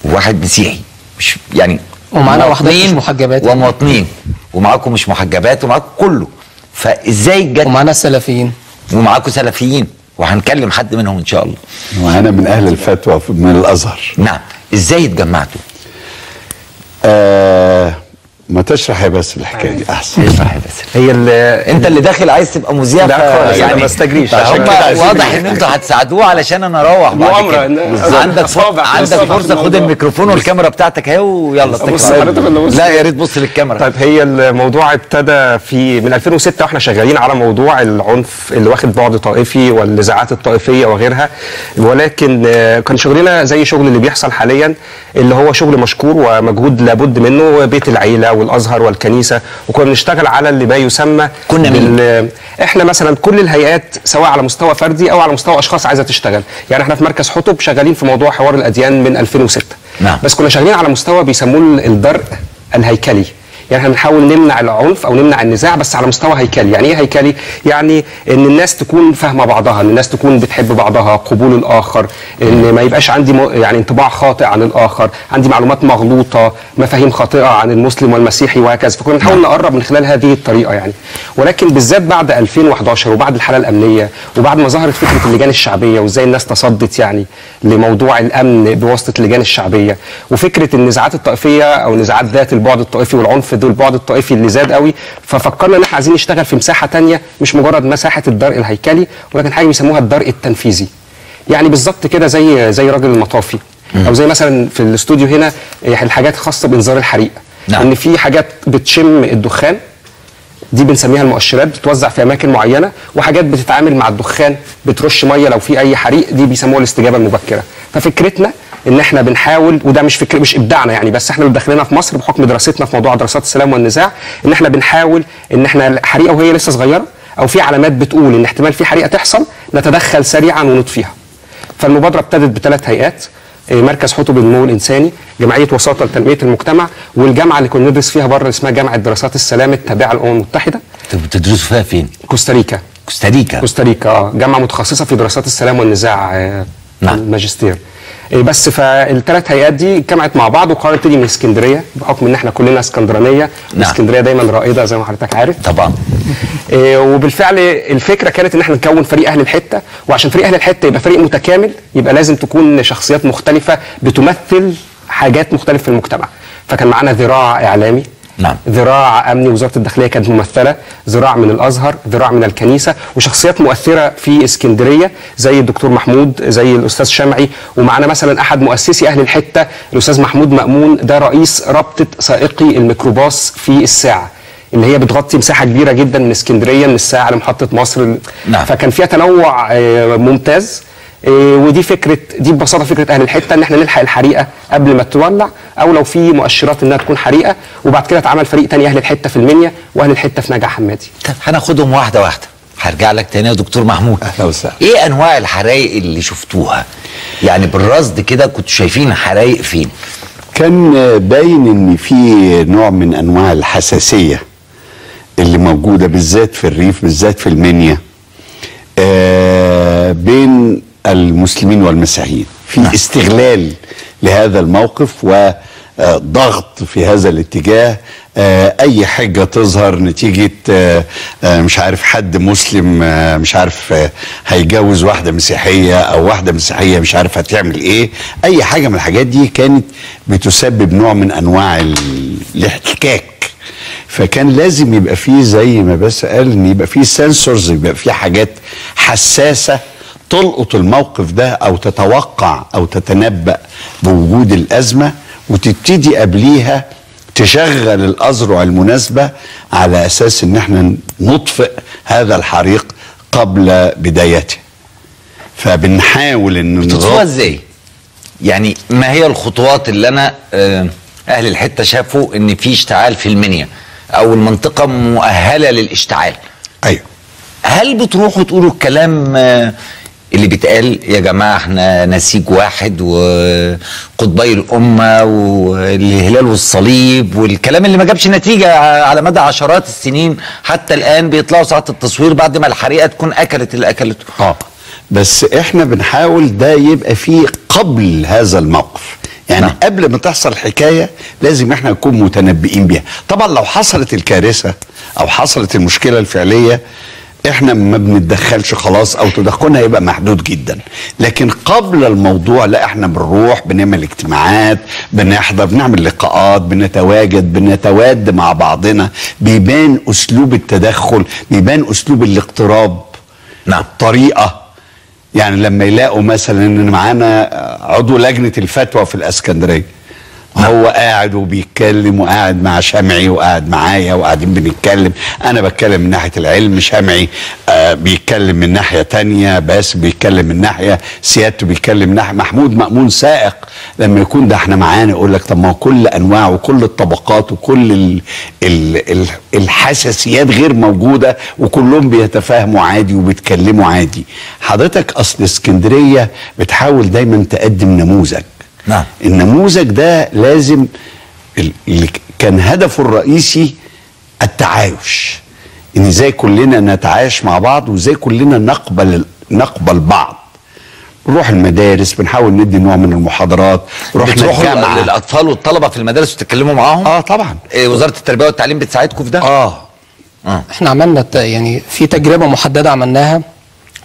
وواحد مسيحي، مش يعني ومعانا واحده مش محجبات ومواطنين، ومعاكم مش محجبات ومعاكم كله، فازاي جت؟ ومعانا سلفيين ومعاكم سلفيين وهنكلم حد منهم ان شاء الله. وانا من اهل الفتوى من الازهر. نعم. ازاي اتجمعتوا؟ آه ما تشرح يا باسل الحكايه دي احسن. اشرح يا باسل. هي اللي انت اللي داخل عايز تبقى مذيع. لا خالص يعني ما استجريش. واضح ان انتوا هتساعدوه علشان انا اروح بعد كده. عندك عندك فرصه، خد الميكروفون والكاميرا بتاعتك اهي ويلا استكمل. لا يا ريت بص للكاميرا. طيب هي الموضوع ابتدى في من ألفين وستة واحنا شغالين على موضوع العنف اللي واخد بعد طائفي والنزاعات الطائفيه وغيرها، ولكن كان شغلنا زي شغل اللي بيحصل حاليا اللي هو شغل مشكور ومجهود لابد منه، بيت العيله والازهر والكنيسه، وكنا بنشتغل على اللي ما يسمى كنا مين؟ احنا مثلا كل الهيئات سواء على مستوى فردي او على مستوى اشخاص عايزه تشتغل، يعني احنا في مركز حطب شغالين في موضوع حوار الاديان من ألفين وستة. نعم. بس كنا شغالين على مستوى بيسموه الدرء الهيكلي، يعني احنا بنحاول نمنع العنف او نمنع النزاع بس على مستوى هيكلي. يعني ايه هيكلي؟ يعني ان الناس تكون فاهمه بعضها، ان الناس تكون بتحب بعضها، قبول الاخر، ان ما يبقاش عندي م... يعني انطباع خاطئ عن الاخر، عندي معلومات مغلوطه، مفاهيم خاطئه عن المسلم والمسيحي وهكذا. فكنا بنحاول نقرب من خلال هذه الطريقه يعني. ولكن بالذات بعد ألفين وأحد عشر وبعد الحاله الامنيه وبعد ما ظهرت فكره اللجان الشعبيه وازاي الناس تصدت يعني لموضوع الامن بواسطه اللجان الشعبيه، وفكره النزاعات الطائفيه او نزاعات ذات البعد الطائفي والعنف دول البعد الطائفي اللي زاد قوي، ففكرنا ان احنا عايزين نشتغل في مساحه ثانيه مش مجرد مساحه الدرء الهيكلي، ولكن حاجه بيسموها الدرء التنفيذي. يعني بالظبط كده زي زي راجل المطافي او زي مثلا في الاستوديو هنا الحاجات خاصه بانذار الحريق. نعم. ان في حاجات بتشم الدخان دي بنسميها المؤشرات، بتتوزع في اماكن معينه، وحاجات بتتعامل مع الدخان، بترش ميه لو في اي حريق، دي بيسموها الاستجابه المبكره. ففكرتنا ان احنا بنحاول، وده مش فكر مش ابداعنا يعني، بس احنا اللي داخلينها في مصر بحكم دراستنا في موضوع دراسات السلام والنزاع، ان احنا بنحاول ان احنا حريقه وهي لسه صغيره او في علامات بتقول ان احتمال في حريقه تحصل، نتدخل سريعا ونطفيها. فالمبادره ابتدت بثلاث هيئات: مركز حطب النمو الانساني، جمعيه وساطه لتنميه المجتمع، والجامعه اللي كنا ندرس فيها بره اسمها جامعه دراسات السلام التابعه للامم المتحده. طب بتدرسوا فيها فين؟ كوستاريكا. كوستاريكا كوستاريكا اه جامعه متخصصه في دراسات السلام والنزاع. آه نعم. الماجستير. آه بس فالثلاث هيئات دي اجتمعت مع بعض، وقررت تيجي من اسكندريه بحكم ان احنا كلنا اسكندرانيه. نعم. اسكندريه دايما رائده زي ما حضرتك عارف. طبعا. آه وبالفعل الفكره كانت ان احنا نكون فريق اهل الحته، وعشان فريق اهل الحته يبقى فريق متكامل يبقى لازم تكون شخصيات مختلفه بتمثل حاجات مختلفه في المجتمع. فكان معانا ذراع اعلامي، نعم، ذراع امني، وزاره الداخليه كانت ممثله، ذراع من الازهر، ذراع من الكنيسه، وشخصيات مؤثره في اسكندريه زي الدكتور محمود، زي الاستاذ شمعي، ومعانا مثلا احد مؤسسي اهل الحته الاستاذ محمود مأمون، ده رئيس رابطه سائقي الميكروباص في الساعه، اللي هي بتغطي مساحه كبيره جدا من اسكندريه من الساعه لمحطه مصر. نعم. فكان فيها تنوع ممتاز، ودي فكره، دي ببساطه فكره اهل الحته، ان احنا نلحق الحريقه قبل ما تولع، او لو في مؤشرات انها تكون حريقه. وبعد كده اتعمل فريق تاني اهل الحته في المنيا، واهل الحته في نجع حمادي. طب هناخدهم واحده واحده، هرجع لك تاني يا دكتور محمود. اهلا وسهلا. ايه انواع الحرايق اللي شفتوها؟ يعني بالرصد كده كنتوا شايفين حرايق فين؟ كان باين ان في نوع من انواع الحساسيه اللي موجوده بالذات في الريف، بالذات في المنيا، آه بين المسلمين والمسيحيين، في نعم. استغلال لهذا الموقف وضغط في هذا الاتجاه، اي حجه تظهر نتيجه مش عارف حد مسلم مش عارف هيجوز واحده مسيحيه، او واحده مسيحيه مش عارف هتعمل ايه، اي حاجه من الحاجات دي كانت بتسبب نوع من انواع الاحتكاك. فكان لازم يبقى فيه زي ما بس قال ان يبقى فيه سنسورز، يبقى فيه حاجات حساسه تلقط الموقف ده، او تتوقع او تتنبأ بوجود الأزمة، وتبتدي قبليها تشغل الأذرع المناسبة على أساس إن احنا نطفئ هذا الحريق قبل بدايته. فبنحاول إن بتطفئها إزاي؟ يعني ما هي الخطوات اللي أنا أهل الحتة شافوا إن في اشتعال في المنيا أو المنطقة مؤهلة للاشتعال؟ أيوه. هل بتروحوا تقولوا الكلام اللي بيتقال يا جماعه احنا نسيج واحد وقطبي الامه والهلال والصليب والكلام اللي ما جابش نتيجه على مدى عشرات السنين حتى الان، بيطلعوا ساعه التصوير بعد ما الحريقه تكون اكلت اللي اكلته؟ اه بس احنا بنحاول ده يبقى فيه قبل هذا الموقف، يعني نعم. قبل ما تحصل الحكايه لازم احنا نكون متنبئين بيها. طبعا لو حصلت الكارثه او حصلت المشكله الفعليه احنا ما بنتدخلش خلاص، او تدخلنا هيبقى محدود جدا، لكن قبل الموضوع لا، احنا بنروح بنعمل اجتماعات، بنحضر، بنعمل لقاءات، بنتواجد، بنتواد مع بعضنا، بيبان اسلوب التدخل، بيبان اسلوب الاقتراب. نعم. طريقه، يعني لما يلاقوا مثلا ان معانا عضو لجنه الفتوى في الاسكندريه، هو قاعد وبيتكلم وقاعد مع شمعي وقاعد معايا وقاعدين بنتكلم، انا بتكلم من ناحيه العلم، شمعي آه بيتكلم من ناحيه تانية، باسم بيتكم من ناحيه، سيادته بيتكلم من ناحيه، محمود مأمون سائق لما يكون ده احنا معانا يقول لك طب ما هو كل انواع وكل الطبقات وكل ال ال ال الحساسيات غير موجوده، وكلهم بيتفاهموا عادي وبيتكلموا عادي. حضرتك اصل اسكندريه بتحاول دايما تقدم نموذج. نعم. النموذج ده لازم، اللي كان هدفه الرئيسي التعايش، ان ازاي كلنا نتعايش مع بعض، وازاي كلنا نقبل نقبل بعض. نروح المدارس، بنحاول ندي نوع من المحاضرات، رحنا الجامعه، للاطفال والطلبه في المدارس وتتكلموا معاهم. اه طبعا. إيه وزاره التربيه والتعليم بتساعدكم في ده؟ اه اه احنا عملنا يعني في تجربه محدده عملناها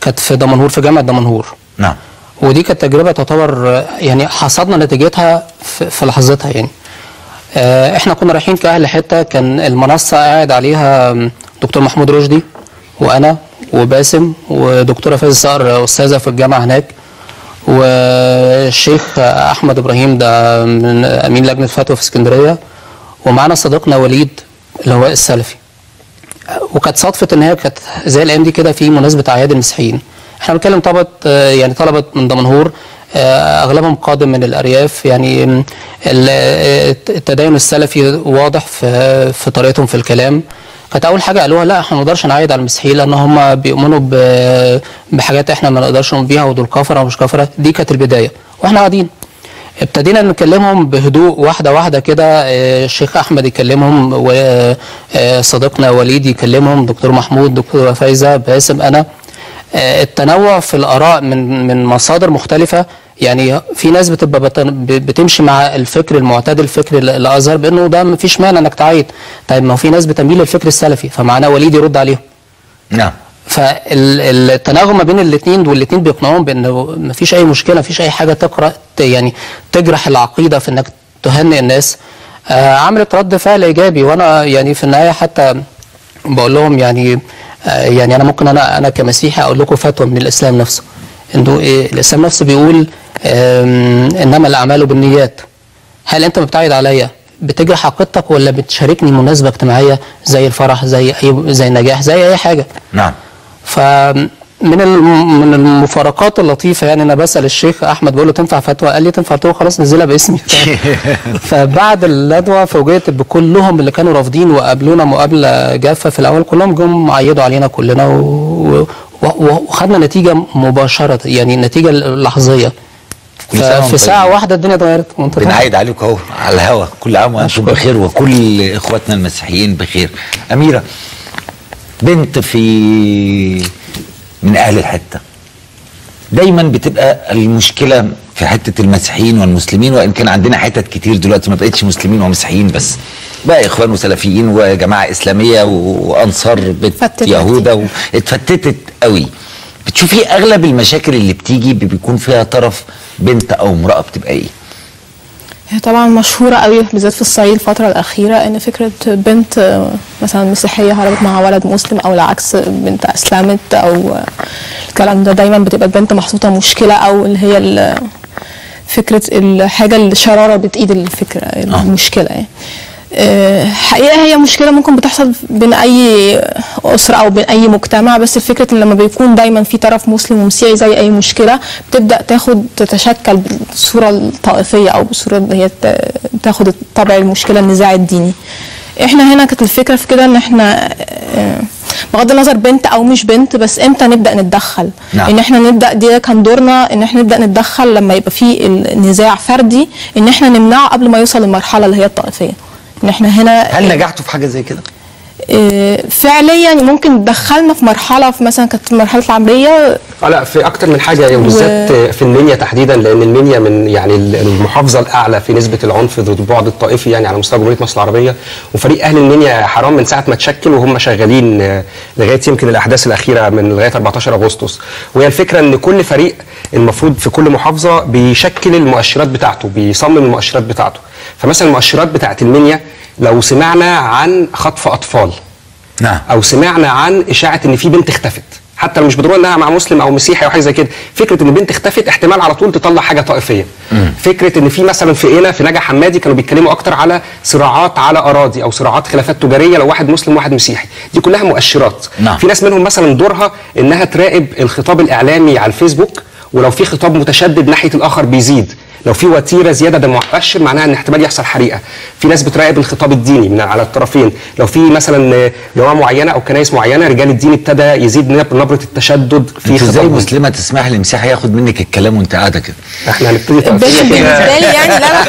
كانت في دمنهور، في جامعه دمنهور. نعم. ودي كانت تجربه تعتبر يعني حصدنا نتيجتها في لحظتها، يعني احنا كنا رايحين كاهل حته، كان المنصه قاعد عليها دكتور محمود رشدي وانا وباسم ودكتوره فايزه صقر استاذه في الجامعه هناك، والشيخ احمد ابراهيم ده من امين لجنه فتوى في اسكندريه، ومعانا صديقنا وليد اللي هو السلفي. وكانت صدفه ان هي كانت زي الايام دي كده في مناسبه اعياد المسيحيين. احنا بنتكلم طلبه يعني طلبه من دمنهور اغلبهم قادم من الارياف، يعني التدين السلفي واضح في في طريقتهم في الكلام. كانت اول حاجه قالوها لا احنا ما نقدرش نعيد على المسيحيين لان هم بيؤمنوا بحاجات احنا ما نقدرش نؤمن بيها، ودول كفره ومش كفره. دي كانت البدايه واحنا قاعدين ابتدينا نكلمهم بهدوء واحده واحده كده. الشيخ احمد يكلمهم وصديقنا وليد يكلمهم، دكتور محمود، دكتور فايزه، باسم، انا. التنوع في الاراء من من مصادر مختلفه، يعني في ناس بتبقى بتمشي مع الفكر المعتدل، الفكر اللي اظهر بانه ده مفيش مانع انك تعيد. طيب ما هو في ناس بتميل للفكر السلفي، فمعناه وليد يرد عليهم. نعم. فالتناغم ما بين الاثنين، والاثنين بيقنعوهم بانه مفيش اي مشكله، مفيش اي حاجه تقرا يعني تجرح العقيده في انك تهنئ الناس. آه عملت رد فعل ايجابي، وانا يعني في النهايه حتى بقول لهم يعني آه يعني انا ممكن انا انا كمسيحي اقول لكم فتوى من الاسلام نفسه. انه إيه؟ الاسلام نفسه بيقول انما الاعمال بالنيات. هل انت بتعيد عليا بتجرح عقيدتك ولا بتشاركني مناسبه اجتماعيه زي الفرح، زي اي زي النجاح، زي اي حاجه؟ نعم. فمن من المفارقات اللطيفه، يعني انا بسال الشيخ احمد بقول له تنفع فتوى؟ قال لي تنفع. قلت له خلاص نزلها باسمي. فبعد الندوه فوجئت بكلهم اللي كانوا رافضين وقابلونا مقابله جافه في الاول، كلهم جم عيدوا علينا كلنا و وخدنا نتيجه مباشره، يعني نتيجه لحظيه. في ساعه واحده الدنيا اتغيرت. بنعيد عليكم اهو على الهوا، كل عام وانتم بخير وكل اخواتنا المسيحيين بخير. اميره بنت في من اهل الحته، دايما بتبقى المشكله في حته المسيحيين والمسلمين، وان كان عندنا حتت كتير دلوقتي ما بقتش مسلمين ومسيحيين بس، بقى اخوان وسلفيين وجماعه اسلاميه وانصار بيت يهودا، اتفتتت قوي. بتشوفي اغلب المشاكل اللي بتيجي بيكون فيها طرف بنت او امراه بتبقى ايه؟ هي طبعا مشهوره قوي بالذات في الصعيد الفتره الاخيره ان فكره بنت مثلا مسيحيه هربت مع ولد مسلم او العكس، بنت اسلمت او الكلام ده، دايما بتبقى البنت محطوطه مشكله، او اللي هي فكره الحاجه الشراره بتأيد الفكره المشكله. يعني حقيقة هي مشكلة ممكن بتحصل بين أي أسرة أو بين أي مجتمع، بس الفكرة إن لما بيكون دايما في طرف مسلم ومسيحي زي أي مشكلة بتبدأ تاخد تتشكل بالصورة الطائفية أو بالصورة اللي هي تاخد طبع المشكلة النزاع الديني. إحنا هنا كانت الفكرة في كده إن إحنا بغض النظر بنت أو مش بنت، بس إمتى نبدأ نتدخل؟ نعم. إن إحنا نبدأ، دي كان دورنا إن إحنا نبدأ نتدخل لما يبقى في النزاع فردي، إن إحنا نمنعه قبل ما يوصل للمرحلة اللي هي الطائفية. ان احنا هنا هل نجحتوا في حاجه زي كده؟ إيه فعليا ممكن دخلنا في مرحله، في مثلا كانت مرحله العمريه اه لا في اكتر من حاجه، وبالذات و... في المنيا تحديدا، لان المنيا من يعني المحافظه الاعلى في نسبه العنف ضد البعد الطائفي يعني على مستوى جمهوريه مصر العربيه، وفريق اهل المنيا حرام من ساعه ما تشكل وهم شغالين لغايه يمكن الاحداث الاخيره من لغايه أربعتاشر أغسطس. وهي الفكره ان كل فريق المفروض في كل محافظه بيشكل المؤشرات بتاعته، بيصمم المؤشرات بتاعته. فمثلا المؤشرات بتاعت المنيا لو سمعنا عن خطف اطفال، نعم، او سمعنا عن اشاعه ان في بنت اختفت، حتى لو مش بتقول انها مع مسلم او مسيحي او حاجه زي كده، فكره ان بنت اختفت احتمال على طول تطلع حاجه طائفيه. مم. فكره ان في مثلا في قنا في نجا حمادي كانوا بيتكلموا اكتر على صراعات على اراضي او صراعات خلافات تجاريه لو واحد مسلم وواحد مسيحي، دي كلها مؤشرات. نعم. في ناس منهم مثلا دورها انها تراقب الخطاب الاعلامي على الفيسبوك، ولو في خطاب متشدد ناحيه الاخر بيزيد، لو في وتيره زياده ده مؤشر معناها ان احتمال يحصل حريقه. في ناس بتراقب الخطاب الديني من على الطرفين، لو في مثلا جماعه معينه او كنايس معينه رجال الدين ابتدى يزيد نبره التشدد في خطاب. ازاي مسلمه تسمح لمسيحي ياخد منك الكلام وانت قاعده كده؟ احنا هنبتدي بالنسبه لي يعني لا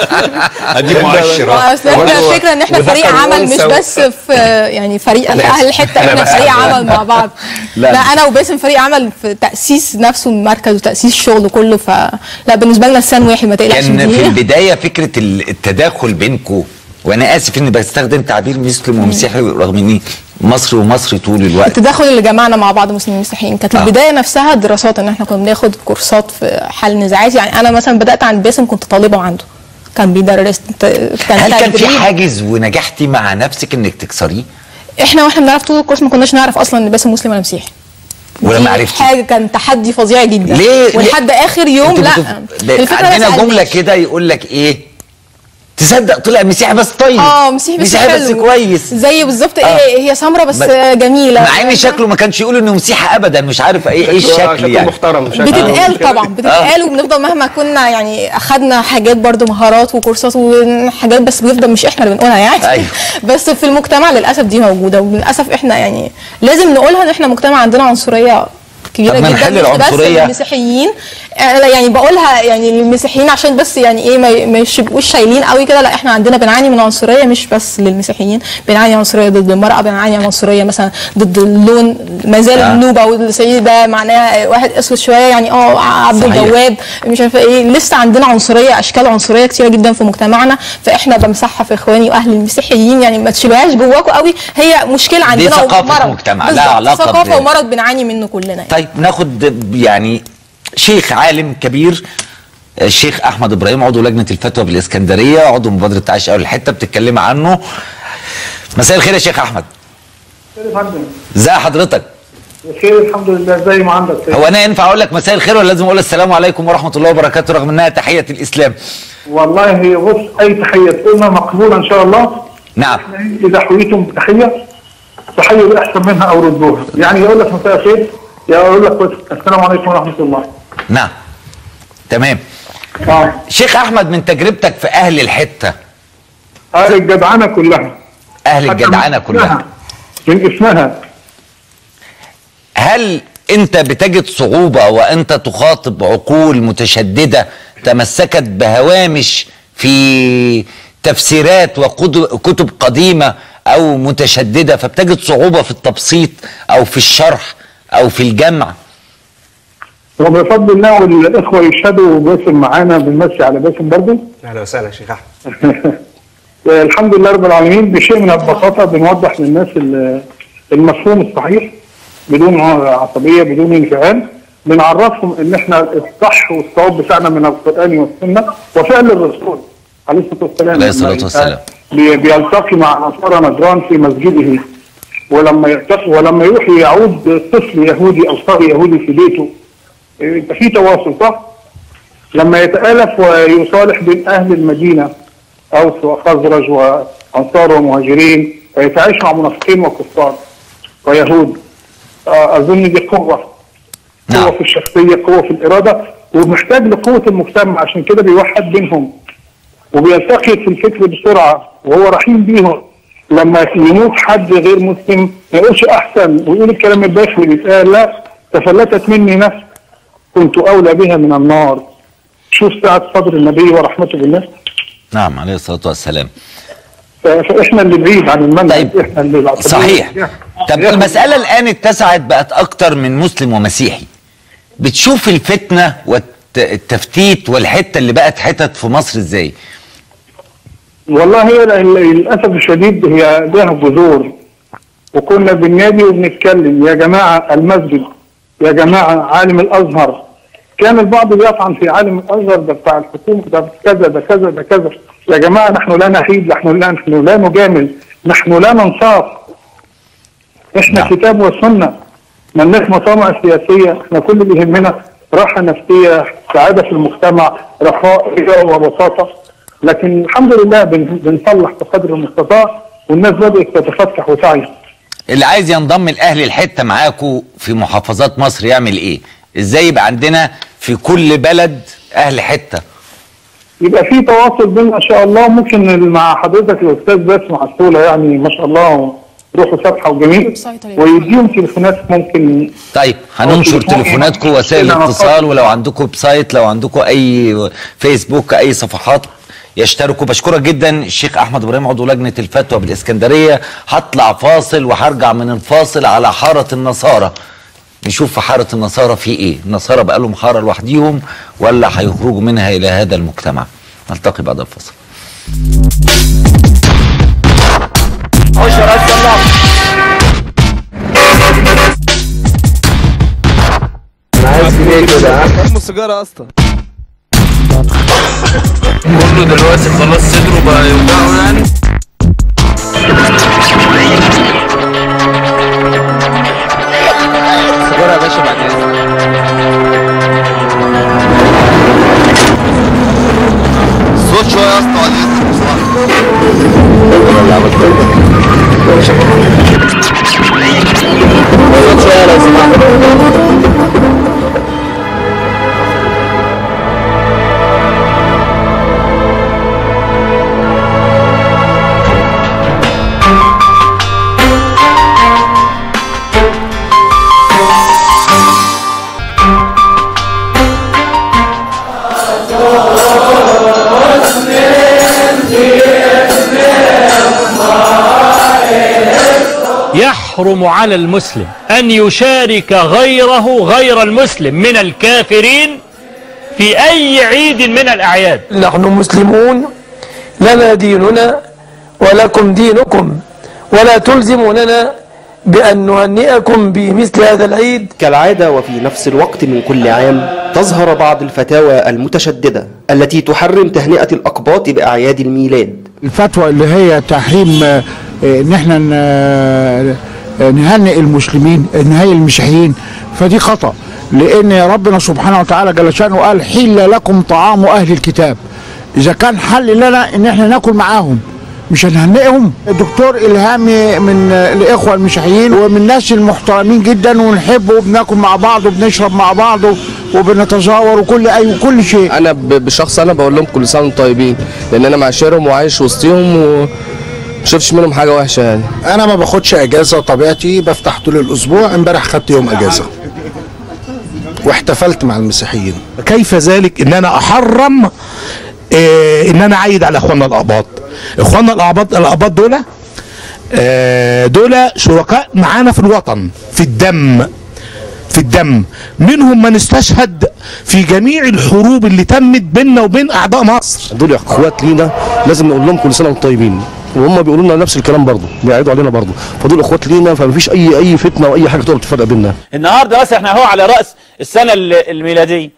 لا دي مؤشرات. الفكره ان احنا فريق عمل مش بس في يعني فريق اهل الحته، احنا فريق عمل مع بعض. لا انا وباسم فريق عمل في تاسيس نفسه المركز وتاسيس شغله كله، فلا بالنسبه لنا لسان واحد. كان في البدايه فكره التداخل بينكم، وانا اسف اني بستخدم تعبير مسلم ومسيحي رغم اني مصري ومصري طول الوقت، التداخل اللي جمعنا مع بعض مسلمين ومسيحيين. كانت آه. البدايه نفسها دراسات، ان احنا كنا بناخد كورسات في حل نزاعات. يعني انا مثلا بدات عند باسم كنت طالبه عنده، كان بيدرس. هل كان في حاجز ونجحتي مع نفسك انك تكسريه؟ احنا واحنا بنعرف طول الكورس ما كناش نعرف اصلا ان باسم مسلم ولا مسيحي، ولما عرفتي حاجه كان تحدي فظيع جدا. ليه؟ ولحد اخر يوم لا، الفكره عندنا جمله كده يقول لك ايه؟ تسعين في المية تصدق طلع مسيحي بس طيب. اه مسيحي بس مسيحي بس كويس زي بالظبط. آه. ايه هي سمرة بس ما... جميله مع ان شكله ما كانش يقول انه مسيحي ابدا. مش عارف ايه ايه الشكل يعني. محترم بتتقال طبعا بتتقال وبنفضل مهما كنا يعني اخذنا حاجات برده مهارات وكورسات وحاجات بس بنفضل مش احنا اللي بنقولها يعني. أيوه. بس في المجتمع للاسف دي موجوده وللاسف احنا يعني لازم نقولها ان احنا مجتمع عندنا عنصريه كبيره جدا بس المسيحيين. انا يعني بقولها يعني للمسيحيين عشان بس يعني ايه ما يبقوش شايلين قوي كده. لا احنا عندنا بنعاني من عنصريه مش بس للمسيحيين، بنعاني عنصريه ضد المراه، بنعاني عنصريه مثلا ضد اللون. ما زال النوبه او السيد ده معناه واحد اسود شويه يعني اه عبد الجواد مش عارفه ايه. لسه عندنا عنصريه اشكال عنصريه كتيره جدا في مجتمعنا. فاحنا بمسحها في اخواني واهل المسيحيين يعني ما تشيلوهاش جواكم قوي. هي مشكله عندنا دي ثقافه مجتمع لا علاقه ثقافه ومرض بنعاني منه كلنا يعني. طيب ناخد يعني شيخ عالم كبير، الشيخ أحمد إبراهيم عضو لجنة الفتوى بالإسكندرية، عضو مبادرة عايش أول حتة، بتتكلم عنه. مساء الخير يا شيخ أحمد. مساء الفندم. إزي حضرتك؟ بخير الحمد لله. زي ما عندك. هو أنا ينفع أقول لك مساء الخير ولا لازم أقول السلام عليكم ورحمة الله وبركاته رغم إنها تحية الإسلام؟ والله هي بص أي تحية تقولنا مقبولة إن شاء الله. نعم. إذا حييتم بتحية تحية أحسن منها أو ردوها، يعني يقول لك مساء الخير يا أقول لك السلام عليكم ورحمة الله. نعم تمام. آه. شيخ احمد من تجربتك في اهل الحته، اهل الجدعنه كلها، اهل الجدعنه كلها من اسمها، هل انت بتجد صعوبه وانت تخاطب عقول متشدده تمسكت بهوامش في تفسيرات وكتب قديمه او متشدده فبتجد صعوبه في التبسيط او في الشرح او في الجمع؟ وبفضل الله والاخوه يشهدوا وباسم معانا. بنمسي على باسم برضه. اهلا وسهلا يا شيخ احمد. الحمد لله رب العالمين. بشيء من البساطه بنوضح للناس المفهوم الصحيح بدون عصبيه بدون انفعال. بنعرفهم ان احنا الصح والصواب بتاعنا من القران والسنه وفعل الرسول عليه الصلاه والسلام. عليه الصلاه والسلام. بيلتقي مع عصاره نجران في مسجده، ولما يلتقي ولما يروح يعود طفل يهودي او صبي يهودي في بيته يبقى في تواصل صح؟ لما يتالف ويصالح بين اهل المدينه اوس وخزرج وانصار ومهاجرين ويتعايش مع منافقين وكفار ويهود. اظن دي قوه قوه في الشخصيه، قوه في الاراده، ومحتاج لقوه المجتمع. عشان كده بيوحد بينهم وبيلتقي في الفكر بسرعه وهو رحيم بيهم. لما يموت حد غير مسلم ما يقولش احسن ويقول الكلام البشع اللي بيتقال، لا تفلتت مني نفسي كنت أولى بها من النار. شوف سعة صدر النبي ورحمته بالله. نعم عليه الصلاة والسلام. فإحنا اللي بعيد عن المنهج. طيب. إحنا اللي صحيح. طب المسألة الآن اتسعت بقت أكتر من مسلم ومسيحي. بتشوف الفتنة والتفتيت والحتة اللي بقت حتت في مصر إزاي؟ والله هي للأسف الشديد هي لها جذور. وكنا بننادي وبنتكلم يا جماعة المسجد، يا جماعه عالم الازهر. كان البعض بيطعن في عالم الازهر ده بتاع الحكومه ده كذا ده كذا ده كذا. يا جماعه نحن لا نحيد، نحن لا نحن لا نجامل، نحن لا ننصاف. احنا نعم. كتاب وسنه، مالناش مطامع سياسيه. احنا كل اللي يهمنا راحه نفسيه، سعاده في المجتمع، رخاء وبساطه. لكن الحمد لله بنصلح بقدر المستطاع والناس بدات تتفتح وتعي. اللي عايز ينضم لأهل الحتة معاكوا في محافظات مصر يعمل إيه؟ إزاي يبقى عندنا في كل بلد أهل حتة؟ يبقى في تواصل بيننا إن شاء الله. ممكن مع حضرتك الأستاذ باسم عسولة يعني ما شاء الله روحه فاتحة وجميل ويديهم تليفونات ممكن. طيب هننشر تليفوناتكم وسائل الاتصال، ولو عندكم ويب سايت لو عندكم أي فيسبوك أي صفحات يشتركوا. بشكرك جدا الشيخ احمد ابراهيم عضو لجنه الفتوى بالاسكندريه. هطلع فاصل وهرجع من الفاصل على حاره النصارى. نشوف في حاره النصارى في ايه؟ النصارى بقى لهم حاره لوحديهم ولا هيخرجوا منها الى هذا المجتمع؟ نلتقي بعد الفاصل. انا عايز ايه كده؟ كم سيجاره اصلا؟ كله دلوقتي خلاص صدره بقى يوجعه يعني. سجارة يا باشا بعد اذنك. صوت خد شويه يا اسطى على الاذن بصراحه. يحرم على المسلم أن يشارك غيره غير المسلم من الكافرين في أي عيد من الأعياد. نحن مسلمون، لنا ديننا ولكم دينكم، ولا تلزموننا بأن نهنئكم بمثل هذا العيد. كالعادة وفي نفس الوقت من كل عام تظهر بعض الفتاوى المتشددة التي تحرم تهنئة الأقباط بأعياد الميلاد. الفتوى اللي هي تحريم إن إحنا نهنئ المسلمين، نهنئ المسيحيين، فدي خطأ، لأن ربنا سبحانه وتعالى جل شأنه قال حل لكم طعام أهل الكتاب. إذا كان حل لنا إن إحنا ناكل معاهم، مش هنهنئهم. الدكتور إلهامي من الإخوة المسيحيين ومن الناس المحترمين جدا، ونحبه وبناكل مع بعض وبنشرب مع بعض وبنتزاور وكل أي وكل شيء. أنا بشخص أنا بقول لهم كل سنة وأنتم طيبين، لأن أنا معاشرهم وعايش وسطهم و ما شفتش منهم حاجه وحشه يعني. انا ما باخدش اجازه، طبيعتي بفتح طول الاسبوع. امبارح خدت يوم اجازه واحتفلت مع المسيحيين. كيف ذلك ان انا احرم إيه ان انا اعيد على اخواننا الاقباط؟ اخواننا الاقباط الاقباط دول آه دول شركاء معانا في الوطن، في الدم، في الدم. منهم من استشهد في جميع الحروب اللي تمت بيننا وبين اعداء مصر. دول اخوات لينا، لازم نقول لهم كل سنه وانتم طيبين، وهم بيقولوا لنا نفس الكلام برضه، بيعيدوا علينا برضه، فدول اخوات لينا، فمفيش اي اي فتنه واي حاجه تقدر تفرق بيننا. النهارده بس احنا اهو على راس السنه الميلاديه،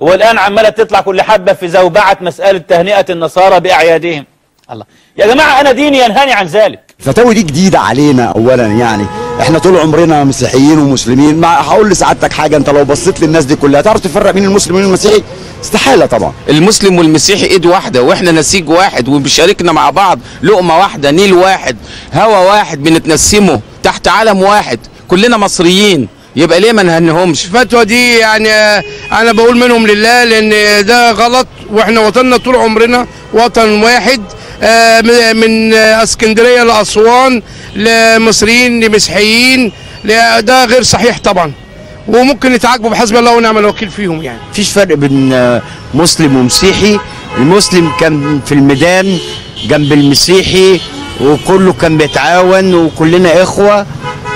والان عماله تطلع كل حبه في زوبعه مساله تهنئه النصارى باعيادهم. الله يا جماعه، انا ديني ينهاني عن ذلك. الفتاوي دي جديده علينا اولا، يعني احنا طول عمرنا مسيحيين ومسلمين. ما هقول لسعادتك حاجه، انت لو بصيت للناس دي كلها تعرف تفرق مين المسلم ومين المسيحي؟ استحاله طبعا. المسلم والمسيحي ايد واحده، واحنا نسيج واحد، وبيشاركنا مع بعض لقمه واحده، نيل واحد، هوا واحد، بنتنسمه تحت علم واحد، كلنا مصريين، يبقى ليه ما نهنهمش؟ الفتوى دي يعني انا بقول منهم لله، لان ده غلط، واحنا وطننا طول عمرنا وطن واحد، من اسكندريه لاسوان، لمصريين لمسيحيين، ده غير صحيح طبعا، وممكن يتعاقبوا بحسب الله ونعم الوكيل فيهم. يعني مفيش فرق بين مسلم ومسيحي، المسلم كان في الميدان جنب المسيحي وكله كان بيتعاون وكلنا اخوه،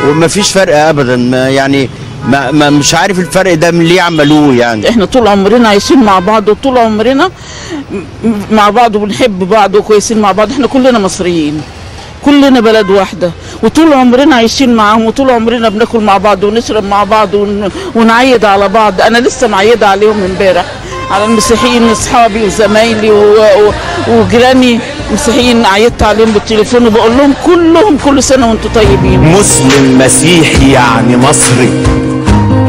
ومفيش فرق ابدا. ما يعني ما, ما مش عارف الفرق ده من ليه عملوه. يعني احنا طول عمرنا عايشين مع بعض، وطول عمرنا مع بعض وبنحب بعض وكويسين مع بعض، احنا كلنا مصريين، كلنا بلد واحده، وطول عمرنا عايشين معاهم، وطول عمرنا بناكل مع بعض ونشرب مع بعض ون... ونعيد على بعض. انا لسه معيده عليهم امبارح، على المسيحيين اصحابي وزمايلي و... و... وجيراني مسيحيين، عيدت عليهم بالتليفون وبقول لهم كلهم كل سنه وانتم طيبين. مسلم مسيحي يعني مصري،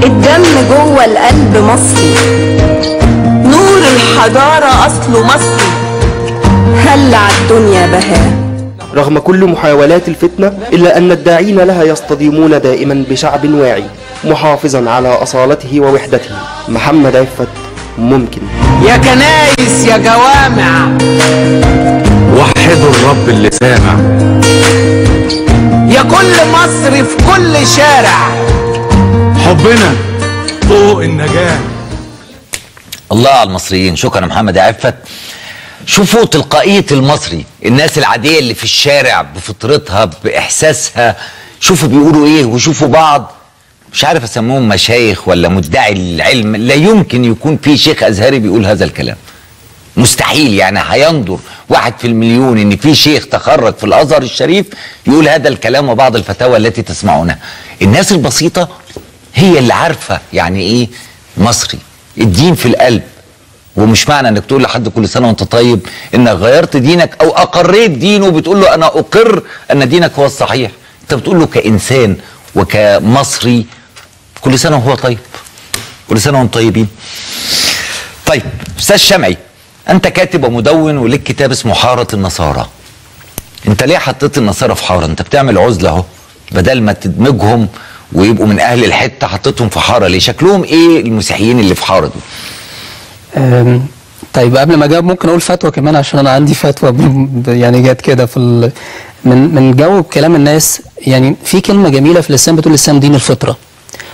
الدم جوه القلب مصري، نور الحضاره اصله مصري، هلع الدنيا بهاء. رغم كل محاولات الفتنة، إلا أن الداعين لها يصطدمون دائما بشعب واعي محافظا على أصالته ووحدته. محمد عفت ممكن. يا كنايس يا جوامع، وحدوا الرب اللي سامع، يا كل مصري في كل شارع، حبنا فوق النجاة. الله على المصريين. شكرا محمد عفت. شوفوا تلقائية المصري، الناس العادية اللي في الشارع بفطرتها بإحساسها، شوفوا بيقولوا إيه، وشوفوا بعض. مش عارف أسموهم مشايخ ولا مدعي العلم، لا يمكن يكون في شيخ أزهري بيقول هذا الكلام، مستحيل. يعني هينظر واحد في المليون إن في شيخ تخرج في الأزهر الشريف يقول هذا الكلام وبعض الفتاوى التي تسمعونها. الناس البسيطة هي اللي عارفة يعني إيه مصري، الدين في القلب. ومش معنى انك تقول لحد كل سنه وانت طيب انك غيرت دينك او اقريت دينه، بتقول له انا اقر ان دينك هو الصحيح. انت بتقول له كانسان وكمصري كل سنه وهو طيب، كل سنه وانتم طيبين. طيب استاذ شمعي، انت كاتب ومدون وليك كتاب اسمه حارة النصارى. انت ليه حطيت النصارى في حارة؟ انت بتعمل عزلة اهو، بدل ما تدمجهم ويبقوا من اهل الحتة حطيتهم في حارة ليه؟ شكلهم ايه المسيحيين اللي في حارة دول؟ طيب قبل ما اجاوب ممكن اقول فتوى كمان، عشان انا عندي فتوى يعني جت كده في ال... من من جو كلام الناس. يعني في كلمه جميله في الاسلام بتقول الاسلام دين الفطره.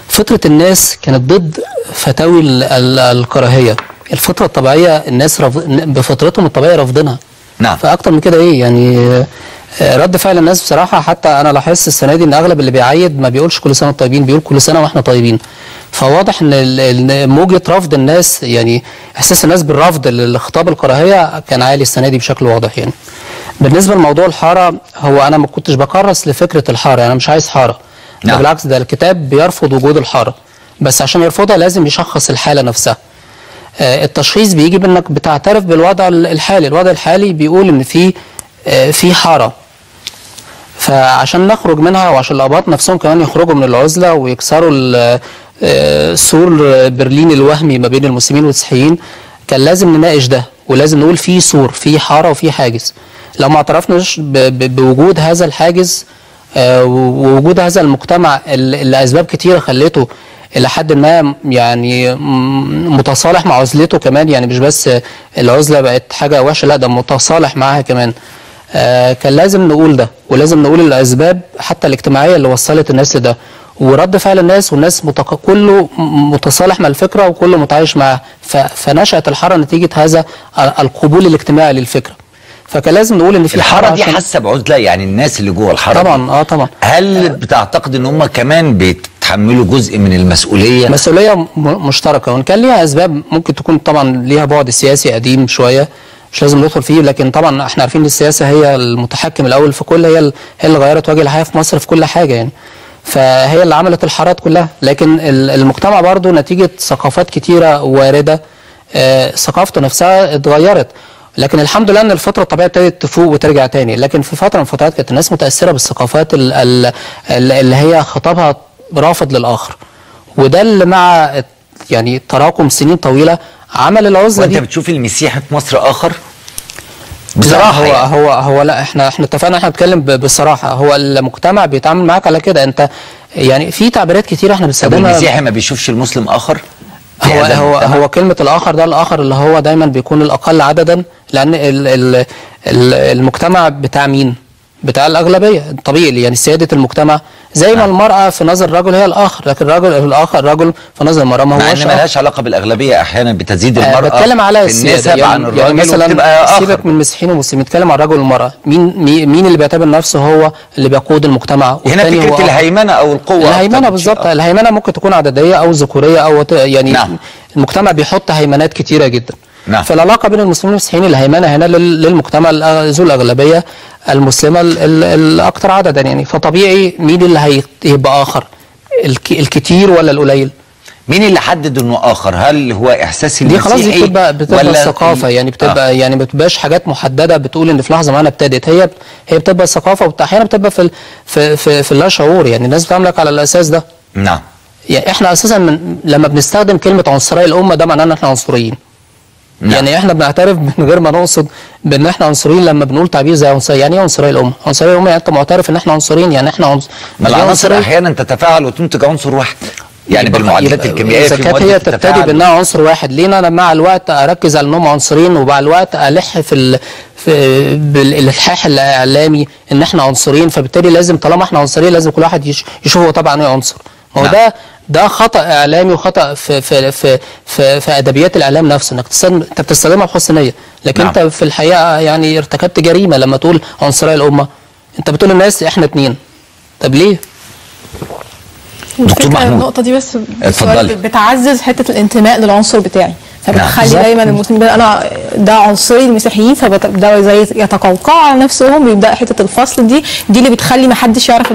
فطره الناس كانت ضد فتاوي ال... ال... الكراهيه. الفطره الطبيعيه الناس رف... بفطرتهم الطبيعيه رافضينها. نعم. فاكتر من كده ايه يعني؟ رد فعل الناس بصراحه، حتى انا لاحظت السنه دي ان اغلب اللي بيعيد ما بيقولش كل سنه طيبين، بيقول كل سنه واحنا طيبين. فواضح ان موجه رفض الناس، يعني احساس الناس بالرفض لخطاب الكراهيه كان عالي السنه دي بشكل واضح. يعني بالنسبه لموضوع الحاره، هو انا ما كنتش بكرس لفكره الحاره، انا مش عايز حاره. نعم. بالعكس، ده الكتاب بيرفض وجود الحاره، بس عشان يرفضها لازم يشخص الحاله نفسها. التشخيص بيجي بانك بتعترف بالوضع الحالي، الوضع الحالي بيقول ان في في حاره، فعشان نخرج منها وعشان الاباط نفسهم كمان يخرجوا من العزله ويكسروا سور برلين الوهمي ما بين المسلمين والمسيحيين، كان لازم نناقش ده، ولازم نقول في سور، في حاره وفي حاجز. لو ما اعترفناش بوجود هذا الحاجز ووجود هذا المجتمع اللي اسباب كتيره خلته الى حد ما يعني متصالح مع عزلته كمان، يعني مش بس العزله بقت حاجه وحشه، لا ده متصالح معاها كمان. آه كان لازم نقول ده، ولازم نقول الاسباب حتى الاجتماعيه اللي وصلت الناس لده. ورد فعل الناس والناس متق... كله متصالح مع الفكره وكله متعايش معاها، ف... فنشات الحاره نتيجه هذا القبول الاجتماعي للفكره. فكان لازم نقول ان في الحاره دي عشان... حاسه بعزله يعني الناس اللي جوه الحاره طبعا دي. اه طبعا. هل بتعتقد ان هم كمان بيتحملوا جزء من المسؤوليه؟ مسؤوليه مشتركه، وان كان ليها اسباب ممكن تكون طبعا ليها بعد سياسي قديم شويه مش لازم ندخل فيه، لكن طبعا احنا عارفين ان السياسه هي المتحكم الاول في كل، هي هي اللي غيرت وجه الحياه في مصر في كل حاجه يعني، فهي اللي عملت الحارات كلها. لكن المجتمع برضو نتيجه ثقافات كتيره وارده آه ثقافته نفسها اتغيرت، لكن الحمد لله ان الفتره الطبيعيه ابتدت تفوق وترجع تاني. لكن في فتره من الفترات كانت الناس متاثره بالثقافات ال ال اللي هي خطابها رافض للاخر، وده اللي مع يعني تراكم سنين طويله عمل العزله دي. وانت بتشوف المسيح في مصر اخر؟ بصراحه هو يعني. هو هو لا احنا احنا اتفقنا احنا بنتكلم بصراحه، هو المجتمع بيتعامل معاك على كده. انت يعني في تعبيرات كتير احنا بنستخدمها. طب المسيحي ما بيشوفش المسلم اخر؟ هو هو هو كلمه الاخر ده، الاخر اللي هو دايما بيكون الاقل عددا، لان ال ال ال المجتمع بتاع مين؟ بتاع الاغلبيه الطبيعي، يعني سياده المجتمع. زي ما المراه في نظر الرجل هي الاخر، لكن الرجل الاخر الرجل في نظر المراه ما هوش مع ان مالهاش علاقه بالاغلبيه. احيانا بتزيد المراه بتكلم على السياده يعني, يعني, يعني مثلا سيبك من المسيحيين والمسلمين، بتكلم على الرجل والمراه. مين مين اللي بيعتبر نفسه هو اللي بيقود المجتمع؟ هنا فكره الهيمنه او القوه. الهيمنه بالظبط، الهيمنه ممكن تكون عدديه او ذكوريه او يعني. نعم. المجتمع بيحط هيمنات كتيره جدا. نعم. فالعلاقه بين المسلمين والمسيحيين الهيمنه هنا للمجتمع ذو الاغلبيه المسلمه الاكثر عددا يعني. فطبيعي مين اللي هيبقى اخر؟ الكتير ولا القليل؟ مين اللي حدد انه اخر؟ هل هو احساس المسيحي؟ دي خلاص دي بتبقى بتبقى الثقافه يعني، بتبقى آه. يعني ما بتبقاش حاجات محدده بتقول ان في لحظه معينه ابتدت، هي هي بتبقى الثقافه، واحيانا بتبقى في في في, في اللا شعور يعني، الناس بتعاملك على الاساس ده. نعم. يعني احنا اساسا من لما بنستخدم كلمه عنصريه الامه ده معناه ان احنا عنصريين. نعم. يعني احنا بنعترف من غير ما نقصد بان احنا عنصريين لما بنقول تعبير زي عنصريه. يعني ايه عنصريه الامه؟ عنصريه الامه يعني انت معترف ان احنا عنصريين، يعني احنا عنصر. ما العناصر احيانا تتفاعل وتنتج عنصر واحد، يعني بالمعادلات الكيميائيه في المواد هي تبتدي بانها عنصر واحد. ليه انا مع الوقت اركز على انهم عنصرين، ومع الوقت الح في, ال... في بالالحاح الاعلامي ان احنا عنصريين، فبالتالي لازم طالما احنا عنصريين لازم كل واحد يش... يشوف هو طبعا ايه عنصر. ما هو ده ده خطأ إعلامي وخطأ في في في في, في أدبيات الإعلام نفسه، إنك أنت بتستخدمها بحسن نية، لكن أنت في الحقيقة يعني ارتكبت جريمة لما تقول عنصرية الأمة. أنت بتقول للناس إحنا اتنين، طب ليه؟ دكتور محمود النقطة دي بس بتعزز حتة الانتماء للعنصر بتاعي، فبتخلي نعم. دايما المسلمين انا ده عنصري المسيحيين، فبيبداوا زي يتقوقعوا على نفسهم، بيبدا حتة الفصل دي دي اللي بتخلي ما حدش يعرف،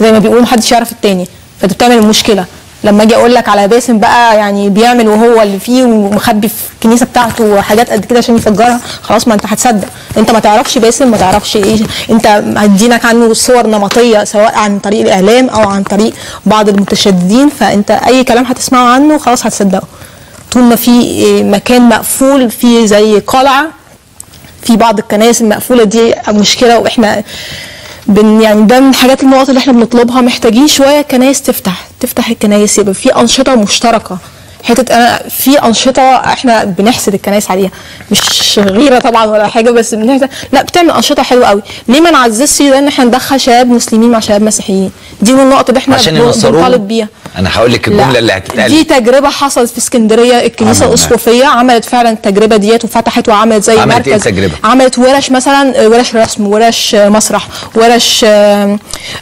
زي ما بيقولوا ما حدش يعرف التاني، فبتعمل المشكله. لما اجي اقول لك على باسم بقى يعني بيعمل وهو اللي فيه ومخبي في الكنيسه بتاعته وحاجات قد كده عشان يفجرها، خلاص ما انت هتصدق، انت ما تعرفش باسم، ما تعرفش ايه، انت هتدينك عنه صور نمطيه سواء عن طريق الاعلام او عن طريق بعض المتشددين، فانت اي كلام هتسمعه عنه خلاص هتصدقه. طول ما في مكان مقفول في زي قلعه في بعض الكنائس المقفوله دي مشكله، واحنا بن يعني ده من الحاجات النقط اللي احنا بنطلبها، محتاجين شويه كنائس تفتح تفتح الكنائس، يبقى في انشطه مشتركه حته. انا في انشطه احنا بنحسد الكنائس عليها، مش غيره طبعا ولا حاجه، بس بنحسد لا بتعمل انشطه حلوه قوي. ليه ما نعززش ده ان احنا ندخل شباب مسلمين مع شباب مسيحيين؟ دي من النقط اللي احنا بنطالب بيها. انا هقول لك الجمله اللي هتتقال دي، تجربه حصلت في اسكندريه، الكنيسه الاسقفيه عملت فعلا التجربه ديت وفتحت وعملت زي عملت مركز. عملت ايه التجربه؟ عملت ورش مثلا، ورش رسم، ورش مسرح، ورش،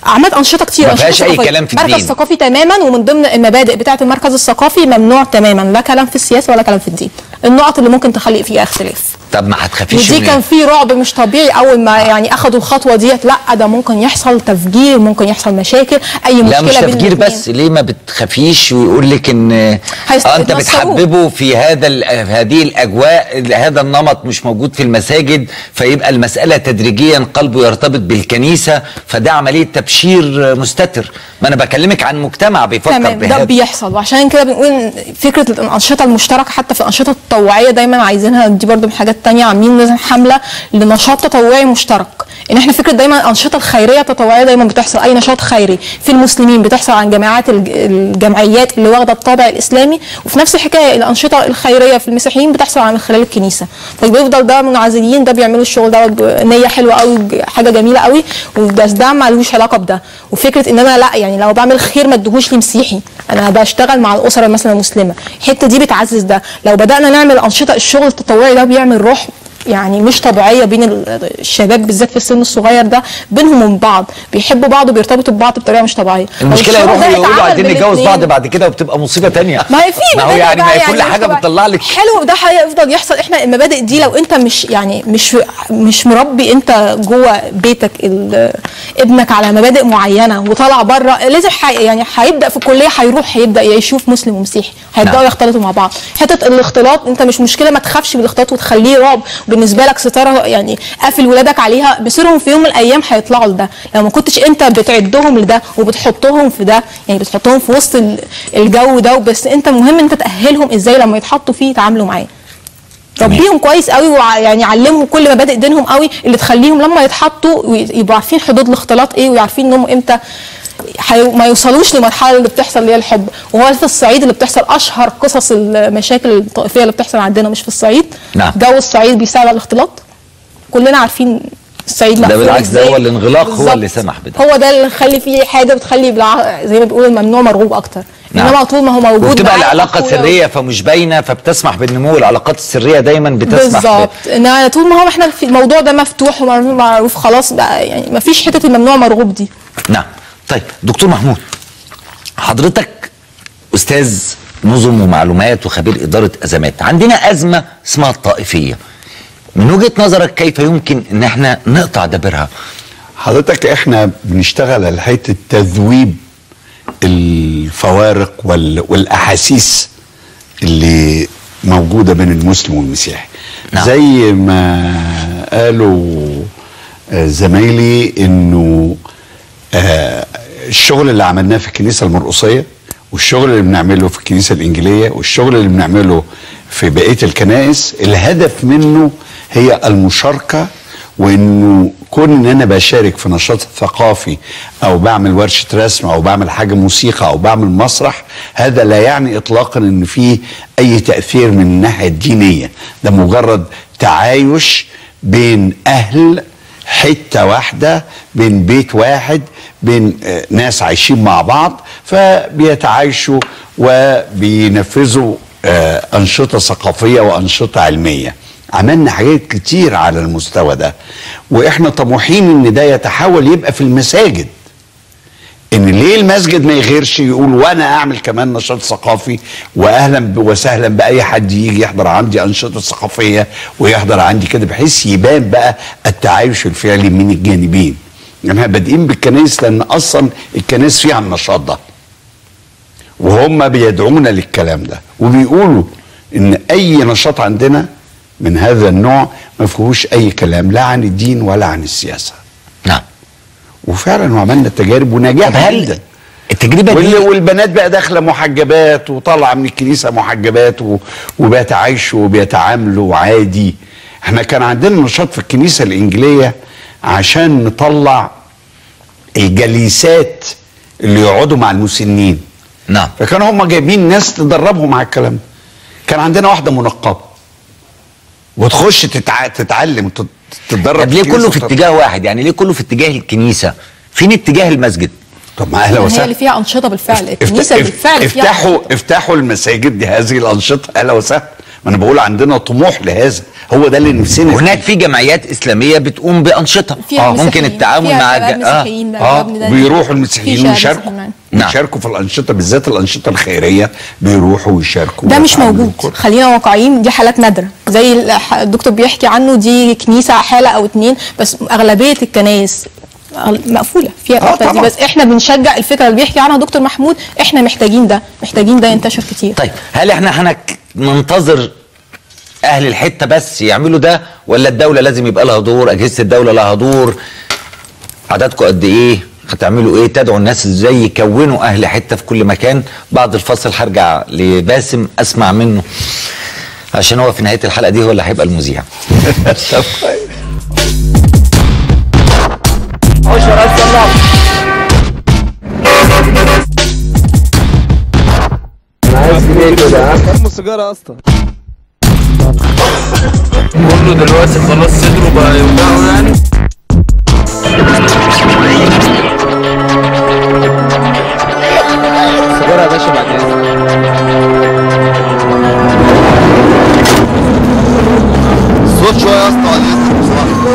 عملت انشطه كتير، ما فيهاش اي كلام في الدين، مركز ثقافي تماما، ومن ضمن المبادئ بتاعه المركز الثقافي ممنوع تماما لا كلام في السياسه ولا كلام في الدين، النقط اللي ممكن تخلق فيها اختلاف. طب ما هتخافيش ودي كان في رعب مش طبيعي اول ما يعني اخدوا الخطوه ديت، لا ده ممكن يحصل تفجير، ممكن يحصل مشاكل، اي مشكله. لا مش تفجير بس، ليه ما بتخافيش ويقول لك ان آه انت بتحببه في هذا هذه الاجواء، هذا النمط مش موجود في المساجد، فيبقى المساله تدريجيا قلبه يرتبط بالكنيسه، فده عمليه تبشير مستتر. ما انا بكلمك عن مجتمع بيفكر بهذا، ده بيحصل، وعشان كده بنقول فكره الانشطه المشتركه حتى في الانشطه التطوعيه دايما عايزينها، دي برده من حاجات تانية عاملين لازم حمله لنشاط تطوعي مشترك، ان احنا فكره دايما الانشطه الخيريه التطوعيه دايما بتحصل، اي نشاط خيري في المسلمين بتحصل عن جماعات الجمعيات اللي واخده الطابع الاسلامي، وفي نفس الحكايه الانشطه الخيريه في المسيحيين بتحصل عن خلال الكنيسه، فبيفضل ده منعزلين، ده بيعملوا الشغل ده نيه حلوه قوي، حاجه جميله قوي، وده ده مالوش علاقه بده. وفكره ان انا لا يعني لو بعمل خير ما اديهوش لمسيحي، انا بشتغل مع الاسره مثلا المسلمه، الحته دي بتعزز ده. لو بدانا نعمل انشطه، الشغل التطوعي ده بيعمل روح يعني مش طبيعيه بين الشباب بالذات في السن الصغير ده، بينهم وبين بعض، بيحبوا بعض وبيرتبطوا ببعض بطريقه مش طبيعيه. المشكله يروحوا يقولوا عايزين نتجوز بعض بعد كده، وبتبقى مصيبه ثانيه. ما هي في ما هو يعني ما هي كل يعني حاجه بتطلع لك حلو، ده هيفضل يحصل. احنا المبادئ دي لو انت مش يعني مش مش مربي انت جوه بيتك ابنك على مبادئ معينه، وطلع بره لازم حي يعني هيبدا في الكليه هيروح هيبدا يشوف مسلم ومسيحي، هيبداوا نعم. يختلطوا مع بعض. حته الاختلاط انت مش مشكله، ما تخافش من الاختلاط وتخليه رعب بالنسبه لك، ستاره يعني قافل ولادك عليها، مصيرهم في يوم من الايام هيطلعوا لده، لو ما كنتش انت بتعدهم لده وبتحطهم في ده، يعني بتحطهم في وسط الجو ده، بس انت مهم انت تاهلهم ازاي لما يتحطوا فيه يتعاملوا معاه. ربيهم كويس قوي، ويعني علمهم كل مبادئ دينهم قوي اللي تخليهم لما يتحطوا يبقوا عارفين حدود الاختلاط ايه، ويعرفين انهم امتى ما يوصلوش للمرحله اللي بتحصل اللي هي الحب. وهو في الصعيد اللي بتحصل اشهر قصص المشاكل الطائفيه اللي بتحصل عندنا مش في الصعيد، نعم. جو الصعيد بيساعد على الاختلاط، كلنا عارفين الصعيد ده بالعكس، ده هو الانغلاق هو اللي سمح بده، هو ده اللي خلي فيه حاجه بتخلي زي ما بيقولوا الممنوع مرغوب اكتر، نعم. انما طول ما هو موجود وبتبقى العلاقه سريه فمش باينه، فبتسمح بالنمو. العلاقات السريه دايما بتسمح بالظبط، انما طول ما هو احنا في الموضوع ده مفتوح ومعروف خلاص بقى، يعني ما فيش حته الممنوع مرغوب دي، نعم. طيب دكتور محمود، حضرتك استاذ نظم ومعلومات وخبير اداره ازمات، عندنا ازمه اسمها الطائفيه، من وجهه نظرك كيف يمكن ان احنا نقطع دبرها؟ حضرتك احنا بنشتغل على حته تذويب الفوارق والاحاسيس اللي موجوده بين المسلم والمسيحي، نعم. زي ما قالوا زمايلي انه آه الشغل اللي عملناه في الكنيسه المرقصيه، والشغل اللي بنعمله في الكنيسه الانجيليه، والشغل اللي بنعمله في بقيه الكنائس، الهدف منه هي المشاركه، وانه كون ان انا بشارك في نشاط ثقافي او بعمل ورشه رسم او بعمل حاجه موسيقى او بعمل مسرح، هذا لا يعني اطلاقا ان فيه اي تاثير من الناحيه الدينيه، ده مجرد تعايش بين اهل حته واحده، بين بيت واحد، بين ناس عايشين مع بعض، فبيتعايشوا وبينفذوا أنشطة ثقافية وأنشطة علمية. عملنا حاجات كتير على المستوى ده، وإحنا طموحين إن ده يتحول يبقى في المساجد، إن ليه المسجد ما يغيرش يقول وأنا أعمل كمان نشاط ثقافي، وأهلا وسهلا بأي حد يجي يحضر عندي أنشطة ثقافية ويحضر عندي كده، بحيث يبان بقى التعايش الفعلي من الجانبين. احنا يعني بادئين بالكنائس لان اصلا الكنائس فيها النشاط ده، وهم بيدعونا للكلام ده، وبيقولوا ان اي نشاط عندنا من هذا النوع ما فيهوش اي كلام لا عن الدين ولا عن السياسه، نعم. وفعلا وعملنا تجارب ونجحنا. هل التجربه دي. والبنات بقى داخله محجبات وطالعه من الكنيسه محجبات وبيتعايشوا وبيتعاملوا عادي. احنا كان عندنا نشاط في الكنيسه الانجيليه عشان نطلع الجليسات اللي يقعدوا مع المسنين. نعم. فكانوا هم جايبين ناس تدربهم على الكلام. كان عندنا واحده منقبه وتخش تتع... تتعلم تتدرب. طب ليه كله في اتجاه واحد؟ يعني ليه كله في اتجاه الكنيسه؟ فين اتجاه المسجد؟ طب ما اهلا وسهلا. هي اللي فيها انشطه بالفعل، الكنيسه افت... بالفعل افت... فيها افتحوا أنشطة. افتحوا المساجد دي هذه الانشطه، اهلا وسهلا. ما انا بقول عندنا طموح لهذا، هو ده اللي نفسنا. هناك في جمعيات اسلاميه بتقوم بانشطه آه. ممكن التعاون مع المسيحيين اه, آه. بيروحوا المسيحيين ويشاركوا يشاركوا في الانشطه، بالذات الانشطه الخيريه بيروحوا ويشاركوا. ده مش موجود، خلينا واقعيين، دي حالات نادره زي الدكتور بيحكي عنه، دي كنيسه حاله او اتنين بس، اغلبيه الكنائس مقفوله فيها آه دي. بس احنا بنشجع الفكره اللي بيحكي عنها دكتور محمود، احنا محتاجين ده، محتاجين ده ينتشر كتير. طيب هل احنا هنك منتظر اهل الحته بس يعملوا ده، ولا الدوله لازم يبقى لها دور؟ اجهزه الدوله لها دور. عددكم قد ايه؟ هتعملوا ايه؟ تدعوا الناس ازاي يكونوا اهل حته في كل مكان؟ بعد الفصل هرجع لباسم اسمع منه عشان هو في نهايه الحلقه دي هو اللي هيبقى المذيع. كم السيجاره اصلا؟ كله دلوقتي خلاص صدره بقى يوجعه يعني. السيجاره يا باشا بعد اذنك. الصوت شويه يا اسطى بعد اذنك بصراحه.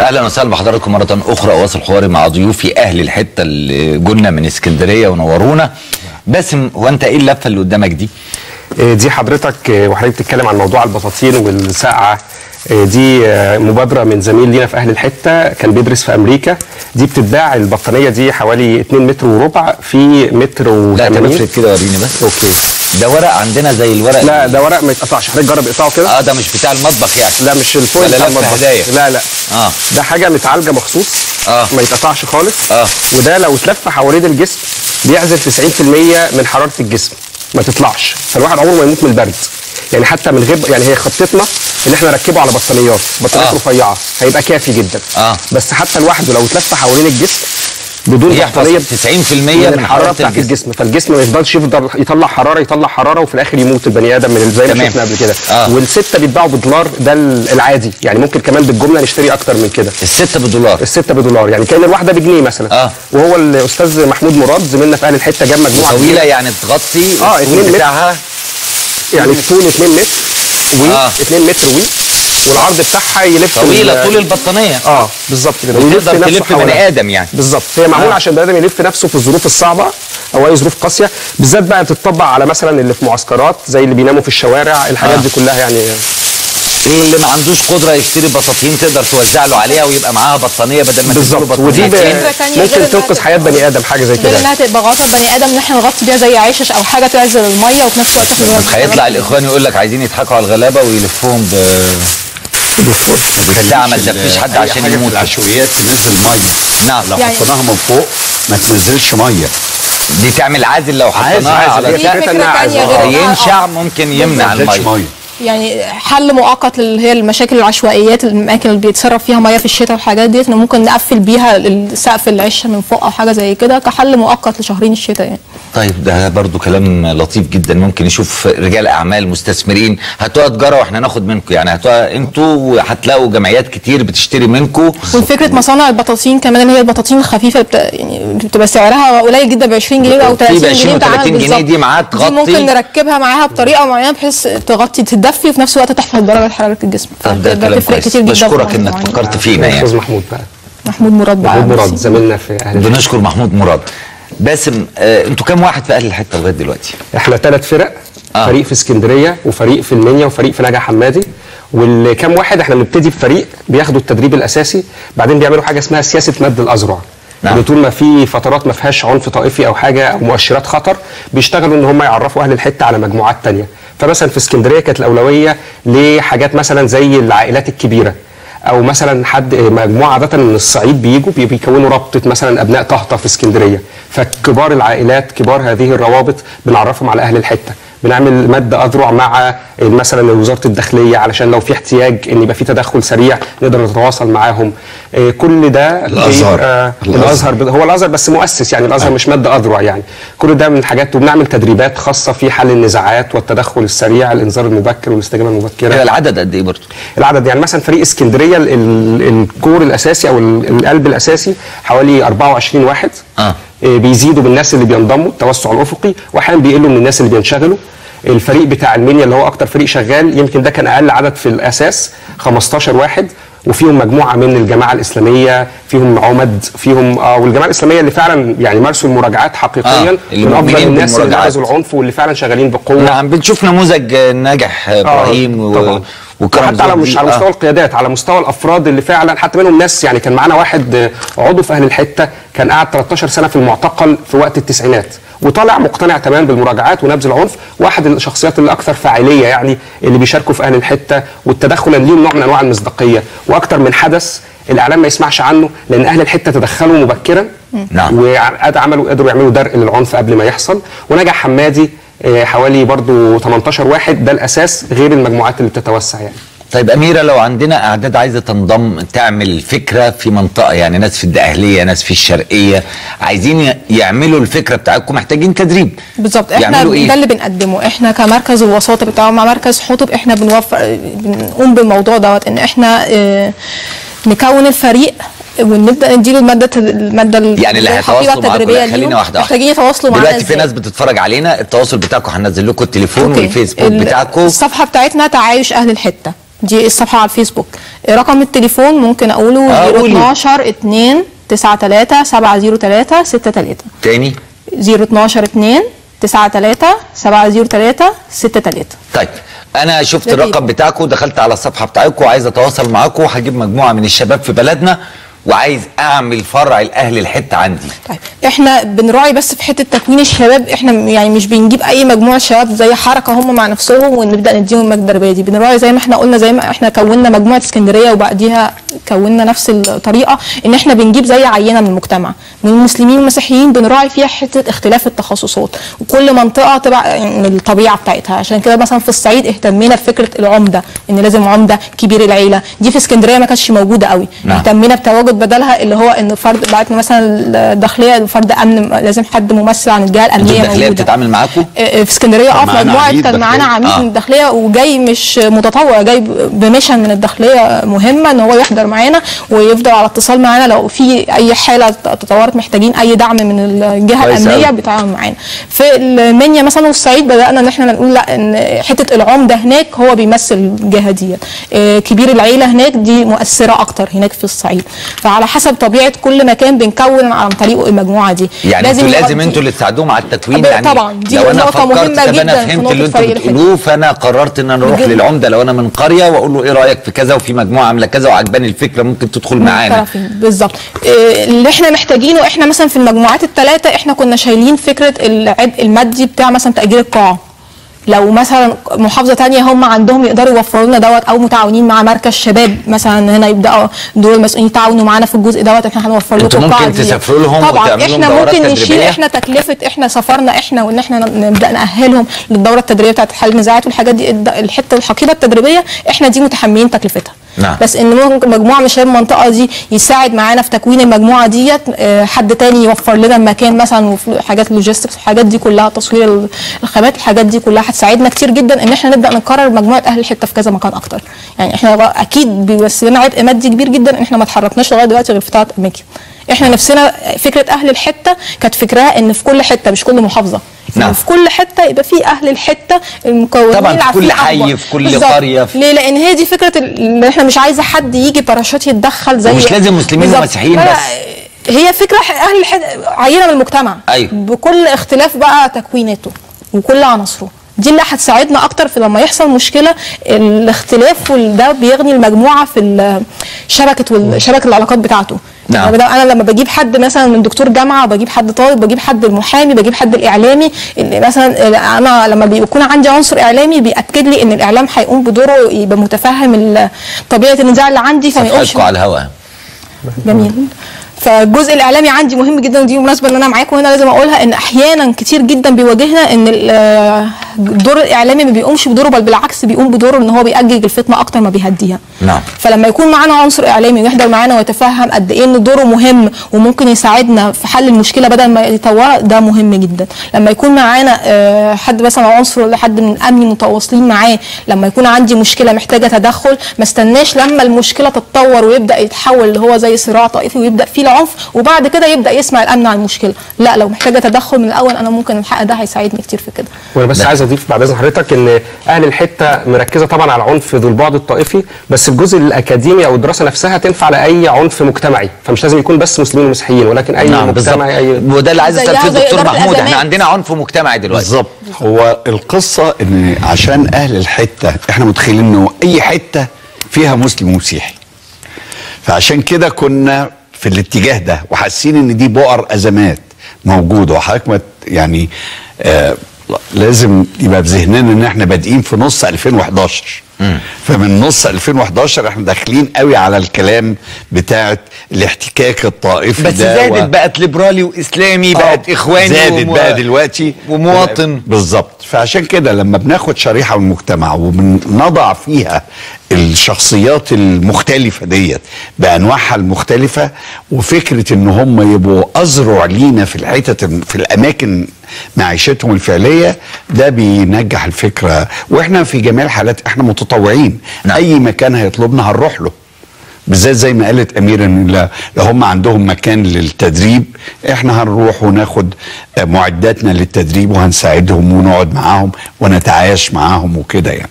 اهلا وسهلا بحضراتكم مره اخرى. اواصل حواري مع ضيوفي اهل الحته اللي جولنا من اسكندريه ونورونا. باسم، هو انت ايه اللفه اللي قدامك دي؟ دي حضرتك وحضرتك بتتكلم عن موضوع البطاطين والسقعه. دي مبادره من زميل لينا في اهل الحته كان بيدرس في امريكا. دي بتتباع البطانيه دي حوالي اتنين متر وربع في متر و لا تفرد كده، وريني بس. اوكي، ده ورق عندنا زي الورق. لا ده ورق ما يتقطعش، حضرتك جرب اقطعه كده. اه ده مش بتاع المطبخ يعني؟ لا مش الفويل بتاع المطبخ. لا لا اه ده حاجه متعالجه مخصوص اه ما يتقطعش خالص اه وده لو اتلف حوالين الجسم بيعزل تسعين في المية من حراره الجسم، ما تطلعش. فالواحد عمره ما يموت من البرد يعني، حتى من غير يعني. هي خطتنا ان احنا نركبه على بطانيات بطانيات رفيعه، هيبقى كافي جدا اه بس حتى لوحده لو اتلف حوالين الجسم بدون بطانيه تسعين في المية من حراره بتاعت الجسم، فالجسم ما يفضلش يفضل يطلع حراره يطلع حراره وفي الاخر يموت البني ادم من زي ما شفنا قبل كده. آه. والسته بيتباعوا بالدولار، ده العادي يعني، ممكن كمان بالجمله نشتري اكتر من كده. السته بالدولار؟ السته بالدولار يعني كان الواحده بجنيه مثلا. آه. وهو الاستاذ محمود مراد زميلنا في اهل الحته جاب مجموعه طويله يعني بتغطي اه اتنين بتاعها يعني طول اتنين متر و اتنين متر و والعرض بتاعها يلف طويله طول البطانيه. اه بالظبط كده، ويقدر تلف بني ادم يعني. بالظبط، هي معموله آه. عشان بني ادم يلف نفسه في الظروف الصعبه او اي ظروف قاسيه، بالذات بقى تتطبق على مثلا اللي في معسكرات زي اللي بيناموا في الشوارع، الحاجات آه. دي كلها يعني. اللي ما عندوش قدره يشتري بطاطين تقدر توزع له عليها ويبقى معاها بطانيه بدل ما تشتري بطانيه. ودي ممكن تنقذ حياه بني ادم، حاجه زي كده. غير انها تبقى غطا بني ادم ان احنا نغطي بيها زي عشش او حاجه تعزل الميه وفي نفس الوقت تاخد. هيطلع الاخوان يقول لك عايزين يضحكوا على الغلابه ويلفوهم ب الساعة ما تدفيش حد عشان يموت. العشوائيات تنزل ميه. نعم. لو يعني حطيناها من فوق ما تنزلش ميه. دي تعمل عازل لو حطيناها على سقف ينشع، ممكن يمنع الميه. يعني حل مؤقت اللي هي المشاكل العشوائيات، الاماكن اللي بيتصرف فيها ميه في الشتاء والحاجات ديت، ان ممكن نقفل بيها السقف العشه من فوق او حاجه زي كده كحل مؤقت لشهرين الشتاء يعني. طيب ده برضو كلام لطيف جدا، ممكن يشوف رجال اعمال مستثمرين هتوع تجاره واحنا ناخد منكم يعني، هتوع انتوا وهتلاقوا جمعيات كتير بتشتري منكم. وفكره مصانع البطاطين كمان اللي هي البطاطين الخفيفه بتا... يعني بتبقى سعرها قليل جدا ب عشرين جنيه او تلاتين جنيه. تلاتين جنيه دي معاها تغطي، دي ممكن نركبها معاها بطريقه معينه بحيث تغطي تدفي وفي نفس الوقت تحفظ درجه حراره الجسم. طب ده كلام كويس، بشكرك انك فكرت فينا يعني. استاذ محمود بقى محمود مراد بقى محمود مراد زميلنا في اهل. بنشكر محمود مراد. باسم آه، انتوا كام واحد في اهل الحته لغايه دلوقتي؟ احنا ثلاث فرق، آه. فريق في اسكندريه وفريق في المنيا وفريق في نجع حمادي. والكام واحد احنا بنبتدي بفريق بياخدوا التدريب الاساسي، بعدين بيعملوا حاجه اسمها سياسه مد الازرع. نعم. طول ما في فترات ما فيهاش عنف طائفي او حاجه او مؤشرات خطر، بيشتغلوا ان هم يعرفوا اهل الحته على مجموعات ثانيه. فمثلا في اسكندريه كانت الاولويه لحاجات مثلا زي العائلات الكبيره، او مثلا حد مجموعه عاده من الصعيد بيجوا بيكونوا رابطه مثلا ابناء طهطة في اسكندريه، فكبار العائلات كبار هذه الروابط بنعرفهم على اهل الحته. بنعمل مد اذرع مع مثلا وزاره الداخليه علشان لو في احتياج ان يبقى في تدخل سريع نقدر نتواصل معاهم. كل ده الازهر الازهر هو الازهر بس مؤسس، يعني الازهر مش مد اذرع يعني. كل ده من حاجات، وبنعمل تدريبات خاصه في حل النزاعات والتدخل السريع، الانذار المبكر والاستجابه المبكره. يعني العدد قد ايه برضه؟ العدد يعني مثلا فريق اسكندريه الكور الاساسي او القلب الاساسي حوالي اربعة وعشرين واحد. اه بيزيدوا بالناس اللي بينضموا، التوسع الافقي، واحيانا بيقلوا من الناس اللي بينشغلوا. الفريق بتاع المنيا اللي هو اكتر فريق شغال، يمكن ده كان اقل عدد في الاساس، خمستاشر واحد، وفيهم مجموعه من الجماعه الاسلاميه، فيهم عمد، فيهم اه والجماعه الاسلاميه اللي فعلا يعني مارسوا المراجعات حقيقيا، آه من افضل الناس اللي نقذوا العنف واللي فعلا شغالين بقوه. نعم، بنشوف نموذج ناجح ابراهيم آه و... وكرم حتى على مش على مستوى آه. القيادات، على مستوى الافراد اللي فعلا حتى منهم ناس. يعني كان معانا واحد عضو في اهل الحته كان قاعد تلتاشر سنه في المعتقل في وقت التسعينات، وطالع مقتنع تماما بالمراجعات ونبذ العنف، واحد الشخصيات الاكثر فاعليه يعني اللي بيشاركوا في اهل الحته والتدخل اللي ليه نوع من انواع المصداقيه. واكثر من حدث الاعلام ما يسمعش عنه لان اهل الحته تدخلوا مبكرا. نعم. وعملوا قدروا يعملوا درء للعنف قبل ما يحصل. ونجع حمادي حوالي برضو تمنتاشر واحد، ده الاساس غير المجموعات اللي بتتوسع يعني. طيب اميره، لو عندنا اعداد عايزه تنضم تعمل فكره في منطقه، يعني ناس في الدقهليه، ناس في الشرقيه، عايزين يعملوا الفكره بتاعتكم، محتاجين تدريب بالظبط. احنا ده إيه؟ اللي بنقدمه احنا كمركز الوساطه بالتعاون مع مركز حطب. احنا بنوفر بنقوم بالموضوع دوت ان احنا اه نكون الفريق ونبدا نديله الماده الماده يعني اللي هيتواصلوا معاكم. خلينا واحده محتاجين يتواصلوا معانا دلوقتي. في ناس بتتفرج علينا، التواصل بتاعكم هننزل لكم التليفون أوكي. والفيسبوك بتاعكم، الصفحه بتاعتنا تعايش اهل الحته، دي الصفحه على الفيسبوك. رقم التليفون ممكن اقوله اتناشر اتنين تسعة تلاتة سبعة صفر تلاتة ستة تلاتة. تاني اتناشر اتنين تسعة تلاتة سبعة صفر تلاتة ستة تلاتة. طيب انا شفت الرقم بتاعكم، دخلت على الصفحه بتاعتكم وعايز اتواصل معاكم، هجيب مجموعه من الشباب في بلدنا وعايز اعمل فرع لاهل الحته عندي. طيب احنا بنراعي بس في حته تكوين الشباب، احنا يعني مش بنجيب اي مجموعه شباب زي حركه هم مع نفسهم ونبدا نديهم المجدربيه دي. بنراعي زي ما احنا قلنا، زي ما احنا كونا مجموعه اسكندريه وبعديها كونا نفس الطريقه، ان احنا بنجيب زي عينه من المجتمع من المسلمين والمسيحيين، بنراعي فيها حته اختلاف التخصصات وكل منطقه تبع يعني الطبيعه بتاعتها. عشان كده مثلا في الصعيد اهتمينا بفكره العمده، ان لازم عمده كبير العيله، دي في اسكندريه ما كانتش موجوده قوي. نعم. اهتمينا بتواجد بدلها اللي هو ان فرد بعتنا مثلا الداخليه فرد امن، لازم حد ممثل عن الجهه الامنيه موجوده. الداخليه بتتعامل معاكم؟ في اسكندريه اه في مجموعه كان معانا عميد آه. من الداخليه، وجاي مش متطوع، جاي بميشن من الداخليه مهمه ان هو يحضر معانا ويفضل على اتصال معانا لو في اي حاله تطورت محتاجين اي دعم من الجهه الامنيه بيتعاون معانا. في المنيا مثلا والصعيد بدانا ان احنا نقول لا، ان حته العمده هناك هو بيمثل الجهه ديت، كبير العيله هناك دي مؤثره اكتر هناك في الصعيد. فعلى حسب طبيعه كل مكان بنكون عن طريقه المجموعه دي. يعني لازم انتوا لازم انتوا اللي تساعدوهم على التكوين يعني. طبعا دي لو انا فكرت طب انا فهمت اللي انتوا بتقولوه، فانا قررت ان انا اروح للعمده لو انا من قريه واقول له ايه رايك في كذا، وفي مجموعه عامله كذا وعجباني الفكره، ممكن تدخل معانا. بالظبط إيه اللي احنا محتاجينه. احنا مثلا في المجموعات الثلاثه احنا كنا شايلين فكره العبء المادي بتاع مثلا تاجير القاعه، لو مثلا محافظه ثانيه هم عندهم يقدروا يوفروا لنا دوت، او متعاونين مع مركز شباب مثلا هنا يبداوا دول المسؤولين يتعاونوا معانا في الجزء دوت، احنا هنوفر لكم القاعه دي. تسافروا لهم طبعا، احنا ممكن نشيل احنا تكلفه احنا سفرنا احنا، وان احنا نبدا ناهلهم للدوره التدريبيه بتاعه حل النزاعات والحاجات دي. الحته الحقيبه التدريبيه احنا دي متحملين تكلفتها. نعم. بس ان ممكن مجموعه من شباب المنطقه دي يساعد معانا في تكوين المجموعه ديت، حد تاني يوفر لنا المكان مثلا وحاجات اللوجيستكس والحاجات دي كلها، تصوير الخامات، الحاجات دي كلها هتساعدنا كتير جدا ان احنا نبدا نكرر مجموعه اهل الحته في كذا مكان اكتر. يعني احنا اكيد بيمثل لنا عبء مادي كبير جدا ان احنا ما اتحركناش لغايه دلوقتي غير في ثلاث اماكن. احنا نفسنا فكره اهل الحته كانت فكرها ان في كل حته، مش كل محافظه. نعم. في كل حته يبقى في اهل الحته المكونين طبعا، في كل حي، في كل قريه. ليه؟ لان هي دي فكره اللي احنا مش عايزه حد يجي باراشوت يتدخل زي مش لازم مسلمين ومسيحيين بس. هي فكره اهل عينه من المجتمع. أيوة. بكل اختلاف بقى تكويناته وكل عناصره، دي اللي هتساعدنا اكتر في لما يحصل مشكله، الاختلاف وده بيغني المجموعه في شبكه والشبكه العلاقات بتاعته. نعم. انا لما بجيب حد مثلا من دكتور جامعه، بجيب حد طالب، بجيب حد المحامي، بجيب حد الاعلامي، مثلا انا لما بيكون عندي عنصر اعلامي بياكد لي ان الاعلام هيقوم بدوره، يبقى متفهم طبيعه النزاع اللي عندي فما يقولش على الهواء. جميل. فالجزء الاعلامي عندي مهم جدا، ودي مناسبه ان انا معاكم هنا لازم اقولها، ان احيانا كتير جدا بيواجهنا ان الدور الاعلامي ما بيقومش بدوره، بل بالعكس بيقوم بدوره ان هو بيأجج الفتنه اكتر ما بيهديها. نعم. فلما يكون معانا عنصر اعلامي ويحضر معانا ويتفهم قد ايه ان دوره مهم وممكن يساعدنا في حل المشكله بدل ما يطورها، ده مهم جدا. لما يكون معانا حد مثلا عنصر ولا حد من الامن متواصلين معاه، لما يكون عندي مشكله محتاجه تدخل، ما استناش لما المشكله تتطور ويبدا يتحول اللي هو زي صراع طائفي ويبدا فيه عنف وبعد كده يبدا يسمع الامن عن المشكله. لا، لو محتاجه تدخل من الاول انا ممكن الحق ده هيساعدني كتير في كده. وانا بس عايز اضيف بعد اذن حضرتك ان اهل الحته مركزه طبعا على عنف ذو البعد الطائفي، بس الجزء الاكاديمي او الدراسه نفسها تنفع لاي عنف مجتمعي، فمش لازم يكون بس مسلمين ومسيحيين ولكن اي نعم مجتمعي اي. وده اللي عايز استفيد الدكتور محمود، احنا عندنا عنف مجتمعي دلوقتي. بالظبط. هو القصه ان عشان اهل الحته احنا متخيلين انه اي حته فيها مسلم ومسيحي، فعشان كده كنا في الاتجاه ده وحاسين ان دي بؤر ازمات موجوده، وحضرتك يعني آه لازم يبقى في ذهننا ان احنا بادئين في نص ألفين وأحد عشر. مم. فمن نص ألفين وأحد عشر احنا داخلين قوي على الكلام بتاعت الاحتكاك الطائفي بس ده، زادت و... بقت ليبرالي واسلامي، بقت اخواني زادت وم... بقى دلوقتي ومواطن. بالظبط. فعشان كده لما بناخد شريحه من المجتمع وبنضع فيها الشخصيات المختلفه ديت بانواعها المختلفه، وفكره ان هم يبقوا اذرع لينا في الحتت في الاماكن معيشتهم الفعليه، ده بينجح الفكره. واحنا في جميع الحالات احنا متطوعين. نعم. اي مكان هيطلبنا هنروح له، بالذات زي ما قالت اميره ان لو هم عندهم مكان للتدريب احنا هنروح وناخد معداتنا للتدريب وهنساعدهم ونقعد معاهم ونتعايش معاهم وكده. يعني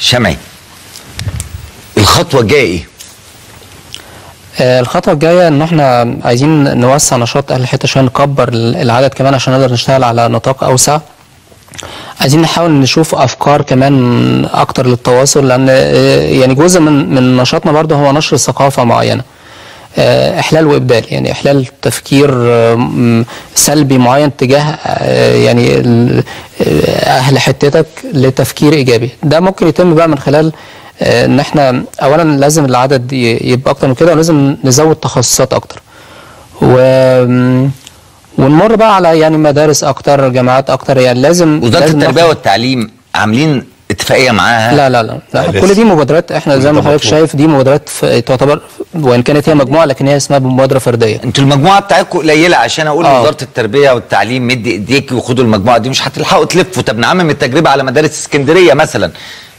شمعي، الخطوه الجايه ايه؟ آه الخطوه الجايه ان احنا عايزين نوسع نشاط اهل الحته عشان نكبر العدد كمان، عشان نقدر نشتغل على نطاق اوسع. عايزين نحاول نشوف افكار كمان اكتر للتواصل، لان يعني جزء من من نشاطنا برضه هو نشر ثقافه معينه، احلال وابدال، يعني احلال تفكير سلبي معين تجاه يعني اهل حتتك لتفكير ايجابي. ده ممكن يتم بقى من خلال ان احنا اولا لازم العدد يبقى اكتر من كده، ولازم نزود تخصصات اكتر، و ونمر بقى على يعني مدارس اكتر، جامعات اكتر. يعني لازم وزاره التربيه والتعليم عاملين اتفاقيه معاها؟ لا لا لا, لا. كل دي مبادرات احنا زي ما حضرتك شايف دي مبادرات تعتبر، وان كانت هي مجموعه لكن هي اسمها مبادره فرديه. انتوا المجموعه بتاعتكم قليله، عشان اقول وزاره التربيه والتعليم مدي ايديكي وخدوا المجموعه دي، مش هتلحقوا تلفوا. طب نعمم التجربه على مدارس اسكندريه مثلا،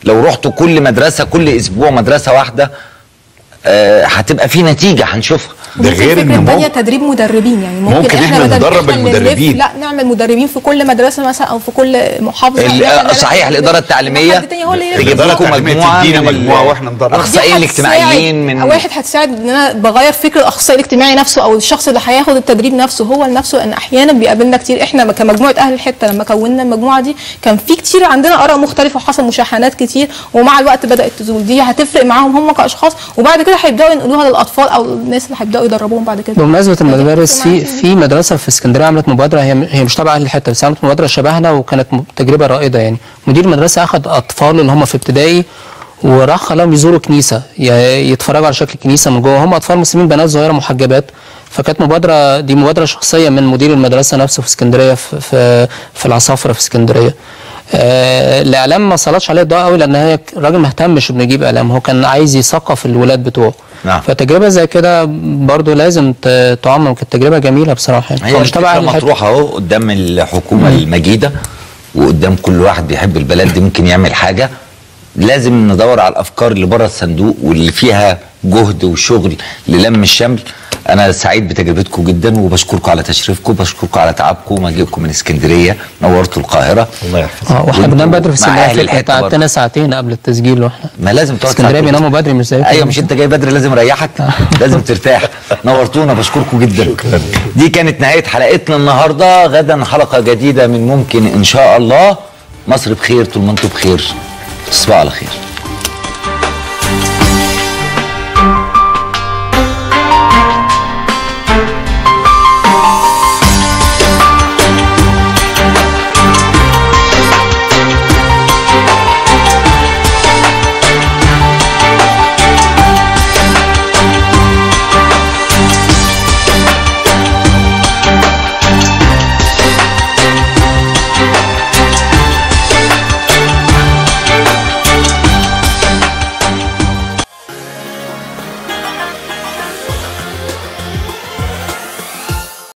لو رحتوا كل مدرسه كل اسبوع مدرسه واحده آه هتبقى في نتيجه هنشوفها. ده غير ان ممكن تدريب مدربين، يعني ممكن, ممكن احنا, احنا ندرب المدربين، لا نعمل مدربين في كل مدرسه مثلا او في كل محافظه. صحيح. الاداره التعليميه تجيب مجموعه تدينا مجموعه واحنا ندرب اخصائيين الاجتماعيين، من واحد هتساعد ان انا بغير فكر الاخصائي الاجتماعي نفسه او الشخص اللي هياخد التدريب نفسه هو لنفسه. لان احيانا بيقابلنا كتير احنا كمجموعه اهل الحته لما كونا المجموعه دي كان في كتير عندنا اراء مختلفه وحصل مشاحنات كتير، ومع الوقت بدات تزول. دي هتفرق معاهم هم كاشخاص، وبعد كده هيبداوا ينقلوها للاطفال او الناس اللي هيبداوا يدربوهم بعد كده. بمناسبه المدارس، في في مدرسه في اسكندريه عملت مبادره، هي هي مش تبع اهل الحته بس عملت مبادره شبهنا وكانت تجربه رائده. يعني مدير المدرسه اخذ اطفال اللي هم في ابتدائي وراح خلاهم يزوروا كنيسه، يتفرجوا على شكل الكنيسه من جوه، هم اطفال مسلمين بنات صغيره محجبات. فكانت مبادره، دي مبادره شخصيه من مدير المدرسه نفسه في اسكندريه، في في, في العصافره في اسكندريه. آه الاعلام ما سلطش عليه الضوء قوي، لان هي الراجل ما اهتمش انه يجيب اعلام، هو كان عايز يثقف الولاد بتوعه. نعم. فتجربه زي كده برضو لازم تعمم، كانت تجربه جميله بصراحه. هي مش تبع مطروحه اهو قدام الحكومه المجيده وقدام كل واحد بيحب البلد دي ممكن يعمل حاجه. لازم ندور على الافكار اللي بره الصندوق واللي فيها جهد وشغل للم الشمل. انا سعيد بتجربتكم جدا وبشكركم على تشريفكم وبشكركم على تعبكم ومجيئكم من اسكندريه، نورتوا القاهره. الله يحفظك. اه واحنا بننام بدري في اسكندريه، تعبتنا ساعتين قبل التسجيل واحنا. ما لازم تقعد اسكندريه بيناموا بدري مش زي. ايوه مش انت جاي بدري لازم اريحك، لازم ترتاح. نورتونا، بشكركم جدا. شكرا. دي كانت نهايه حلقتنا النهارده، غدا حلقه جديده من ممكن ان شاء الله. مصر بخير، طول ما انتم بخير، تصبحوا على خير.